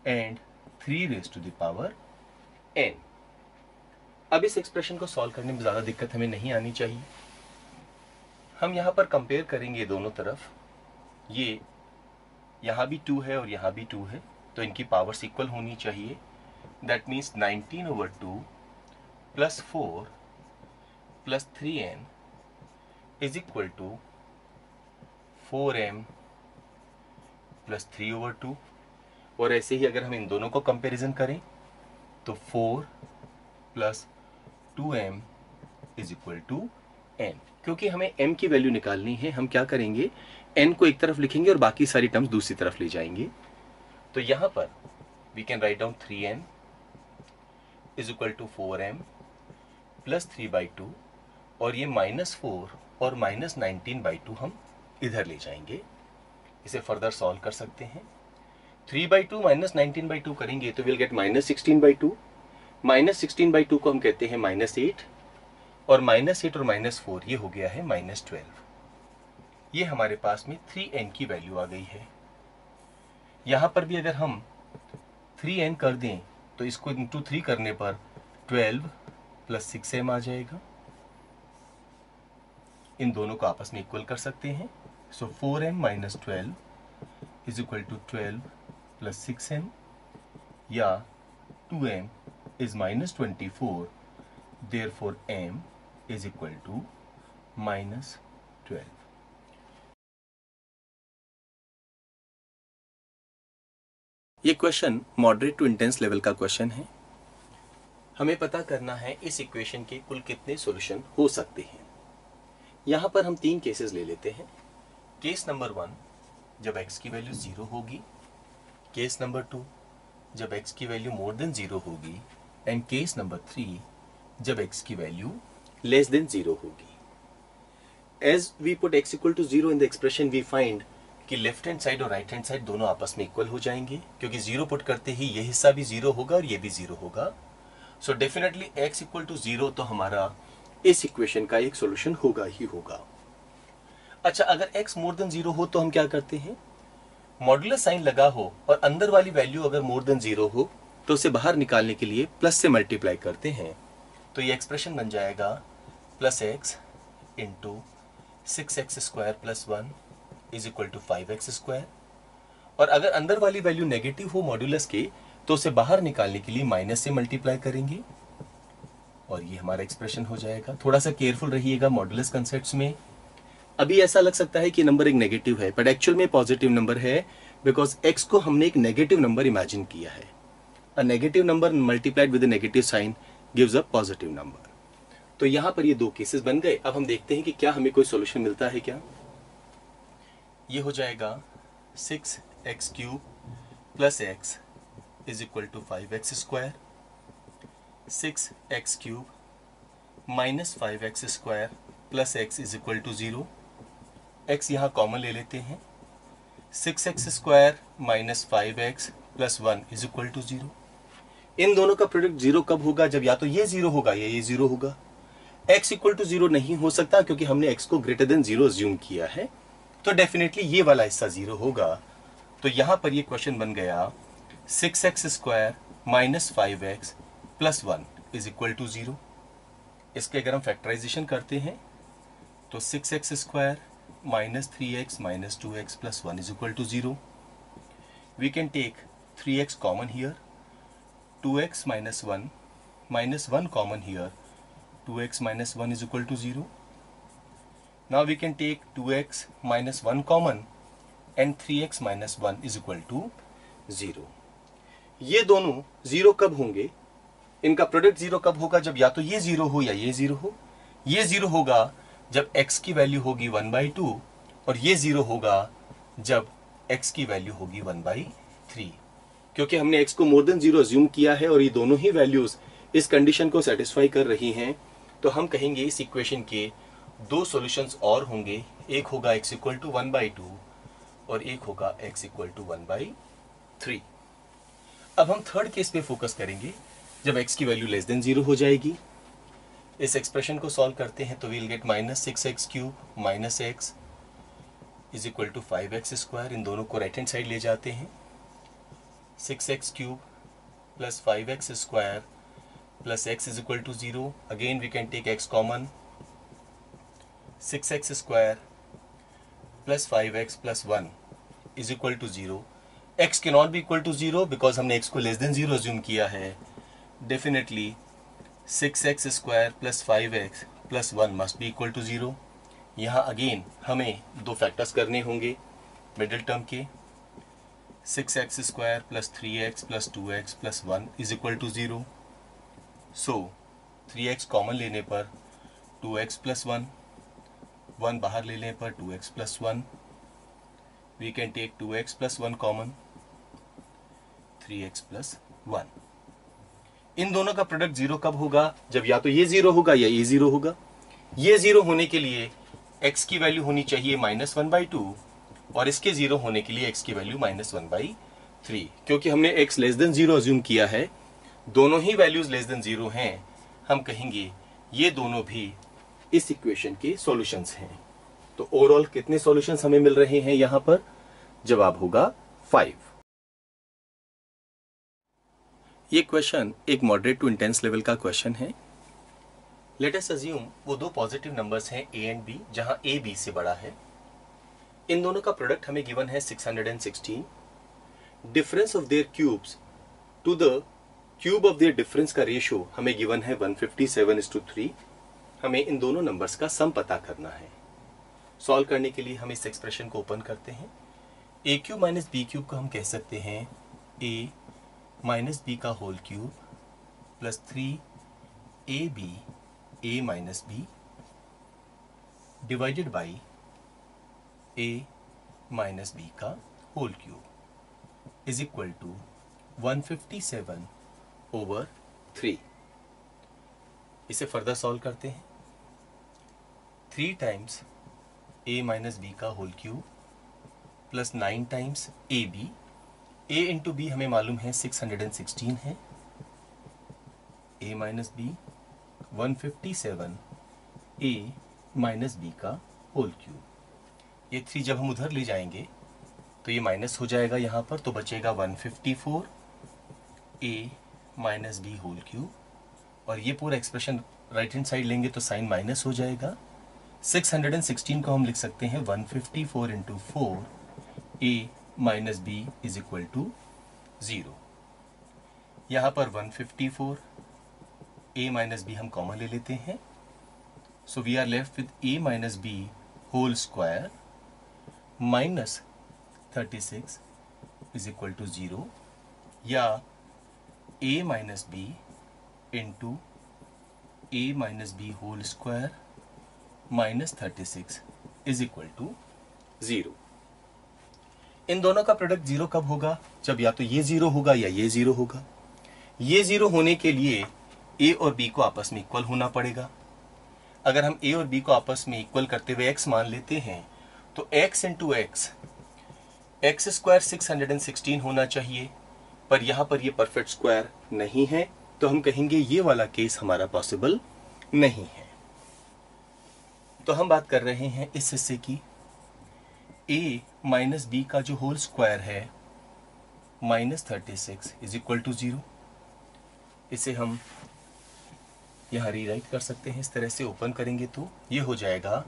and 3 raise to the power n। अब इस एक्सप्रेशन को सॉल्व करने में ज़्यादा दिक्कत हमें नहीं आनी चाहिए। हम यहाँ पर कंपेयर करेंगे दोनों तरफ, ये यहाँ भी 2 है और यहाँ भी 2 है तो इनकी पावर्स इक्वल होनी चाहिए। That means 19/2 plus 4 plus 3n is equal to 4m plus 3/2। और ऐसे ही अगर हम इन दोनों को कंपैरिजन करें तो 4 plus 2m is equal to n। क्योंकि हमें m की वैल्यू निकालनी है, हम क्या करेंगे n को एक तरफ लिखेंगे और बाकी सारी टर्म्स दूसरी तरफ ले जाएंगे। तो यहाँ पर we can write down 3m is equal to 4m plus 3/2 और ये -4 और -19/2 हम इधर ले जाएंगे। इसे फर्दर सॉल्व कर सकते हैं। 3/2 -19/2 करेंगे तो विल गेट -16/2। -16/2 को हम कहते हैं -8 और -8 और -4 ये हो गया है -12। ये हमारे पास में 3n की वैल्यू आ गई है। यहाँ पर भी अगर हम 3n कर दें तो इसको इंटू 3 करने पर 12 प्लस 6m आ जाएगा। इन दोनों को आपस में इक्वल कर सकते हैं। So 4m minus 12 is equal to 12 plus 6m या 2m is minus 24, therefore m is equal to minus 12। ये question moderate to intense level का क्वेश्चन है। हमें पता करना है इस इक्वेशन के कुल कितने सॉल्यूशन हो सकते हैं। यहाँ पर हम 3 केसेस ले लेते हैं। केस नंबर 1 जब x की वैल्यू 0 होगी, केस नंबर 2 जब x की वैल्यू मोर देन 0 होगी एंड केस नंबर 3 जब x की वैल्यू लेस देन 0 होगी। as we put x equal to 0 in the expression, we find कि लेफ्ट हैंड साइड और राइट हैंड साइड दोनों आपस में इक्वल हो जाएंगे, क्योंकि जीरो पुट करते ही ये हिस्सा भी जीरो होगा और ये भी जीरो होगा. So definitely x equal to 0 तो हमारा इस इक्वेशन का एक सॉल्यूशन होगा ही होगा. अच्छा, अगर x मोर देन 0 हो तो हम क्या करते हैं, मॉडुलस साइन लगा हो और अंदर वाली वैल्यू अगर मोर देन 0 हो तो उसे बाहर निकालने के लिए प्लस से मल्टीप्लाई करते हैं. तो ये एक्सप्रेशन बन जाएगा plus x into 6x² plus 1 is equal to 5x². और अगर अंदर वाली वैल्यू नेगेटिव हो मॉड्यूलस के तो उसे बाहर निकालने के लिए माइनस से मल्टीप्लाई करेंगे और ये हमारा एक्सप्रेशन हो जाएगा. थोड़ा सा केयरफुल रहिएगा मॉड्यूलस कॉन्सेप्ट्स में. अभी ऐसा लग सकता है कि नंबर एक नेगेटिव है, बट एक्चुअल में पॉजिटिव नंबर है, बिकॉज x को हमने एक नेगेटिव नंबर इमेजिन किया है. A negative number multiplied with a negative sign gives a positive number. तो यहाँ पर ये दो केसेस बन गए. अब हम देखते हैं कि क्या हमें कोई सॉल्यूशन मिलता है क्या. ये हो जाएगा 6x³ plus x is equal to 5x². 6x³ minus 5x² plus x is equal to 0. X यहाँ कॉमन ले लेते हैं. 6x² minus 5x plus 1 is equal to 0. इन दोनों का प्रोडक्ट 0 कब होगा, जब या तो ये 0 होगा या ये 0 होगा. x इक्वल टू 0 नहीं हो सकता क्योंकि हमने x को ग्रेटर देन 0 अज्यूम किया है, तो डेफिनेटली ये वाला हिस्सा 0 होगा. तो यहाँ पर ये क्वेश्चन बन गया 6x² minus 5x plus 1 is equal to 0. इसके अगर हम फैक्टराइजेशन करते हैं तो 6x² minus 3x minus 2x plus 1 is equal to 0. We can take 3x common here, 2x minus 1 common here, 2x minus 1 is equal to 0. Now we can take 2x minus 1 common and 3x minus 1 is equal to 0. ये दोनों 0 कब होंगे, इनका प्रोडक्ट 0 कब होगा, जब या तो ये 0 हो या ये 0 हो. ये 0 होगा जब x की वैल्यू होगी 1/2 और ये 0 होगा जब x की वैल्यू होगी 1/3, क्योंकि हमने x को मोर देन 0 अज्यूम किया है और ये दोनों ही वैल्यूज इस कंडीशन को सेटिस्फाई कर रही हैं. तो हम कहेंगे इस इक्वेशन के दो सॉल्यूशंस और होंगे. एक होगा x इक्वल टू 1/2 और एक होगा x इक्वल टू 1/3. अब हम थर्ड केस पे फोकस करेंगे जब x की वैल्यू लेस देन 0 हो जाएगी. इस एक्सप्रेशन को सॉल्व करते हैं तो we'll get minus 6x³ minus x is equal to 5x². इन दोनों को राइट हैंड साइड ले जाते हैं. 6x³ plus 5x² plus x is equal to 0. Again we can take x common. 6x² plus 5x plus 1 is equal to 0. X के नॉट भी इक्वल टू 0 बिकॉज हमने x को लेस देन 0 अज्यूम किया है. Definitely 6x² plus 5x plus 1 must भी इक्वल टू 0. यहाँ अगेन हमें दो फैक्टर्स करने होंगे मिडिल टर्म के. 6x² plus 3x plus 2x plus 1 is equal to 0. So 3x common लेने पर 2x प्लस 1 बाहर ले लेने पर 2x plus 1. We can take 2x plus 1 common, 3x plus 1. इन दोनों का प्रोडक्ट 0 कब होगा, जब या तो ये 0 होगा या ये 0 होगा. ये 0 होने के लिए x की वैल्यू होनी चाहिए माइनस 1/2 और इसके 0 होने के लिए x की वैल्यू माइनस 1/3. क्योंकि हमने x लेस देन 0 अज्यूम किया है, दोनों ही वैल्यूज लेस देन 0 हैं, हम कहेंगे ये दोनों भी इस इक्वेशन के सॉल्यूशंस हैं. तो ओवरऑल कितने सॉल्यूशंस हमें मिल रहे हैं यहां पर, जवाब होगा 5. ये क्वेश्चन एक मॉडरेट टू इंटेंस लेवल का क्वेश्चन है. लेट अस अज्यूम वो दो पॉजिटिव नंबर्स हैं a एंड b, जहां a b से बड़ा है. इन दोनों का प्रोडक्ट हमें गिवन है 616. Difference of their cubes to the cube of their difference का रेशियो हमें गिवन है 157:3. हमें इन दोनों नंबर्स का सम पता करना है. सॉल्व करने के लिए हम इस एक्सप्रेशन को ओपन करते हैं. A cube minus b cube को हम कह सकते हैं ए माइनस बी का whole cube plus 3ab a minus b divided by a minus b का whole cube is equal to 157/3. इसे फर्दर सॉल्व करते हैं. 3 टाइम्स ए माइनस बी का whole cube plus 9 times a b. A into b हमें मालूम है 616 है, a minus b 157 a minus b का होल क्यूब। ये 3 जब हम उधर ले जाएंगे तो ये माइनस हो जाएगा यहाँ पर, तो बचेगा 154 a minus b whole cube. और ये पूरा एक्सप्रेशन राइट हैंड साइड लेंगे तो साइन माइनस हो जाएगा। 616 को हम लिख सकते हैं 154 into 4 a minus b is equal to 0। यहाँ पर 154 ए माइनस बी हम कॉमन ले लेते हैं, so we are left with a minus b whole square minus 36 is equal to 0, या a minus b into a minus b whole square minus 36 is equal to 0। इन दोनों का प्रोडक्ट 0 कब होगा? जब या तो ये 0 होगा या ये 0 होगा। ये 0 होने के लिए ए और बी को आपस में इक्वल होना पड़ेगा। अगर हम ए और बी को आपस में इक्वल करते हुए x मान लेते हैं तो x into x, x square 616 होना चाहिए, पर यहाँ पर ये परफेक्ट स्क्वायर नहीं है तो हम कहेंगे ये वाला केस हमारा पॉसिबल नहीं है। तो हम बात कर रहे हैं इस हिस्से की, a माइनस बी का जो होल स्क्वायर है माइनस 36 इज इक्वल टू 0। इसे हम यहाँ रीराइट कर सकते हैं इस तरह से, ओपन करेंगे तो ये हो जाएगा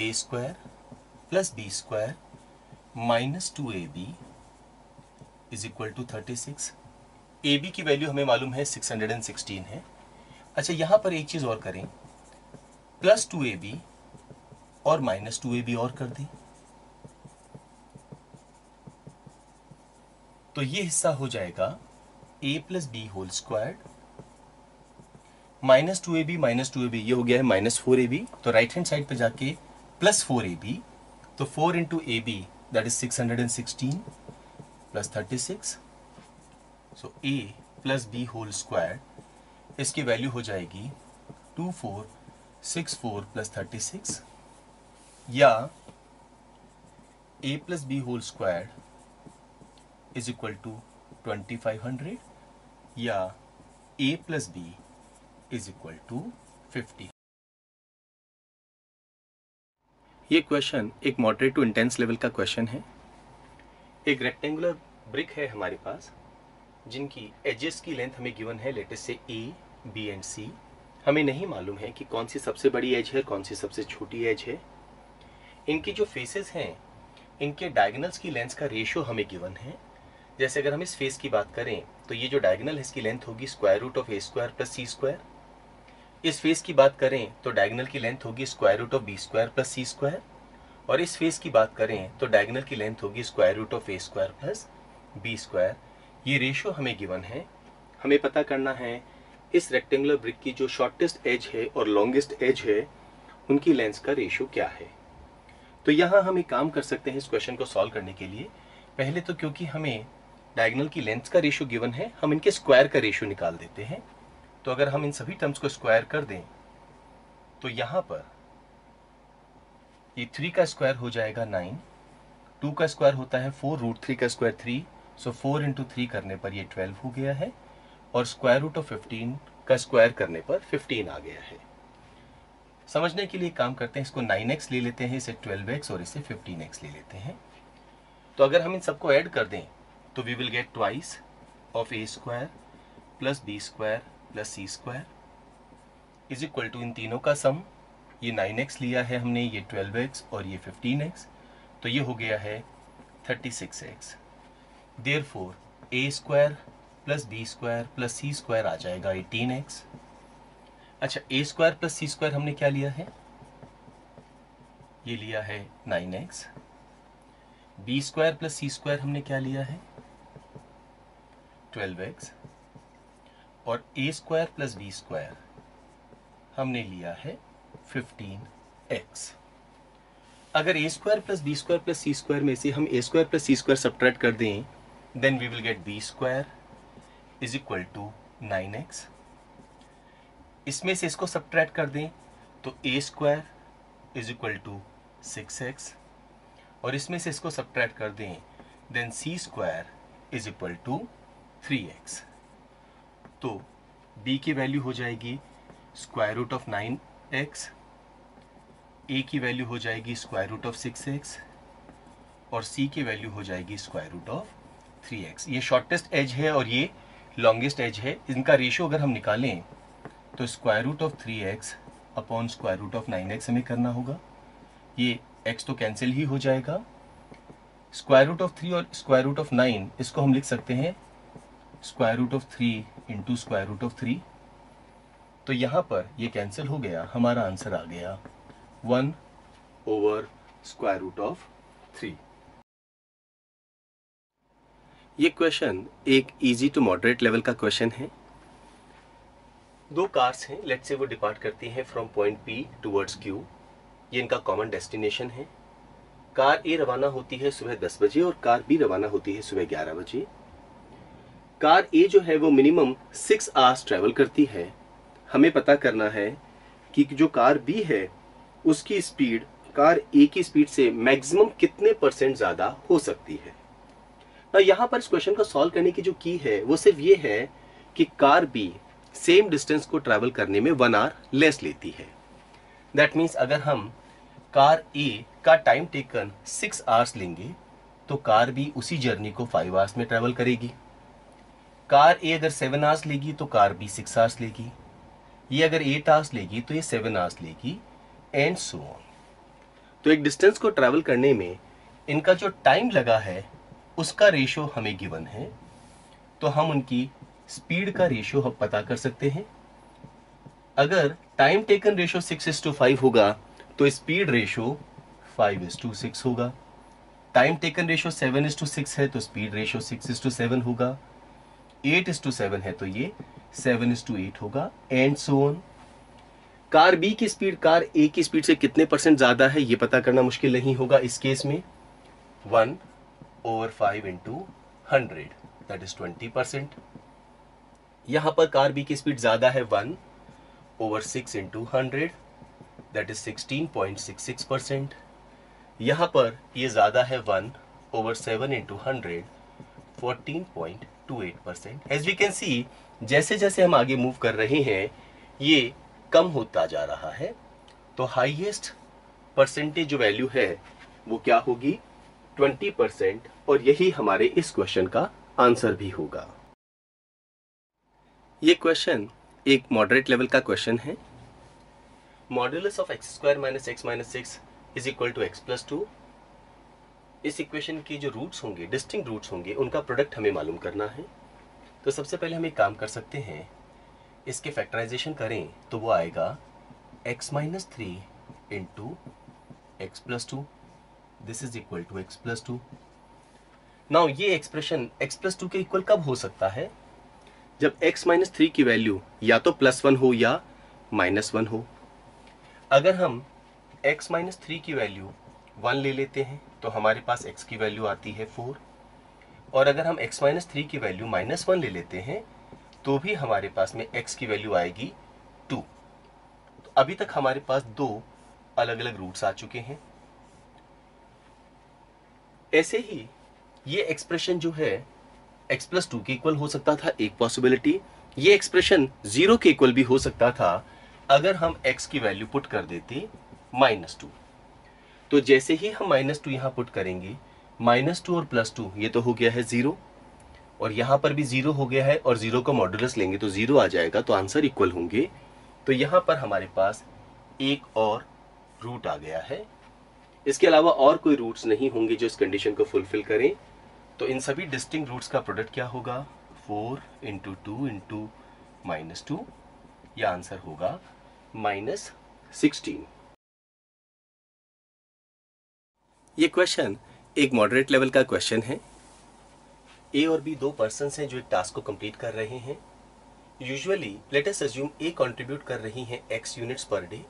a square plus b square minus 2ab is equal to 36। A b की वैल्यू हमें मालूम है 616 है। अच्छा, यहाँ पर एक चीज़ और करें, प्लस 2ab और माइनस 2ab और कर दें तो ये हिस्सा हो जाएगा a plus B whole square minus 2ab minus 2ab, ये हो गया है माइनस 4ab। तो राइट हैंड साइड पे जाके प्लस 4ab, तो 4 into A B that is 616 plus 36, so a plus B whole square, इसकी वैल्यू हो जाएगी 2464 प्लस 36, या a plus B whole square is equal to 2500, या a plus B is equal to 50। ये क्वेश्चन एक मॉडरेट टू इंटेंस लेवल का क्वेश्चन है। एक रेक्टेंगुलर ब्रिक है हमारे पास जिनकी एजेस की लेंथ हमें गिवन है, लेटेस्ट से ए बी एंड सी। हमें नहीं मालूम है कि कौन सी सबसे बड़ी एज है, कौन सी सबसे छोटी एज है। इनकी जो फेसेस हैं इनके डायगनल्स की लेंथ का रेशियो हमें गिवन है। जैसे अगर हम इस फेस की बात करें तो ये जो डायगनल है इसकी लेंथ होगी square root of a square plus c square. इस फेस की बात करें तो डायगनल की लेंथ होगी square root of b square plus c square, और इस फेस की बात करें तो डायगनल की लेंथ होगी square root of a square plus b square. ये रेशियो हमें गिवन है। हमें पता करना है इस रेक्टेंगुलर ब्रिक की जो शॉर्टेस्ट एज है और लॉन्गेस्ट एज है उनकी लेंथ का रेशियो क्या है। तो यहाँ हम एक काम कर सकते हैं इस क्वेश्चन को सॉल्व करने के लिए। पहले तो क्योंकि हमें डायगोनल की लेंथ का रेशियो गिवन है, हम इनके स्क्वायर का रेशियो निकाल देते हैं। तो अगर हम इन सभी टर्म्स को स्क्वायर कर दें तो यहाँ पर ये 3 का स्क्वायर हो जाएगा 9, 2 का स्क्वायर होता है 4, रूट 3 का स्क्वायर 3, सो 4 इंटू 3 करने पर ये 12 हो गया है, और स्क्वायर रूट ऑफ 15 का स्क्वायर करने पर 15 आ गया है। समझने के लिए काम करते हैं, इसको 9x ले लेते हैं, इसे 12x और इसे 15x ले लेते हैं। तो अगर हम इन सबको ऐड कर दें तो we will get twice of a square plus b square plus c square is equal to इन तीनों का सम। ये 9x लिया है हमने, ये 12x और ये 15x, तो ये हो गया है 36x। Therefore a square plus b square plus c square आ जाएगा 18x। अच्छा, a square plus c square हमने क्या लिया है? ये लिया है 9x। B square plus c square हमने क्या लिया है? 12x। और a square plus b square हमने लिया है 15x। अगर a square plus b square plus c square में से हम a square plus c square subtract कर दें then we will get b square is equal to 9x। इसमें से इसको सब्ट्रैक्ट कर दें तो a square is equal to 6x और इसमें से इसको सब्ट्रैक्ट कर दें, then c square is equal to 3x। तो b की वैल्यू हो जाएगी square root of 9x, a की वैल्यू हो जाएगी स्क्वायर रूट ऑफ 6x और c की वैल्यू हो जाएगी स्क्वायर रूट ऑफ 3x। ये शॉर्टेस्ट एज है और ये लॉन्गेस्ट एज है, इनका रेशियो अगर हम निकालें तो square root of 3x upon square root of 9x हमें करना होगा। ये x तो कैंसिल ही हो जाएगा, स्क्वायर रूट ऑफ 3 और स्क्वायर रूट ऑफ 9 इसको हम लिख सकते हैं square root of 3 into square root of 3। तो यहाँ पर ये कैंसिल हो गया, हमारा आंसर आ गया 1 ओवर स्क्वायर रूट ऑफ 3। ये क्वेश्चन एक इजी टू मॉडरेट लेवल का क्वेश्चन है। दो कार्स हैं, लेट्स से वो डिपार्ट करती हैं from point P towards Q, ये इनका कॉमन डेस्टिनेशन है। कार ए रवाना होती है सुबह 10 बजे और कार बी रवाना होती है सुबह 11 बजे। कार ए जो है वो मिनिमम 6 आवर्स ट्रैवल करती है। हमें पता करना है कि जो कार बी है उसकी स्पीड कार ए की स्पीड से मैक्सिमम कितने % ज़्यादा हो सकती है। ना यहाँ पर इस क्वेश्चन को सॉल्व करने की जो की है वो सिर्फ ये है कि कार बी सेम डिस्टेंस को ट्रैवल करने में 1 आवर लेस लेती है। दैट मीन्स अगर हम कार ए का टाइम टेकन 6 आवर्स लेंगे तो कार बी उसी जर्नी को 5 आवर्स में ट्रैवल करेगी। कार ए अगर 7 आवर्स लेगी तो कार बी 6 आवर्स लेगी, ये अगर 8 आवर्स लेगी तो ये 7 आवर्स लेगी एंड सो ऑन। तो एक डिस्टेंस को ट्रैवल करने में इनका जो टाइम लगा है उसका रेशियो हमें गिवन है, तो हम उनकी स्पीड का रेशियो हम पता कर सकते हैं। अगर टाइम टेकन रेशियो 6:5 होगा तो स्पीड रेशियो 5:6 होगा। टाइम टेकन रेशियो 7:6 है तो स्पीड रेशियो 6:7 होगा। 8:7 है तो ये 7:8 होगा and so on. Car B की स्पीड कार ए की स्पीड से कितने % ज्यादा है ये पता करना मुश्किल नहीं होगा इस केस में। 1/5 × 100 दैट इज 20%। यहाँ पर कार बी की स्पीड ज्यादा है 1/6 × 100 दैट इज 16.66%। यहाँ पर ये ज्यादा है 1/7 × 100 14.28%। एज वी कैन सी जैसे जैसे हम आगे मूव कर रहे हैं ये कम होता जा रहा है। तो हाईएस्ट परसेंटेज जो वैल्यू है वो क्या होगी 20% और यही हमारे इस क्वेश्चन का आंसर भी होगा। ये क्वेश्चन एक मॉडरेट लेवल का क्वेश्चन है। Modulus of x² - x - 6 is equal to x + 2। इस इक्वेशन की जो रूट्स होंगे डिस्टिंक्ट रूट्स होंगे उनका प्रोडक्ट हमें मालूम करना है। तो सबसे पहले हम एक काम कर सकते हैं, इसके फैक्टराइजेशन करें तो वो आएगा x - 3 × x + 2 this is equal to x + 2। Now ये एक्सप्रेशन x + 2 के इक्वल कब हो सकता है, जब x - 3 की वैल्यू या तो +1 हो या -1 हो। अगर हम x - 3 की वैल्यू 1 ले लेते हैं तो हमारे पास x की वैल्यू आती है 4 और अगर हम x - 3 की वैल्यू -1 ले लेते हैं तो भी हमारे पास में x की वैल्यू आएगी 2। तो अभी तक हमारे पास 2 अलग अलग रूट्स आ चुके हैं। ऐसे ही ये एक्सप्रेशन जो है x + 2 के इक्वल हो सकता था, एक पॉसिबिलिटी। ये एक्सप्रेशन 0 के इक्वल भी हो सकता था अगर हम x की वैल्यू पुट कर देते -2। तो जैसे ही हम -2 यहाँ पुट करेंगे, -2 और +2 ये तो हो गया है 0 और यहाँ पर भी 0 हो गया है और 0 का मॉडुलस लेंगे तो 0 आ जाएगा, तो आंसर इक्वल होंगे। तो यहाँ पर हमारे पास एक और रूट आ गया है। इसके अलावा और कोई रूट्स नहीं होंगे जो इस कंडीशन को फुलफिल करें। तो इन सभी डिस्टिंक्ट रूट्स का प्रोडक्ट क्या होगा 4 × 2 × -2, यह आंसर होगा -16। ये क्वेश्चन एक मॉडरेट लेवल का क्वेश्चन है। ए और बी दो पर्सन्स हैं जो एक टास्क को कंप्लीट कर रहे हैं। Usually let us assume A contribute कर रही हैं x यूनिट्स पर डे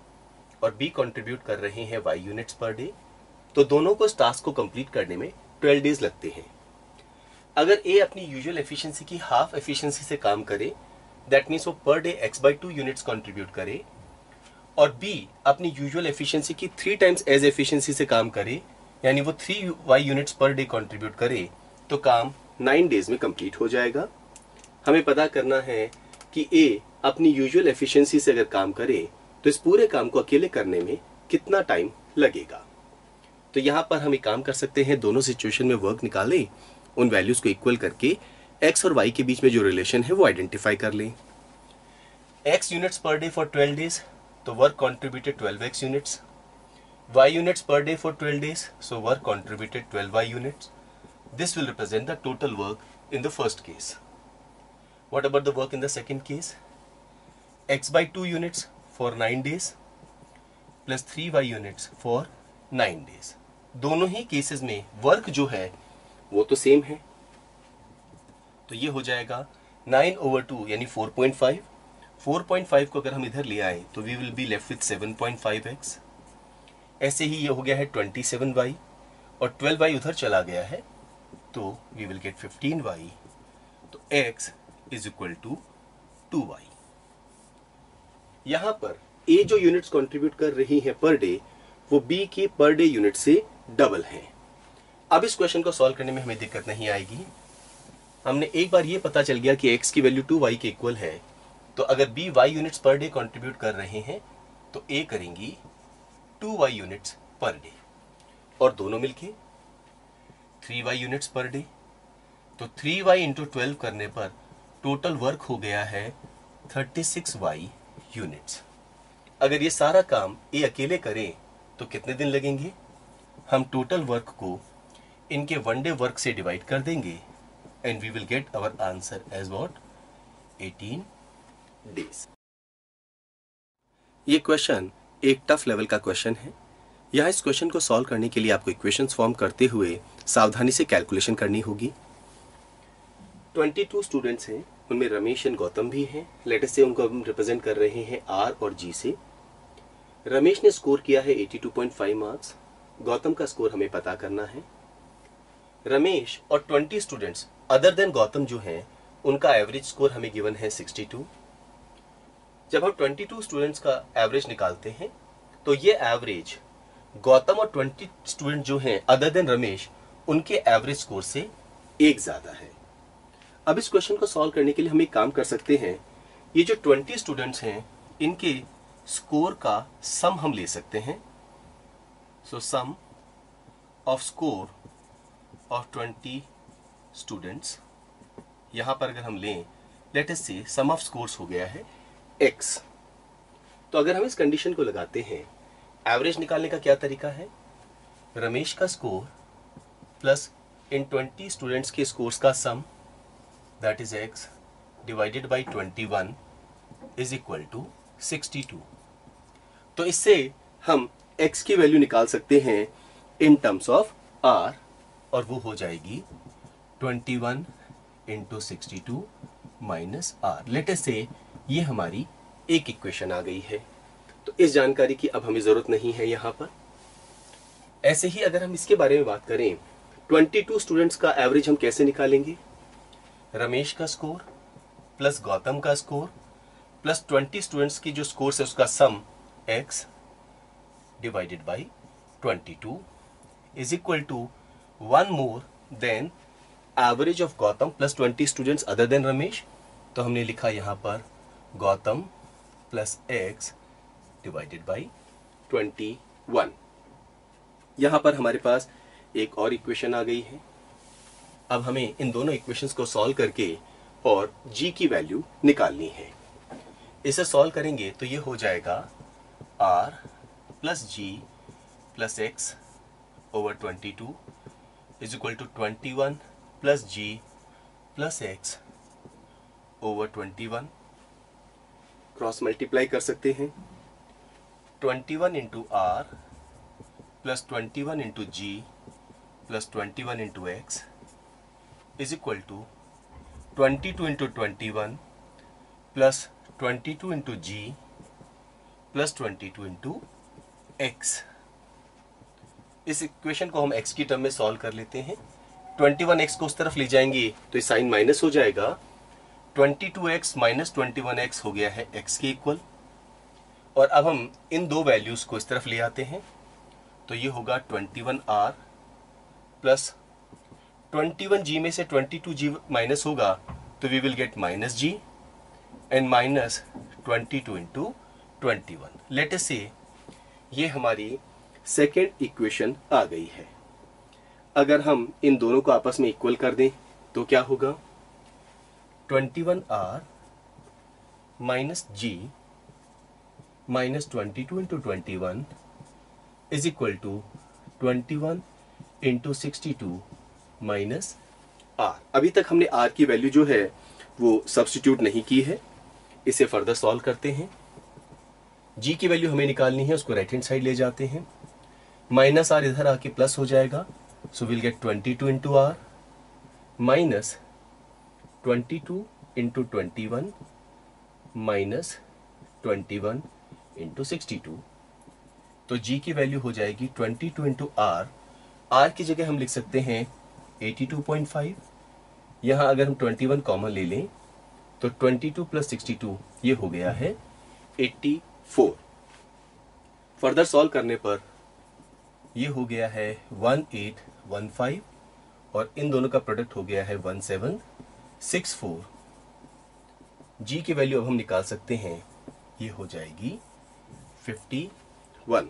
और बी कंट्रीब्यूट कर रहे हैं y यूनिट्स पर डे। तो दोनों को इस टास्क को कंप्लीट करने में 12 डेज लगते हैं। अगर ए अपनी यूजुअल एफिशिएंसी की हाफ एफिशिएंसी से काम करे दैट मीन्स वो per day x/2 units contribute करे और बी अपनी यूजुअल एफिशिएंसी की 3 टाइम्स एज एफिशिएंसी से काम करे, यानी वो 3 Y units per day contribute करे, तो काम 9 डेज में कंप्लीट हो जाएगा। हमें पता करना है कि ए अपनी यूजुअल एफिशिएंसी से अगर काम करे तो इस पूरे काम को अकेले करने में कितना टाइम लगेगा। तो यहाँ पर हम एक काम कर सकते हैं, दोनों सिचुएशन में वर्क निकालें, उन वैल्यूज को इक्वल करके एक्स और वाई के बीच में जो रिलेशन है वो आइडेंटिफाई कर लें। X units per day for 12 days, तो work contributed 12 X units. Y units per day for 12 days, so work contributed 12 Y units. This will represent the total work in the first case. What about the work in the second case? X by 2 units for 9 days plus 3 Y units for 9 days. दोनों ही केसेस में वर्क जो है वो तो सेम है, तो ये हो जाएगा 9/2 यानी 4.5. 4.5 को अगर हम इधर ले आए तो we will be left with 7.5X. ऐसे ही ये हो गया है 27Y और 12Y उधर चला गया है, तो वी विल गेट 15Y. तो X is equal to 2Y. यहाँ पर A जो यूनिट्स कंट्रीब्यूट कर रही है पर डे वो B की पर डे यूनिट से डबल है। अब इस क्वेश्चन को सॉल्व करने में हमें दिक्कत नहीं आएगी। हमने एक बार ये पता चल गया कि X की वैल्यू 2Y के इक्वल है, तो अगर B Y units per day contribute कर रहे हैं तो A करेंगी 2Y यूनिट्स पर डे और दोनों मिलके 3Y यूनिट्स पर डे, तो 3Y इंटू 12 करने पर टोटल वर्क हो गया है 36Y यूनिट्स। अगर ये सारा काम A अकेले करें तो कितने दिन लगेंगे? हम टोटल वर्क को इनके वन डे वर्क से डिवाइड कर देंगे and we will get our answer as what 18 days. ये क्वेश्चन एक टफ लेवल का क्वेश्चन है। यहाँ इस क्वेश्चन को सॉल्व करने के लिए आपको इक्वेशंस फॉर्म करते हुए सावधानी से कैलकुलेशन करनी होगी। 22 स्टूडेंट्स हैं, उनमें रमेश एंड गौतम भी हैं। लेट अस से उनको हम रिप्रेजेंट कर रहे हैं आर और जी से। रमेश ने स्कोर किया है 82.5 मार्क्स, गौतम का स्कोर हमें पता करना है। रमेश और 20 स्टूडेंट्स अदर देन गौतम जो हैं उनका एवरेज स्कोर हमें गिवन है 62। जब हम 22 स्टूडेंट्स का एवरेज निकालते हैं तो ये एवरेज गौतम और 20 स्टूडेंट जो हैं अदर देन रमेश उनके एवरेज स्कोर से 1 ज्यादा है। अब इस क्वेश्चन को सॉल्व करने के लिए हम एक काम कर सकते हैं, ये जो 20 स्टूडेंट्स हैं इनके स्कोर का सम हम ले सकते हैं। So sum of score of 20 students, यहाँ पर अगर हम लें लेट अस से सम ऑफ स्कोर्स हो गया है X। तो अगर हम इस कंडीशन को लगाते हैं, एवरेज निकालने का क्या तरीका है, रमेश का स्कोर प्लस इन 20 स्टूडेंट्स के स्कोर्स का sum that is X divided by 21 is equal to 62। तो इससे हम X की वैल्यू निकाल सकते हैं इन टर्म्स ऑफ R और वो हो जाएगी 21 into 62 minus R। Let us say ये हमारी एक इक्वेशन आ गई है, तो इस जानकारी की अब हमें जरूरत नहीं है यहाँ पर। ऐसे ही अगर हम इसके बारे में बात करें, 22 स्टूडेंट्स का एवरेज हम कैसे निकालेंगे, रमेश का स्कोर प्लस गौतम का स्कोर प्लस 20 स्टूडेंट्स की जो स्कोर है उसका sum X divided by 22 is equal to 1 more than average of Gautam plus 20 students other than Ramesh. तो हमने लिखा यहाँ पर Gautam plus X divided by 21। यहाँ पर हमारे पास एक और इक्वेशन आ गई है। अब हमें इन दोनों इक्वेशंस को सॉल्व करके और G की वैल्यू निकालनी है। इसे सॉल्व करेंगे तो ये हो जाएगा R plus G plus X over 22 is equal to 21 plus G plus X over 21। Cross multiply कर सकते हैं, 21 into R plus 21 into G plus 21 into X is equal to 22 into 21 plus 22 into G plus 22 into X। इस इक्वेशन को हम X की टर्म में सॉल्व कर लेते हैं। 21X को उस तरफ ले जाएंगे तो ये साइन माइनस हो जाएगा, 22X माइनस 21X हो गया है X के इक्वल और अब हम इन दो वैल्यूज़ को इस तरफ ले आते हैं तो ये होगा 21R प्लस 21G में से 22G माइनस होगा तो we will get minus G and minus 22 into 21. Let us say ये हमारी सेकेंड इक्वेशन आ गई है। अगर हम इन दोनों को आपस में इक्वल कर दें तो क्या होगा 21R minus G minus 22 into 21 is equal to 21 into 62 minus R। अभी तक हमने R की वैल्यू जो है वो सब्सटीट्यूट नहीं की है। इसे फर्दर सॉल्व करते हैं। G की वैल्यू हमें निकालनी है, उसको राइट हैंड साइड ले जाते हैं। माइनस R इधर आके प्लस हो जाएगा so will get 22 into R minus 22 into 21 minus 21 into 62। तो G की वैल्यू हो जाएगी 22 into R। R की जगह हम लिख सकते हैं 82.5। यहाँ अगर हम 21 कॉमन ले लें तो 22 plus 62 ये हो गया है 84। फर्दर सॉल्व करने पर ये हो गया है 1815 और इन दोनों का प्रोडक्ट हो गया है 1764। G की वैल्यू अब हम निकाल सकते हैं, ये हो जाएगी 51।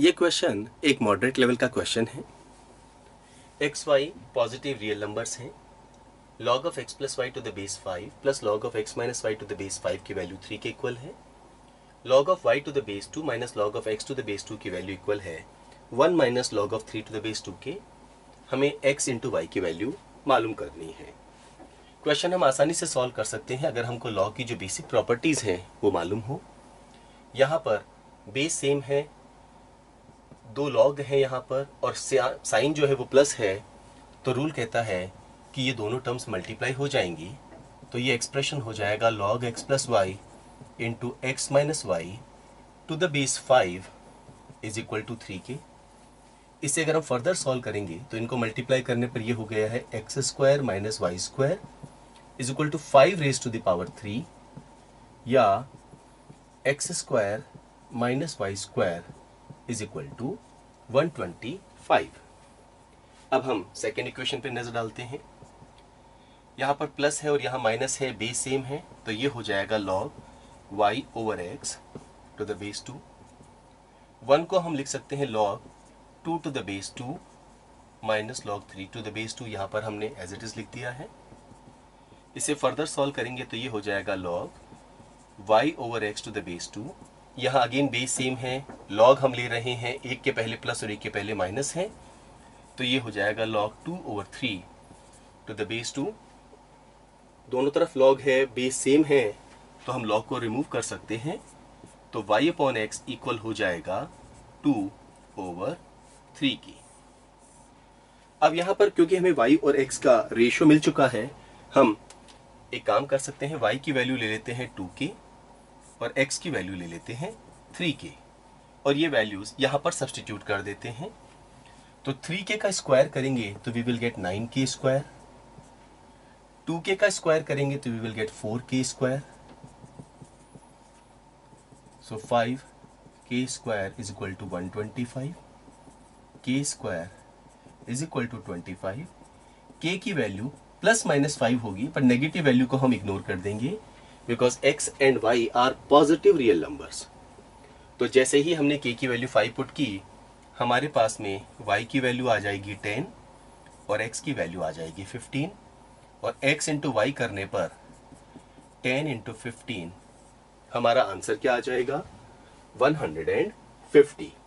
ये क्वेश्चन एक मॉडरेट लेवल का क्वेश्चन है। XY पॉजिटिव रियल नंबर्स हैं। log of x plus Y to the base 5 plus log of x minus Y to the base 5 की वैल्यू 3 के इक्वल है। log of y to the base 2 minus log of x to the base 2 की वैल्यू इक्वल है 1 minus log of 3 to the base 2 के। हमें x इंटू वाई की वैल्यू मालूम करनी है। क्वेश्चन हम आसानी से सॉल्व कर सकते हैं अगर हमको लॉग की जो बेसिक प्रॉपर्टीज़ हैं वो मालूम हो। यहाँ पर बेस सेम है, दो लॉग हैं यहाँ पर और साइन जो है वो प्लस है तो रूल कहता है कि ये दोनों टर्म्स मल्टीप्लाई हो जाएंगी तो ये एक्सप्रेशन हो जाएगा log x plus Y into x minus Y to the base 5 is equal to 3 के। इसे अगर हम फर्दर सॉल्व करेंगे तो इनको मल्टीप्लाई करने पर ये हो गया है x square minus Y square is equal to 5 raised to the power 3 या x square minus Y square is equal to 125। अब हम सेकेंड इक्वेशन पे नजर डालते हैं। यहाँ पर प्लस है और यहाँ माइनस है, बेस सेम है तो ये हो जाएगा log Y over X to the base 2। 1 को हम लिख सकते हैं log 2 to the base 2 minus log 3 to the base 2। यहाँ पर हमने एज इट इज लिख दिया है। इसे फर्दर सॉल्व करेंगे तो ये हो जाएगा log Y over X to the base 2। यहाँ अगेन बेस सेम है, लॉग हम ले रहे हैं एक के पहले प्लस और एक के पहले माइनस है तो ये हो जाएगा log 2 over 3 to the base 2। दोनों तरफ लॉग है, बेस सेम है तो हम लॉग को रिमूव कर सकते हैं तो वाई अपॉन एक्स इक्वल हो जाएगा 2 over 3 की। अब यहाँ पर क्योंकि हमें y और x का रेशियो मिल चुका है हम एक काम कर सकते हैं, y की वैल्यू ले लेते हैं 2k और x की वैल्यू ले लेते हैं 3k और ये वैल्यूज यहाँ पर सब्सटीट्यूट कर देते हैं तो 3k का स्क्वायर करेंगे तो we will gate 9k square, 2k का स्क्वायर करेंगे तो we will get 4k square. So 5k square is equal to 125, k square is equal to 25। k की वैल्यू प्लस माइनस 5 होगी पर नेगेटिव वैल्यू को हम इग्नोर कर देंगे because x and y are positive real numbers. तो जैसे ही हमने k की वैल्यू 5 पुट की हमारे पास में y की वैल्यू आ जाएगी 10 और x की वैल्यू आ जाएगी 15 और x इंटू वाई करने पर 10 into 15 हमारा आंसर क्या आ जाएगा 150।